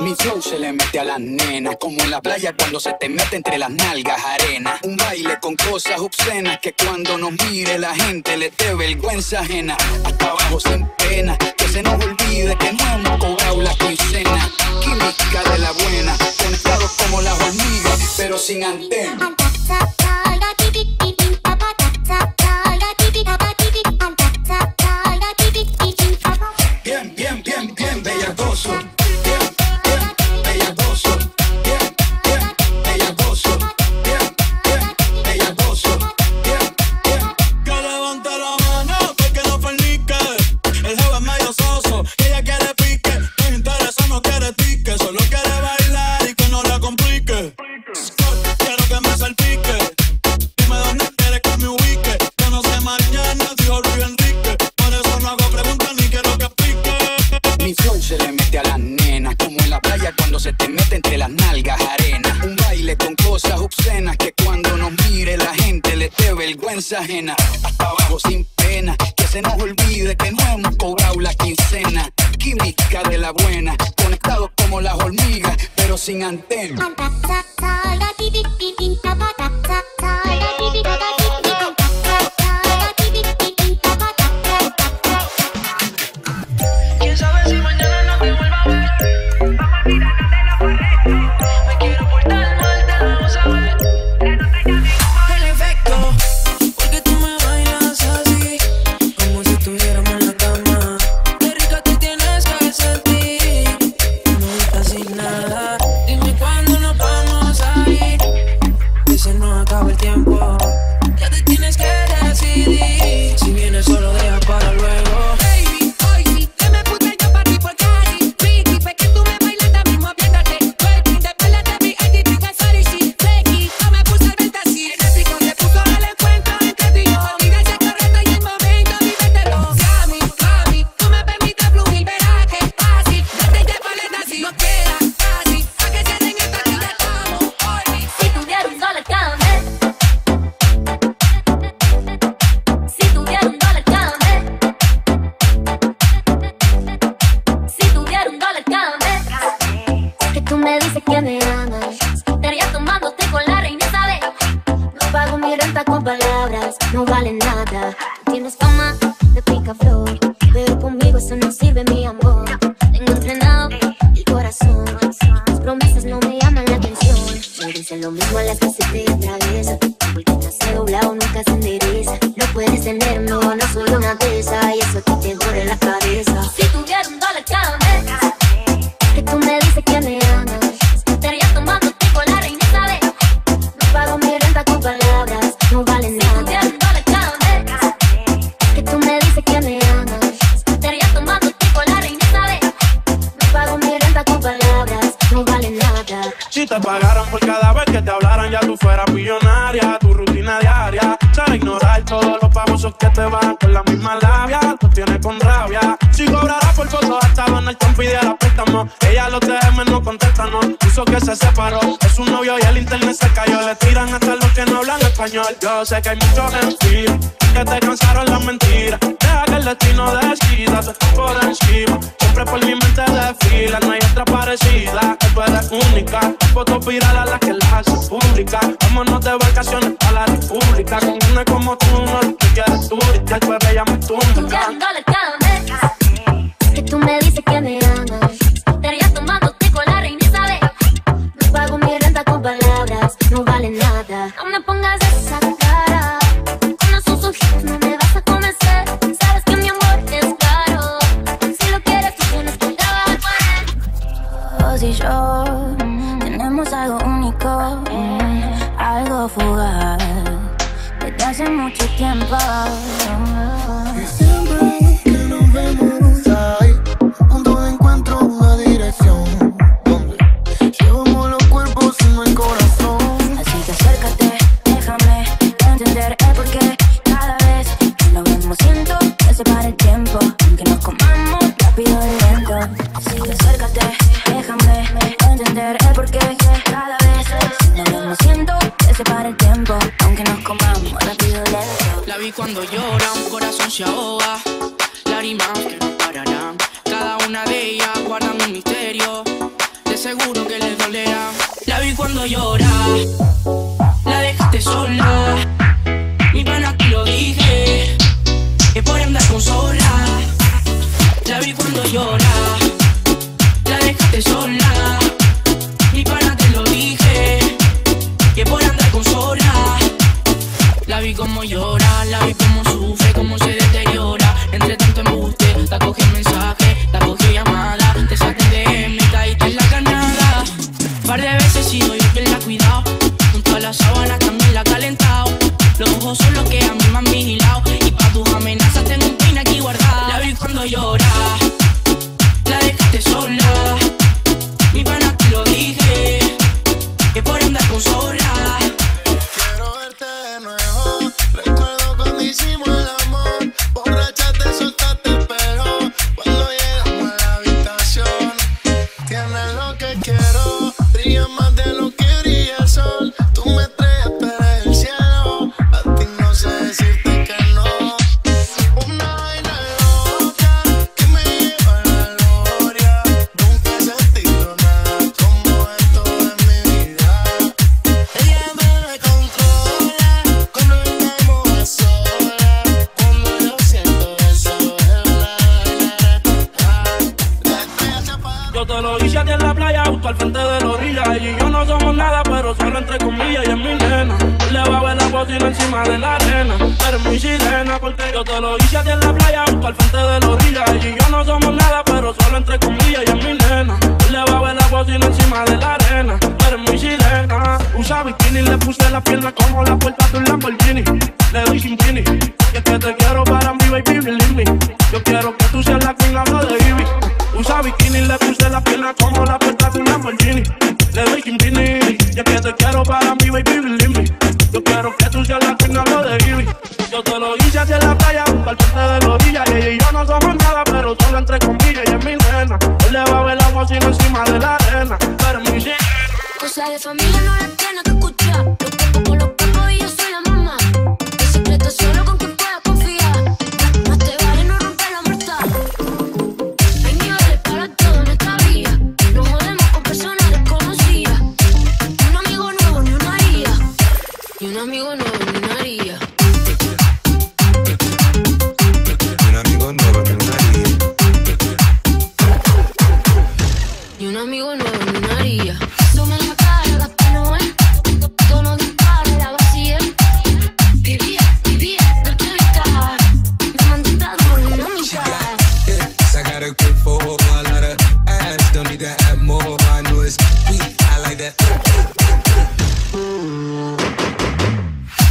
Mi show se le mete a las nenas, como en la playa cuando se te mete entre las nalgas arena. Un baile con cosas obscenas que cuando nos mire la gente le dé vergüenza ajena. Hasta abajo sin pena, que se nos olvide que no hemos cobrado la quincena. Química de la buena, conectados como las hormigas, pero sin antena. Bien, bien, bien, bien, bellacoso. Ajena, hasta abajo sin pena, que se nos olvide que no hemos cobrado la quincena. Química de la buena, conectados como las hormigas, pero sin antena. Yo sé que hay muchos en ti que te cansaron las mentiras. Deja que el destino decida, tú estás por encima. Siempre por mi mente desfila, no hay otra parecida. Que tú eres única, foto viral a la que la hace pública. Vámonos de vacaciones a la república. Con una como tú, no lo que quieres tú. Y te puedes llamar tú. Que tú me dices que me amas. Te rías tomándote con la reina Isabel. No pago mi renta con palabras, no vale nada. No me pongas esa cara, con esos ojitos no me vas a convencer. Sabes que mi amor es caro, si lo tenemos algo único, algo fugaz desde hace mucho tiempo. Y siempre que nos vemos hay un punto de encuentro, una dirección donde llevamos los cuerpos y no el corazón. Así que acércate, déjame entender el porqué. Cada vez que nos vemos siento que se para el tiempo, que nos comamos rápido y lento. Así que acércate, déjame entender el porqué. Cada vez que nos vemos siento que se para el tiempo, aunque nos comamos rápido y lento. La vi cuando llora, un corazón se ahoga, lágrimas que no pararán. Cada una de ellas guardan un misterio, de seguro que les dolerá. La vi cuando llora, la dejaste sola. Mi pana, te lo dije, que por andar con sola. La vi cuando llora, la dejaste sola. Mi pana, te lo dije, que por andar con sola. La vi como llora, la vi como sufre, como se deteriora. Entre tanto embuste, te cogí mensaje, te cogí llamada, te saqué DM, caíste en la canada. Par de veces sigo yo quien la ha cuidado, junto a la sábana también la ha calentado. Los ojos son los que a mí me han vigilado, y pa' tus amenazas tengo un pin aquí guardado. La vi cuando llora, la dejaste sola. Mi pana, te lo dije, que por andar con sola. Quiero verte de nuevo, recuerdo cuando hicimos el amor. Borracha te soltaste el pelo, cuando llegamos a la habitación. Tienes lo que quiero, brilla más de lo que brilla el sol. Tú me traes para el cielo. Decirte que no, una vaina loca que me lleva a la gloria. Nunca he sentido nada como esto en mi vida. Ella me controla cuando estamos a solas, cuando yo siento eso en la. Yo te lo hice a ti en la playa, justo al frente de la orilla. Ella y yo no somos nada, pero solo entre comillas y en mi nena. Le va a ver la bocina encima de la arena, pero es mi sirena, porque yo te lo hice a ti en la playa, justo al frente de la orilla. Ella y yo no somos nada, pero solo entre comillas y es mi nena. Le va a ver la bocina encima de la arena, pero es mi sirena. Usa bikini, le puse las piernas como la puerta de un Lamborghini. Le doy sin bikini, y es que te quiero para mi baby, believe me. Yo quiero que tú seas la queen, hablo de Ivy. Usa bikini, le puse las piernas como la puerta de un Lamborghini. Le doy sin bikini, y es que te quiero para mi baby, believe me. Yo quiero que tú seas la queen, hablo de Ivy. Yo te lo hice hacia la playa, al frente de la orilla. Ella y yo no somos nada, pero solo entre comillas y es mi nena. Él le va a ver la bocina encima de la arena, pero mi sirena. Cosa de familia no la tiene que escuchar. Los cuerpos con los cuerpos y yo soy la mamá. El secreto es solo con quien pueda confiar. Más te vale no romper la mortal. Hay niveles para todo en esta vida. No jodemos con personas desconocidas. Un amigo nuevo ni una guía. Y un amigo nuevo ni una haría. Y un amigo nuevo ni una haría. Y un amigo nuevo ni una haría. Toma la cara, la panoa. Todo lo dispara, la vacía. Vivía, no quiero estar. Me mandé a dormir a mi casa. I got a grip for a lot of ass. Don't need to add more. I know it's sweet. I like that.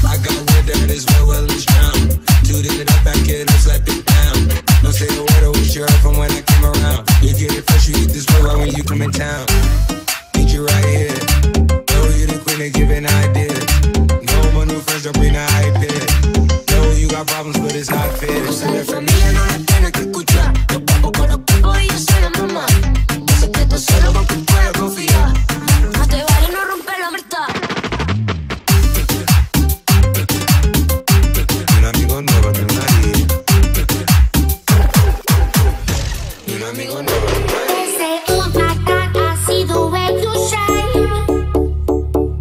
I got word that is well is drowned. Tooted it up back here, don't slap it down. Don't say a word, always your from when I came around. You get it fresh, you get this word right when you come in town. Need you right here. Know you the queen of giving ideas. No more new friends, don't bring the hype here. Know you got problems, but it's not fair. No sé de familia, no la tiene que escuchar. Yo pago con los cuerpos y yo soy la mamá. El secreto solo con quien pueda confiar. Más te vale no romper la verdad.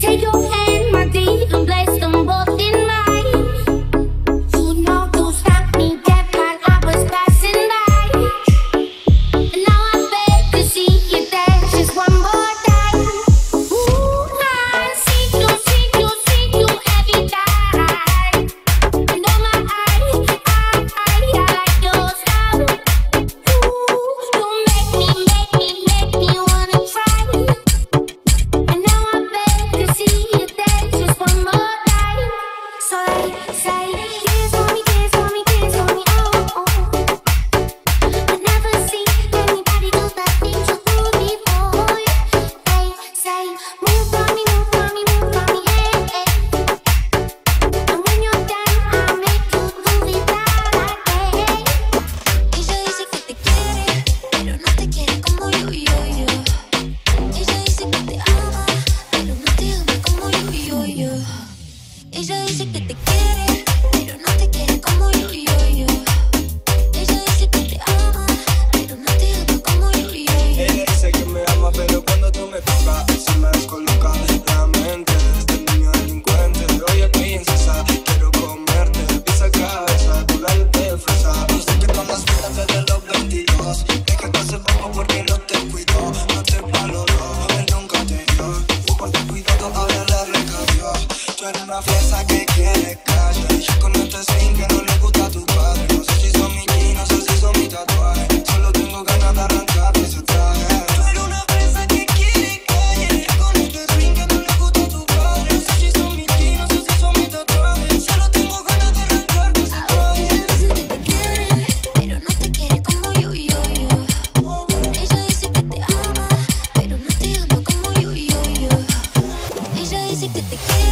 Take your hand, my dear, and place them both in mine. You know the una fiesta que quiere calle. Yo con este swing que no le gusta a tu padre. No sé si son mis jeans, no sé si son mis tatuajes. Solo tengo ganas de arrancarte ese traje. Tú eres una presa que quiere calle. Yo con este swing que no le gusta a tu padre. No sé si son mis jeans, no sé si son mis tatuajes. Solo tengo ganas de arrancarte ese traje. Ahora dice que te quiere, pero no te quiere como yo. Ella dice que te ama, pero no te ama como yo. Ella dice que te quiere.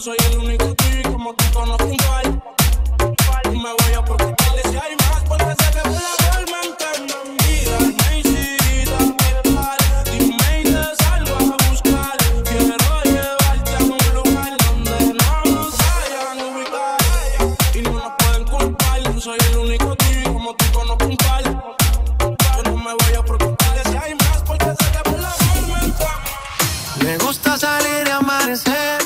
Soy el único tío y como tú conozco un par. No me voy a preocuparle si hay más, porque sé que por amor me encanta mi vida. Me incita a mirar, dime y te salgo a buscar. Quiero llevarte a un lugar donde no nos vayan a ubicar y no nos pueden culpar. Soy el único tío y como tú conozco un par. No me voy a preocuparle si hay más, porque sé que por amor me encanta. Me gusta salir y amanecer,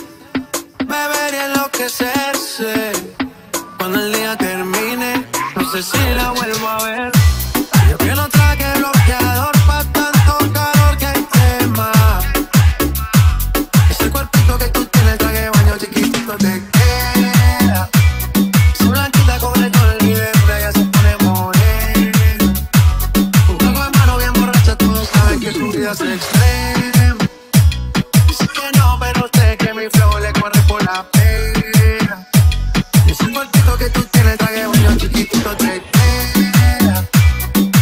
beber y enloquecerse. Cuando el día termine, no sé si la vuelvo a ver. Yo que no traje bloqueador pa' tanto calor que quema. Ese cuerpito que tú tienes, traje de baño chiquitito te queda. Su blanquita cobre con el vidente, ya se pone morena. Un poco de mano bien borracha, todos saben que su vida se extrema. Dice que no, pero sé que mi flow le corre por la pena. Es un cuartito que tú tienes, traje de baño chiquitito te queda.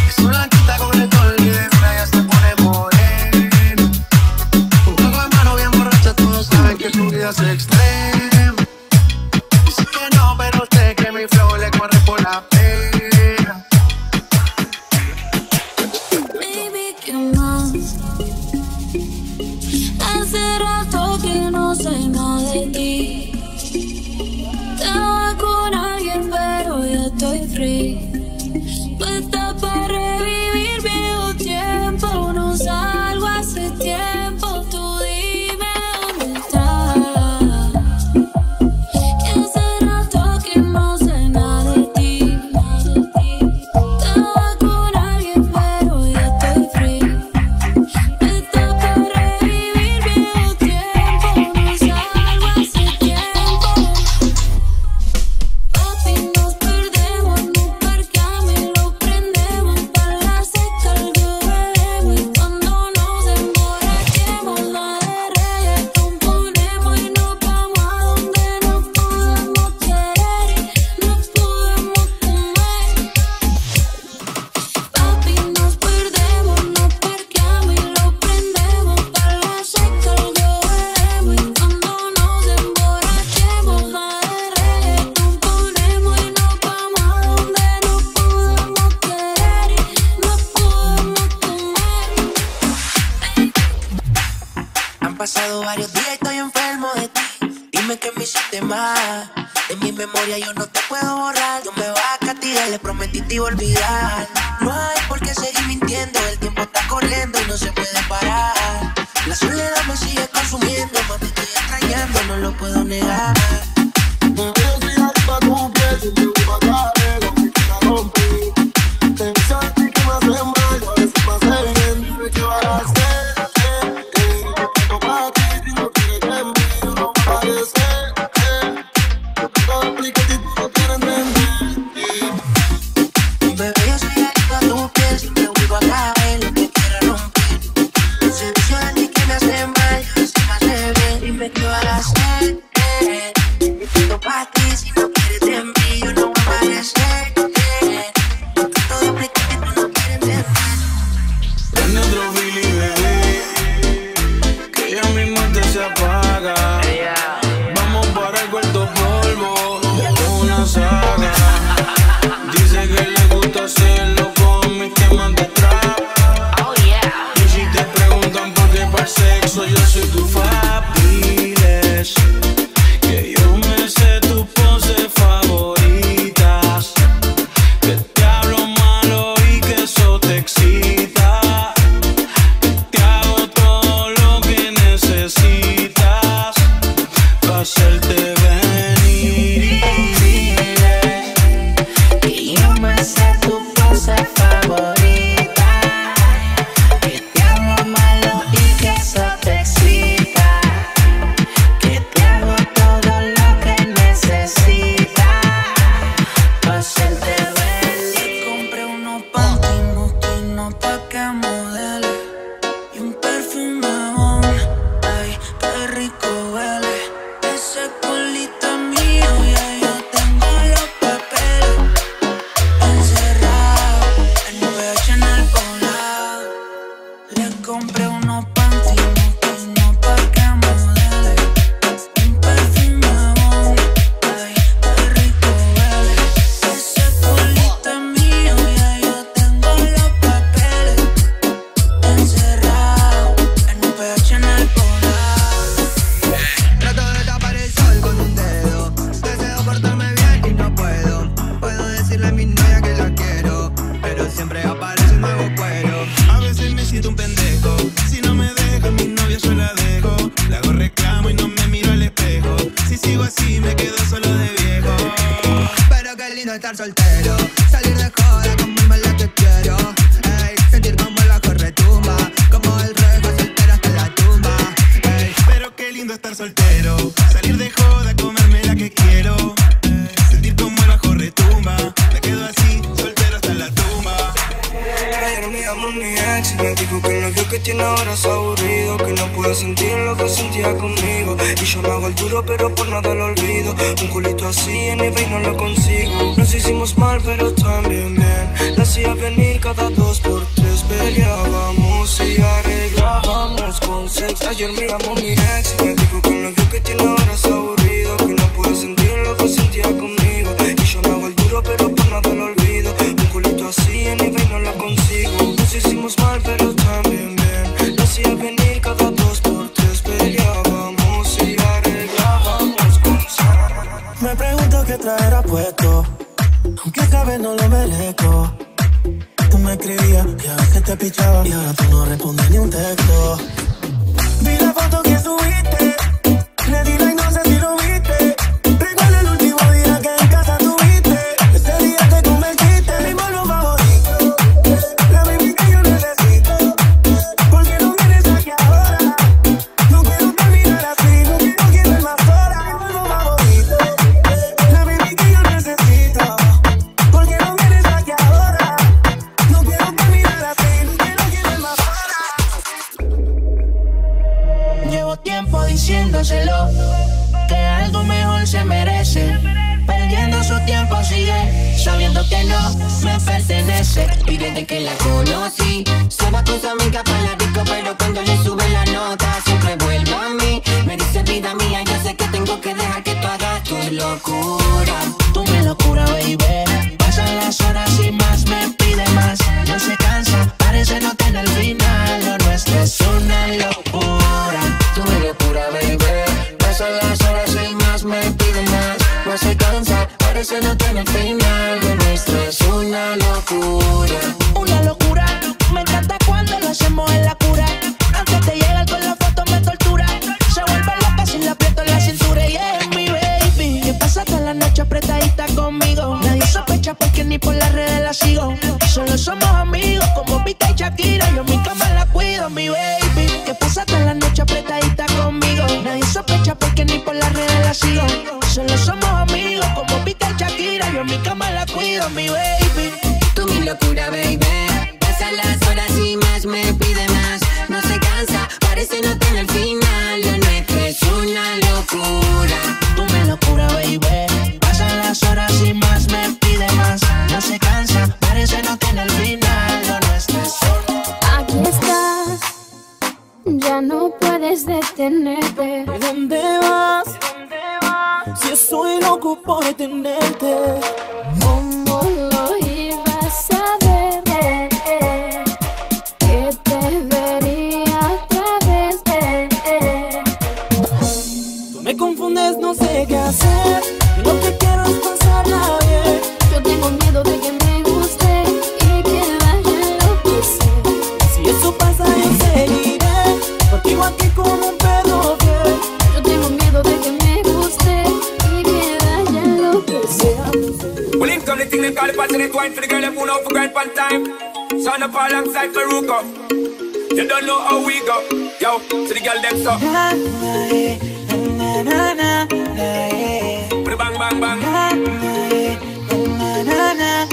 Es una blanquita con el sol y de playa se pone morena. Un poco de mano bien borracha, todos saben que su vida se extrema. Dice que no, pero sé que mi flow le corre por la pena. Baby, ¿qué más? Hace rato que no sé nada de ti. Estaba con alguien pero ya estoy free. Puesta para revivir viejo tiempo. No salgo hace tiempo. Tú dime dónde estás, que hace rato que no sé nada de ti. Estaba con alguien pero ya estoy free. Pasado varios días y estoy enfermo de ti. Dime que me hiciste mal. De mi memoria yo no te puedo borrar. No me vas a castigar, le prometí te iba a olvidar. No hay por qué seguir mintiendo. El tiempo está corriendo y no se puede parar. La soledad me sigue consumiendo. Más te estoy extrañando, no lo puedo negar. Me voy a tirar pa' tu piel y te voy a matar. La chica rompí. Te hice a ti que me hace mal. A veces me hace bien. Dime qué vas a hacer. Dime qué vas a hacer. lindo estar soltero, salir de joda, comerme lo que quiero, ey, sentir como la corretumba, como el rey va soltero hasta la tumba, ey. Pero qué lindo estar soltero, salir de joda, comerme la que quiero, ey, sentir como la corretumba, me quedo así, soltero hasta la tumba. Pero mi amor, mi ex me dijo que no vio que tiene ahora es aburrido, que no puedo sentir lo que sentía conmigo, y yo me hago el duro pero por nada lo olvido. Un culito así en el veis no lo consigo. Nos hicimos mal pero también bien, la hacía venir cada 2 por 3. Peleábamos y arreglábamos con sex. Ayer me llamó mi ex y me dijo que no vio que tiene ahora es aburrido, que no puedo sentir lo que sentía conmigo, y yo me hago el duro pero por nada lo olvido. Un culito así en el veis no lo consigo. Nos hicimos mal pero también bien, la hacía venir cada 2 por 3. Peleábamos y arreglábamos con sex. Me pregunto qué traerá puesto, aunque esta vez no lo merezco. Tú me escribías y a veces te pichaba, y ahora tú no respondes ni un texto. Vi la foto que subiste, le di like, no sé si lo viste. Recuerda el último día que en casa tuviste, ese día te convertiste en mi malo favorito, la baby que yo necesito. Porque no vienes aquí ahora, no quiero terminar así, no quiero ir más sola. Mi malo favorito, la baby que yo necesito. Porque no vienes aquí ahora, no quiero terminar así, no quiero ir más sola. Llevo tiempo diciéndoselo, que algo mejor se merece, perdiendo su tiempo sigue, sabiendo que no me pertenece. Y desde que la conocí, se va con su amiga para la disco, pero cuando le sube la nota siempre vuelve a mí. Me dice vida mía, yo sé que tengo que dejar que tú hagas tu locura, tú mi locura baby. Pasan las horas y más, me pide más, no se cansa, parece no tener final. Lo nuestro es una locura, tú mi locura baby. Pasan las horas y más, me pide más, no se cansa, parece no tener final. Lo nuestro es una locura, una locura. Me encanta cuando lo hacemos en la cura. Antes de llegar con la foto me tortura, se vuelve loca si la aprieto en la cintura. Y es mi baby, que pasa toda la noche apretadita conmigo. Nadie sospecha porque ni por las redes la sigo. Solo somos amigos como Vita y Shakira. Yo mi cama la cuido, mi baby, que pasa toda la noche apretadita conmigo. Nadie sospecha porque ni por las redes la sigo. Solo somos amigos como Vita y Shakira. Yo mi cama la cuido, mi baby. Tú mi locura, baby. Pasan las horas y más, me pide más, no se cansa, parece no tener final. Lo nuestro es una locura, tú mi locura, baby. Pasan las horas y más, me pide más, no se cansa, parece no tener final. Lo nuestro es una. Aquí estás, ya no puedes detenerte. ¿Dónde vas? Si estoy loco por tenerte. ¿Cómo lo ibas a ver? Que te vería otra vez. Tú me confundes, no sé qué hacer. Lo que quiero es pasarla bien. Yo tengo miedo de que me guste y que vaya lo que sé. Si eso pasa, yo seguiré contigo aquí como un perro fiel. Yo tengo miedo de que me guste y que vaya lo que sea. Well, if only thing they call the pattern is wine for the girl, they pull out for grand pan time. Son up alongside Peruco. You don't know how we go. Yo, to the girl them so. Na na na na yeah. Put a bang bang bang. Na na na na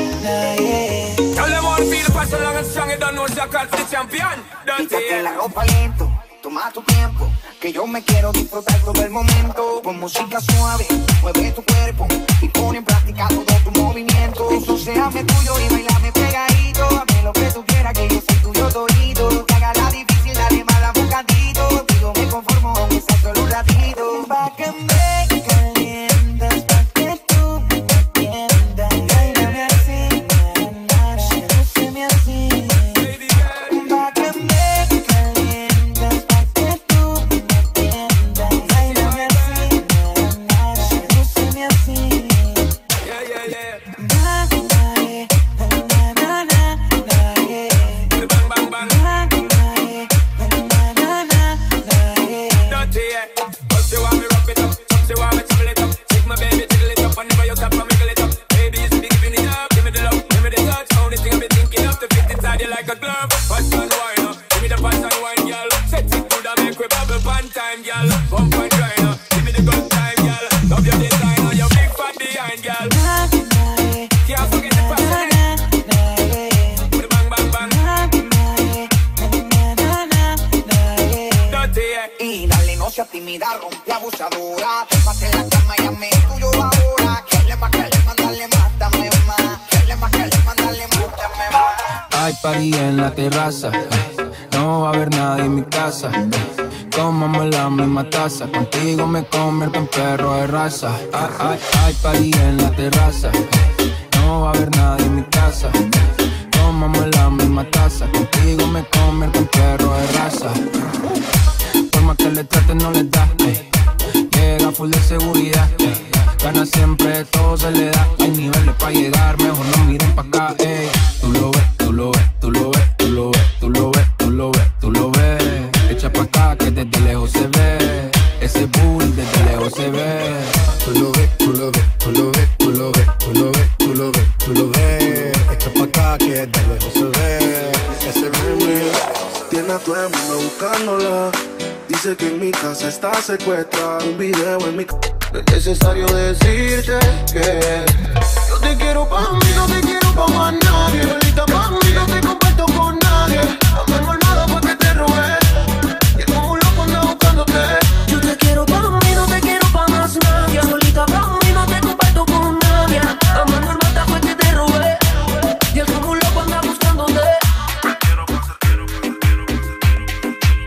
yeah. Tell them all feel the passion long and strong. You don't know so called for the champion. Don't say la ropa lento, toma tu tiempo, que yo me quiero disfrutar todo el momento. Con música suave, mueve tu cuerpo y pone en práctica todo tu movimiento. Ensuciame tuyo y bailame pegadito. Hazme lo que tú quieras, que yo soy tuyo todito. Que haga la difícil, dale mala bocadito. Digo, me conformo con ese solo un ratito. Pa' que me calientas, pa' que tú me entiendas. Bailame así, sedúceme así. ahí en la terraza. No va a haber nadie en mi casa. Tomamos la misma taza. Contigo me convierto en perro de raza. Hay party en la terraza. No va a haber nadie en mi casa. Tomamos la misma taza. Contigo me convierto en perro de raza. Por más que le traten no le da. Llega full de seguridad. Gana siempre, todo se le da. Hay niveles para llegar, mejor no miren pa' acá, ey. Tú lo ves, tú lo ves, tú lo ves, tú lo ves, tú lo ves, tú lo ves, tú lo ves. Echa pa' acá que desde lejos se ve. Ese bull desde lejos se ve. Tú lo ves, tú lo ves, tú lo ves, tú lo ves, tú lo ves, tú lo ves, tú lo ves. Echa pa' acá que desde lejos se ve. Ese bull tiene a todo el mundo buscándola. Dice que en mi casa está secuestrada. Un video en mi casa. No es necesario decirte que yo te quiero pa' mí, no te quiero pa' más nadie. Solita pa' mí, no te comparto con nadie. A mano armada pa' que te robé. Y como un loco anda buscándote. Yo te quiero pa' mí, no te quiero pa' más nadie. Solita pa' mí, no te comparto con nadie. A mano armada pa' que te robé. Y como un loco anda buscándote. Me quiero pasar, quiero pasar, quiero pasar.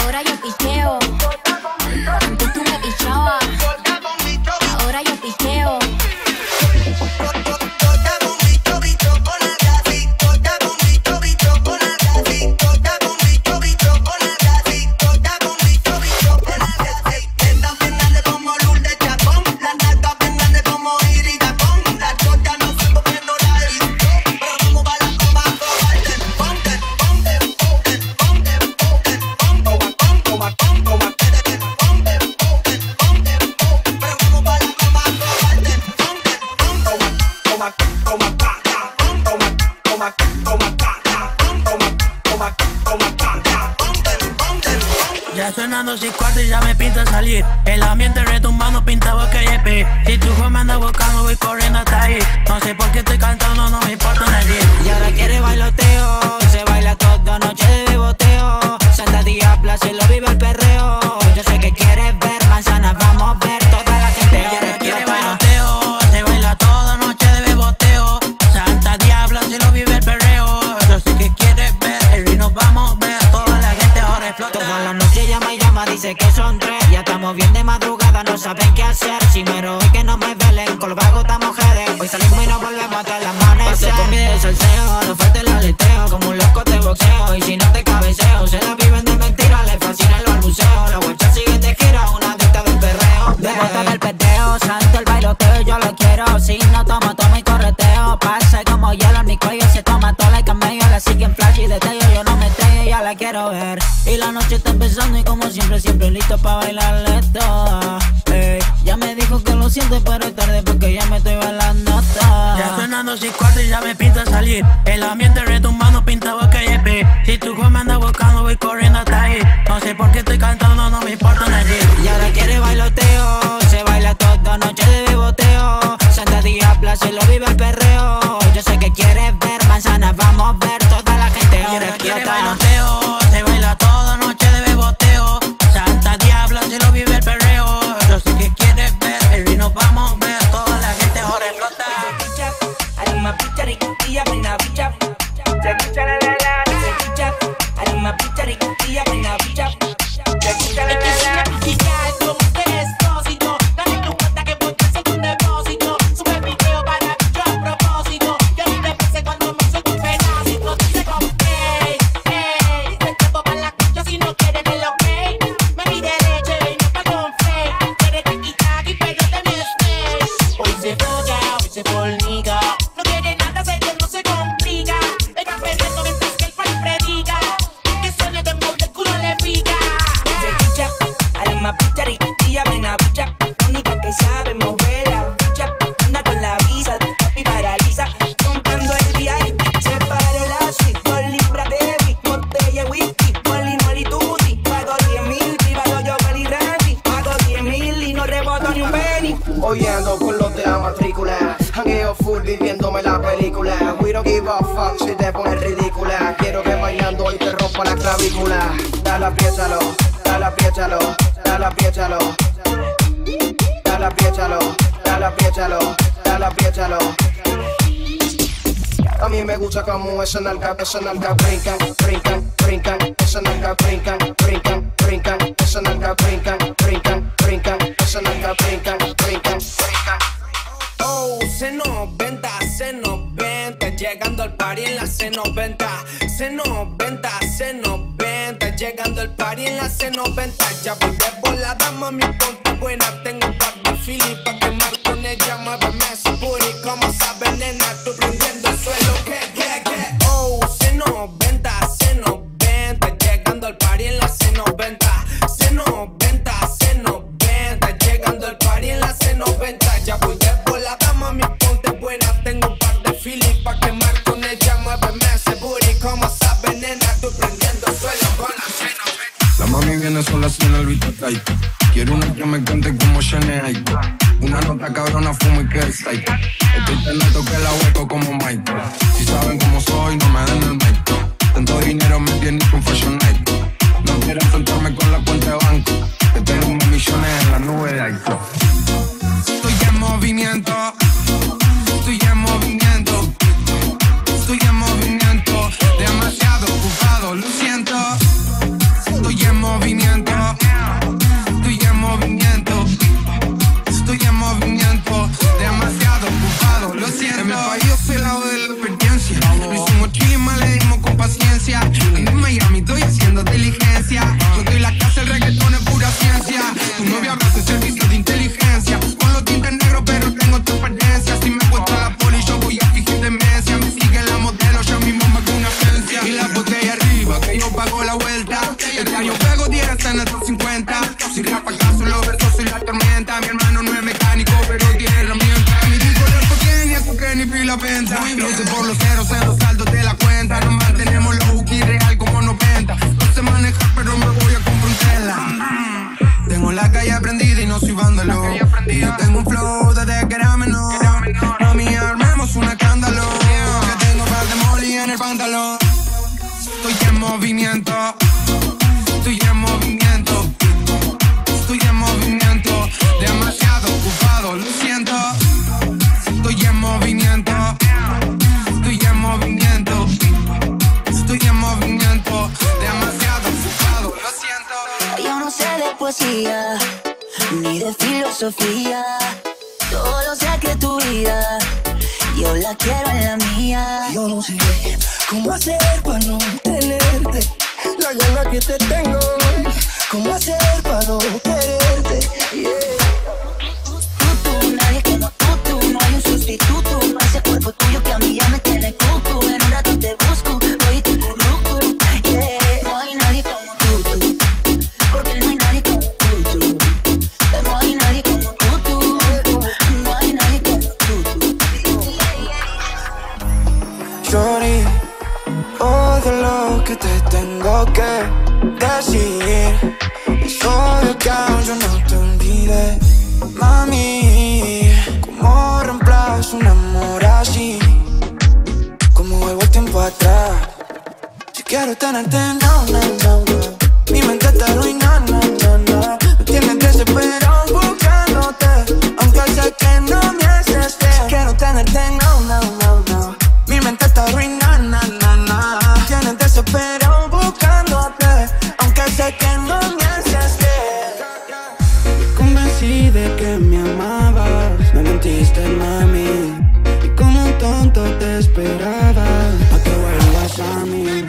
Ahora yo picheo. sonando 6-4 y ya me pinta salir. El ambiente retumbando, pintaba aquella EP. Si tu hijo me anda buscando, voy corriendo hasta ahí. No sé por qué estoy cantando, no me importa nadie. Y ahora quiere bailoteo, se baila toda noche de boteo. Santa Diabla, se lo vive el perreo. Yo sé que quieres ver manzanas, vamos a ver toda la gente. Y ahora quiere bailoteo, se baila toda noche de boteo. Santa Diabla, se lo vive el perreo. Yo sé que quieres ver y nos vamos a ver toda la gente ahora explota. Toda la noche llama y llama, dice que son tres. Ya estamos bien de madrugada, no saben qué hacer. Si muero hoy que no me velen, con los vagos estamos mujeres. Hoy salimos y nos volvemos hasta el amanecer. Ponte conmigo el salseo, no falta el aleteo. Como un loco te boxeo y si no te cabeceo. Se la viven de mentira, le fascina el balbuceo. La guacha sigue de gira, una adicta del perreo. Devoto del peteo, santo el bailoteo, yo lo quiero. Si no tomo, tomo y correteo. Pasa como hielo en mi cuello, se toma tola y camello. La siguen flash y destello, yo no me estrello, ya la quiero ver. Y la noche está empezando y como siempre, siempre listo pa' bailarle toda. Ey, ya me dijo que lo siento, pero es tarde porque ya me estoy bailando toda. Ya sonando 6-4 y ya me pinta salir. El ambiente retumbando, pintaba que EP. Si tu hijo me anda buscando, voy corriendo hasta ahí. No sé por qué estoy cantando, no me importa nadie. Y ahora quiere bailoteo, se baila toda noche de boteo. Santa Diabla, se lo vive el perreo. Yo sé que quieres ver manzanas, vamos a ver toda la gente. Y ahora quiere bailoteo, se baila toda noche de beboteo. Santa Diabla, se lo vive el perreo. Yo sé que quieres ver y nos vamos a ver toda la gente ahora explota. Alma picha riquilla, buena picha. Se escucha la la la. Se escucha. Alma picha riquilla, buena picha. Se escucha la la la. Como esa nalga brinca, brinca, brinca, esa nalga brinca, brinca, brinca, esa nalga brinca, brinca, brinca, esa nalga brinca, brinca, brinca. Oh, C90, C90, llegando al party en la C90, C90, C90, llegando al party en la C90, ya voy de volada, mami, ponte buena, tengo un par de filis pa' quemar con ella, muéveme ese booty, como sabe, nena, tú prendiendo el suelo, que C90, llegando al party en la C90. C90, C90, llegando al party en la C90. Ya voy de volada, mami, ponte buena. Tengo un par de filis pa' quemar con ella. Muéveme ese booty, como sabe, nena, tú prendiendo el suelo con la C90. La mami viene sola sin el visto tight. Quiero una que me cante como Shania. Una nota cabrona, fumo y que el style. Estoy tan alto que la hueco como Mike. Si saben cómo soy, no me den el mic. Tanto dinero me tiene con Fashion Night. No quiero enfrentarme con la cuenta de banco. Que tengo mis millones en la nube de iPhone. Estoy en movimiento. Estoy en movimiento. Estoy en movimiento. Demasiado ocupado, lo siento. Estoy en movimiento. Estoy en movimiento. Estoy en movimiento. Demasiado ocupado, lo siento. En mi país yo soy la de la experiencia. Lo hicimos chima, le dimos con movimiento, estoy en movimiento, estoy en movimiento. Demasiado ocupado, lo siento. Estoy en movimiento, estoy en movimiento, estoy en movimiento. Demasiado ocupado, lo siento. Yo no sé de poesía ni de filosofía, todo lo sé que tu vida yo la quiero en la mía. Yo no sé cómo hacer para no tenerte, la gana que te tengo. Cómo hacer para no quererte, yeah. Tú, nadie como tú, no hay un sustituto. No ese cuerpo tuyo que a mí ya me tiene cuco. En un rato te busco, voy y te curruco, yeah. No hay nadie como tú, porque no hay nadie como tú. No hay nadie como tú, no hay nadie como tú. Sorry, odio lo que te tengo que decir, es obvio que aún yo no te olvidé. Mami, ¿cómo reemplazo un amor así? ¿Cómo vuelvo el tiempo atrás? Si quiero tenerte, no, no, no, no. Mi mente te arruina, no, no, no. Me tienes desesperado buscándote, aunque sé que no me haces bien. Si quiero tenerte, no, no, no, no. Mi mente te arruina, no, no, no. Me tienes desesperado buscándote, sé que no me haces bien. Me convencí de que me amabas, me mentiste, mami, y como un tonto te esperaba a que vuelvas a mí.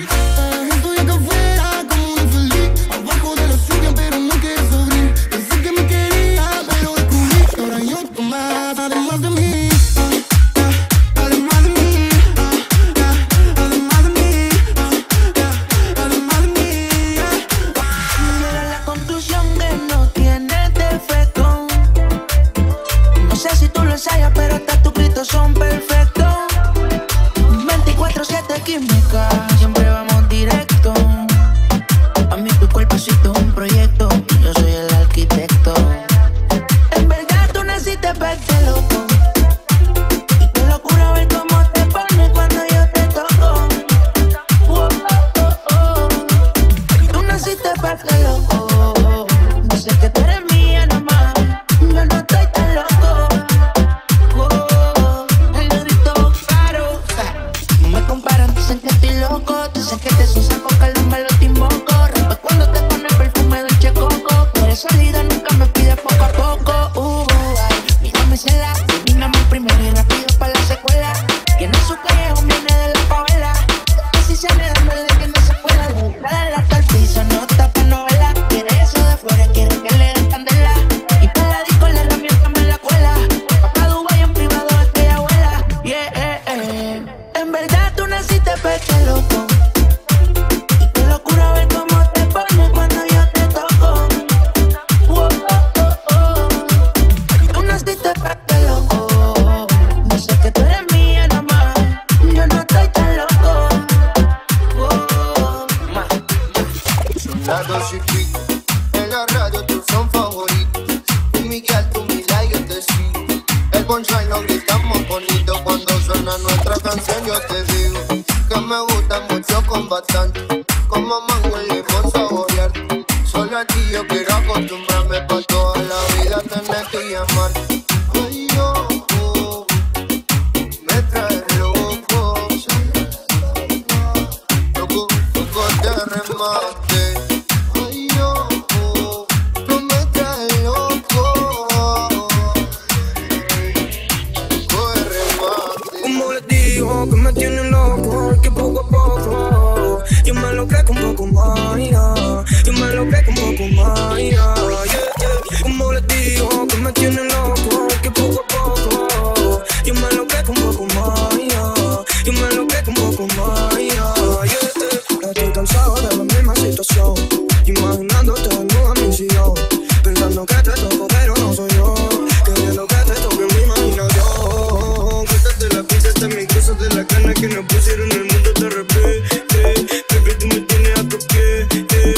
Que nos pusieron el mundo de repente, baby, tú me tienes a tu pie.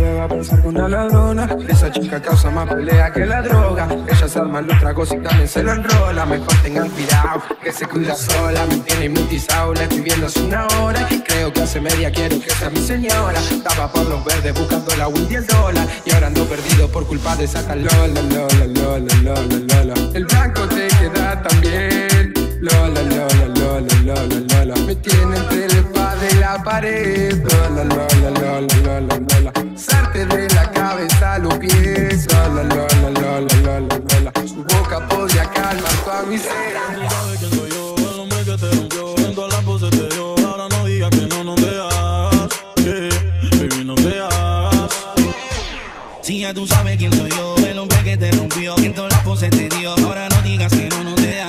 deba pensar que una ladrona. Esa chica causa más pelea que la droga. Ella se arma los tragos y también se lo enrola. Mejor tengan cuidado, que se cuida sola. Me tiene hipnotizado, la estoy viendo hace una hora. Creo que hace media quiero que sea mi señora. Estaba por los verdes buscando la Windy y el dólar. Y ahora ando perdido por culpa de esa tal Lola, Lola, Lola, Lola, Lola. El blanco te queda también. Lola, Lola, Lola, Lola, Lola. Me tiene entre la espalda y la pared. Lola, Lola, Lola, Lola, Lola. Sarte de la cabeza a los pies. Lola, Lola, Lola, Lola, Lola. Su boca podía calmar toda mi cera. Tú sabes quién soy yo, el hombre que te rompió. En todas las poses te dio. Ahora no digas que no te hagas, baby, no te hagas. Si ya tú sabes quién soy yo, el hombre que te rompió. En todas las poses te dio. Ahora no digas que no te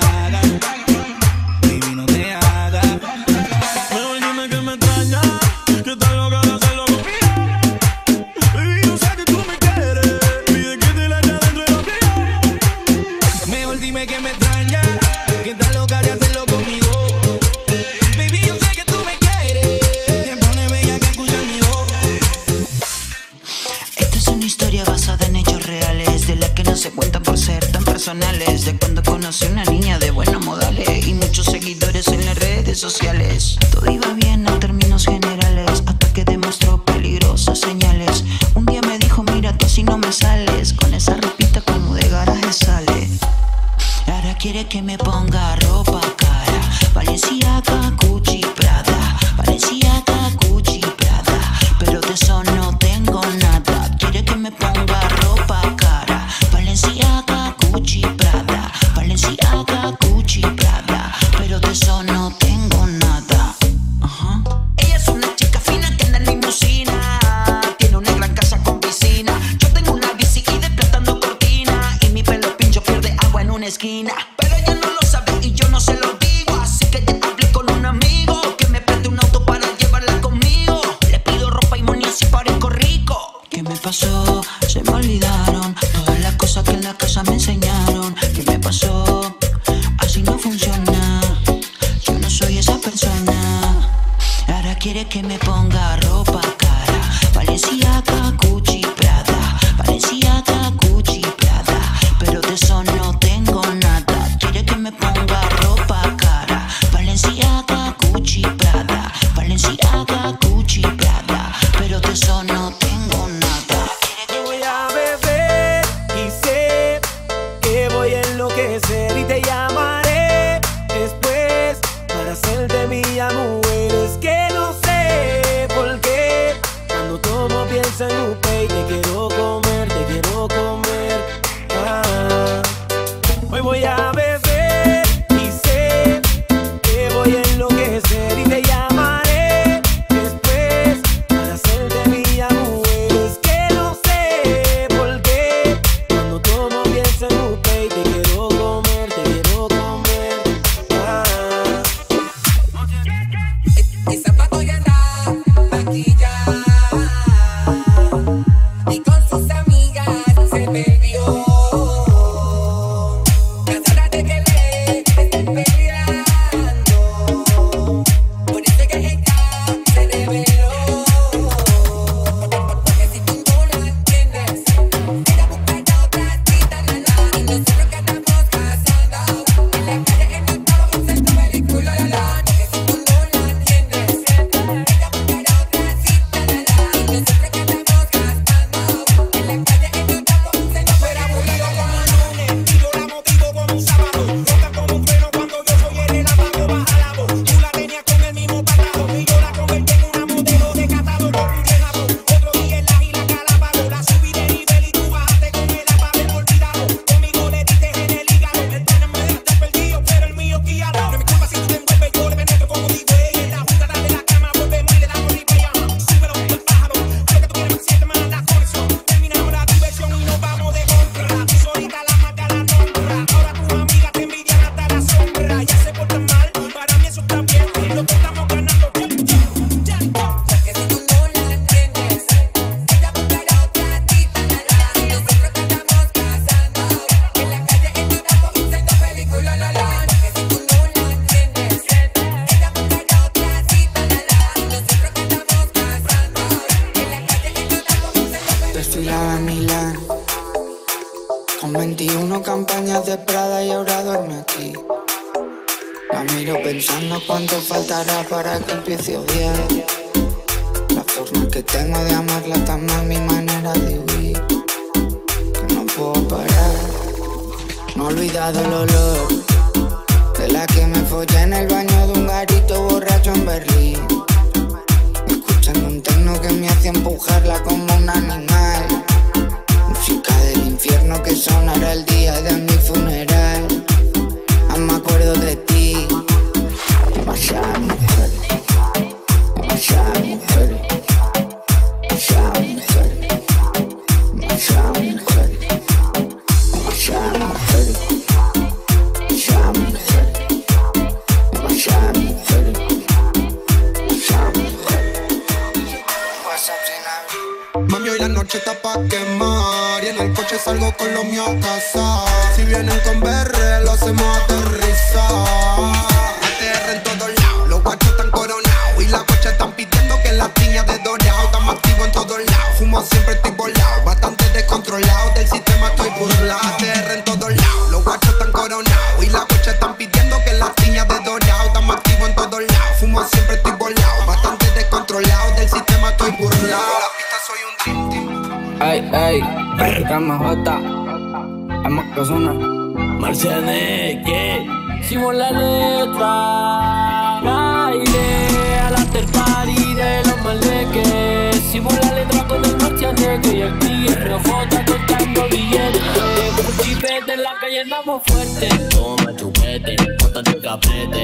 hagas. Se cuentan por ser tan personales. De cuando conocí una niña de buenos modales y muchos seguidores en las redes sociales. Todo iba bien en términos generales, hasta que demostró peligrosas señales. Un día me dijo, mira, tú así no me sales. Con esa ropita como de garaje sale. Ahora quiere que me ponga ropa cara. Balenciaga, Gucci, Prada. Balenciaga, Gucci, Prada. Pero de eso no tengo nada. Quiere que me ponga ropa cara. Balenciaga, Gucci, Prada. Balenciaga, Gucci, Prada. Pero de eso no tengo nada. Ella es una chica fina que anda en limusina. Tiene una gran casa con piscina. Yo tengo una bici y desplazando cortina. Y mi pelo pincho pierde agua en una esquina. Pero ella no lo sabe y yo no se lo digo. Así que ya hablé con un amigo que me prende un auto para llevarla conmigo. Le pido ropa y money así parezco rico. ¿Qué me pasó? Se me olvidaron cosas que en la casa me enseñaron. ¿Qué me pasó? Así no funciona. Yo no soy esa persona. Ahora quiere que me ponga ropa cara. Balenciaga, Gucci, Prada. Balenciaga, Gucci, Prada. Pero de eso no tengo nada. Quiere que me ponga ropa cara. Balenciaga, Gucci, Prada. Balenciaga, Gucci, Prada. Pero de eso no tengo nada. Yo voy a beber y sé que voy a enloquecer y te llamaré después para ser de mi amor. Es que no sé por qué cuando tomo pienso en Lupe y te quiero comer, te quiero comer. Ah. Hoy voy a beber y sé que voy a enloquecer y te llamaré. Y con sus amigos. soy la vanilla. Con 21 campañas de Prada y ahora duerme aquí. La miro pensando cuánto faltará para que empiece a odiar. La forma que tengo de amarla tan mal, mi manera de huir, que no puedo parar. No he olvidado el olor de la que me follé en el baño de un garito borracho en Berlín, escuchando un techno que me hacía empujarla como un animal. Música del infierno que sonará el día de mi funeral. Aún me acuerdo de ti. Te vas a mujer, te vas a mujer, te vas a mujer, te vas a mujer, te vas a mujer, te vas a mujer, te vas a mujer, te vas a mujer. Mami, hoy la noche está pa' quemar y en el coche salgo con los míos a cazar. Si vienen con berre lo hacemos aterrizar. ATR en todos lados, los guachos están coronados y las guachas están pidiendo que las tiñas de dorado. Estamos activos en todos lados, fumo siempre estoy volado, bastante descontrolado, del sistema estoy burlado. ATR en todos lados, los guachos están coronados y las guachas están pidiendo que las tiñas de dorado. Estamos activos en todos lados, fumo siempre estoy volado, bastante descontrolado, del sistema estoy burlado. La pista soy un dream team. Ay, ay, cama jota, amo que suena Marciané, que hicimos la letra, la idea, al after party de los maleques. Hicimos la letra con el Marciané, que y el tío nos foto contando billetes. Por chipete en la calle andamos fuerte. Toma chupete, bótate el capete,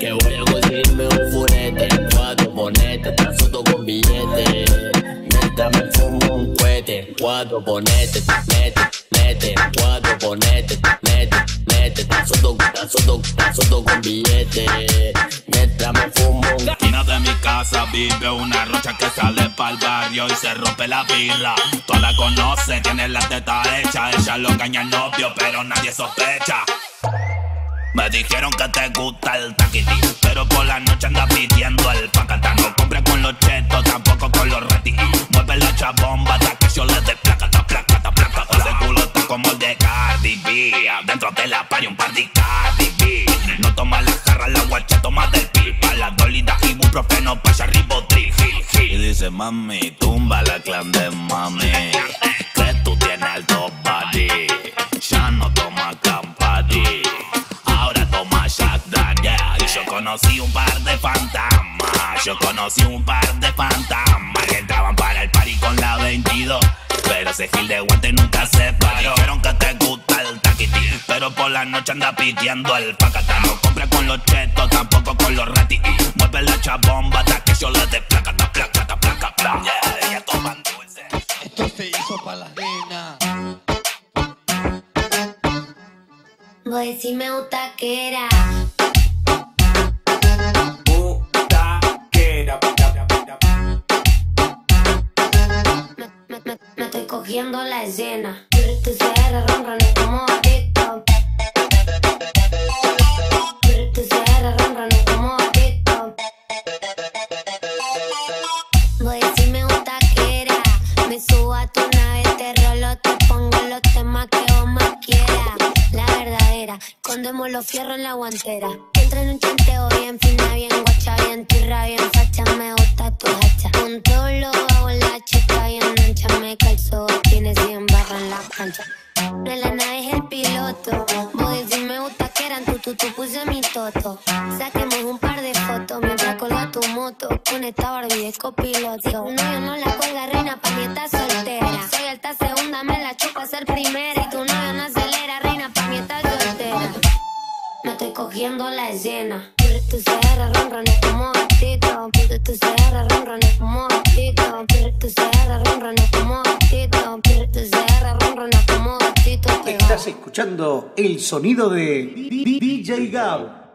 que voy a conseguirme un furete. Cuatro ponete, tan soto con billete. Mientras me fumo un cohete, cuatro ponete, nete, nete, cuatro ponete. Soto con billete, mientras me fumo. Esquina de mi casa vive una rocha que sale pa'l barrio y se rompe la pila. Todas la conocen, tienen la teta hecha. Ella lo caña al novio, pero nadie sospecha. Me dijeron que te gusta el taquiti, pero por la noche anda pidiendo el pacata. No compre con los chetos, tampoco con los retis. Mueve la ocha bomba hasta que yo le dé placata, placata, placata. Ese culo está como el de Cardi B. Adentro de la party un par de Cardi B. No toma la jarra, la guacha toma del pil. Pa' la dolida ibuprofeno, pa' allá ribotril, gil, gil. Y dice mami, tumba la clan de mami, que tú tienes alto body. Ya no toma campari, ahora toma Jack Daniel. Yo conocí un par de fantasmas, yo conocí un par de fantasmas que entraban para el party con la 22, pero ese gil de guante nunca se paró. Dijeron que te gusta el taquití, pero por la noche anda pidiendo el pacata. No compre con los chetos, tampoco con los ratis. Mueve la chabomba hasta que yo le dé placata, placata, placata, placata. Yeah, ella toman dulce. Esto se hizo pa' las nenas. Voy si me butaquera. Butaquera. Me estoy cogiendo la escena. Tú cierras, ronron, es como adicto. Tú cierras, ronron, es como adicto. Voy si me butaquera. Me subo a tu nave, te rolo, te pongo los temas que vos más quieras. La verdadera, escondemos los fierros en la guantera. Entra en un chanteo bien fina, bien guacha, bien turra, bien facha. Me gusta tu hacha. Con todo lo hago en la chica bien ancha. Me calzo, tienes 100 barras en la cancha. De la nave es el piloto. Voy si me gusta que eran tú puse mi toto. Saquemos un par de fotos mientras colga tu moto. Con esta Barbie es copiloto. No, yo no la colga reina, pa' mí está soltera. Soy alta segunda, me la chupa ser primera. Y tu novio no acelera, reina, pa' mí está soltera. Me estoy cogiendo la escena. Tú cierras, ronron, es como gatito. Tú cierras, ronron, es como gatito. Tú cierras, ronron, es como gatito. Tú cierras, ronron, es como gatito. Estás escuchando el sonido de DJ Gab.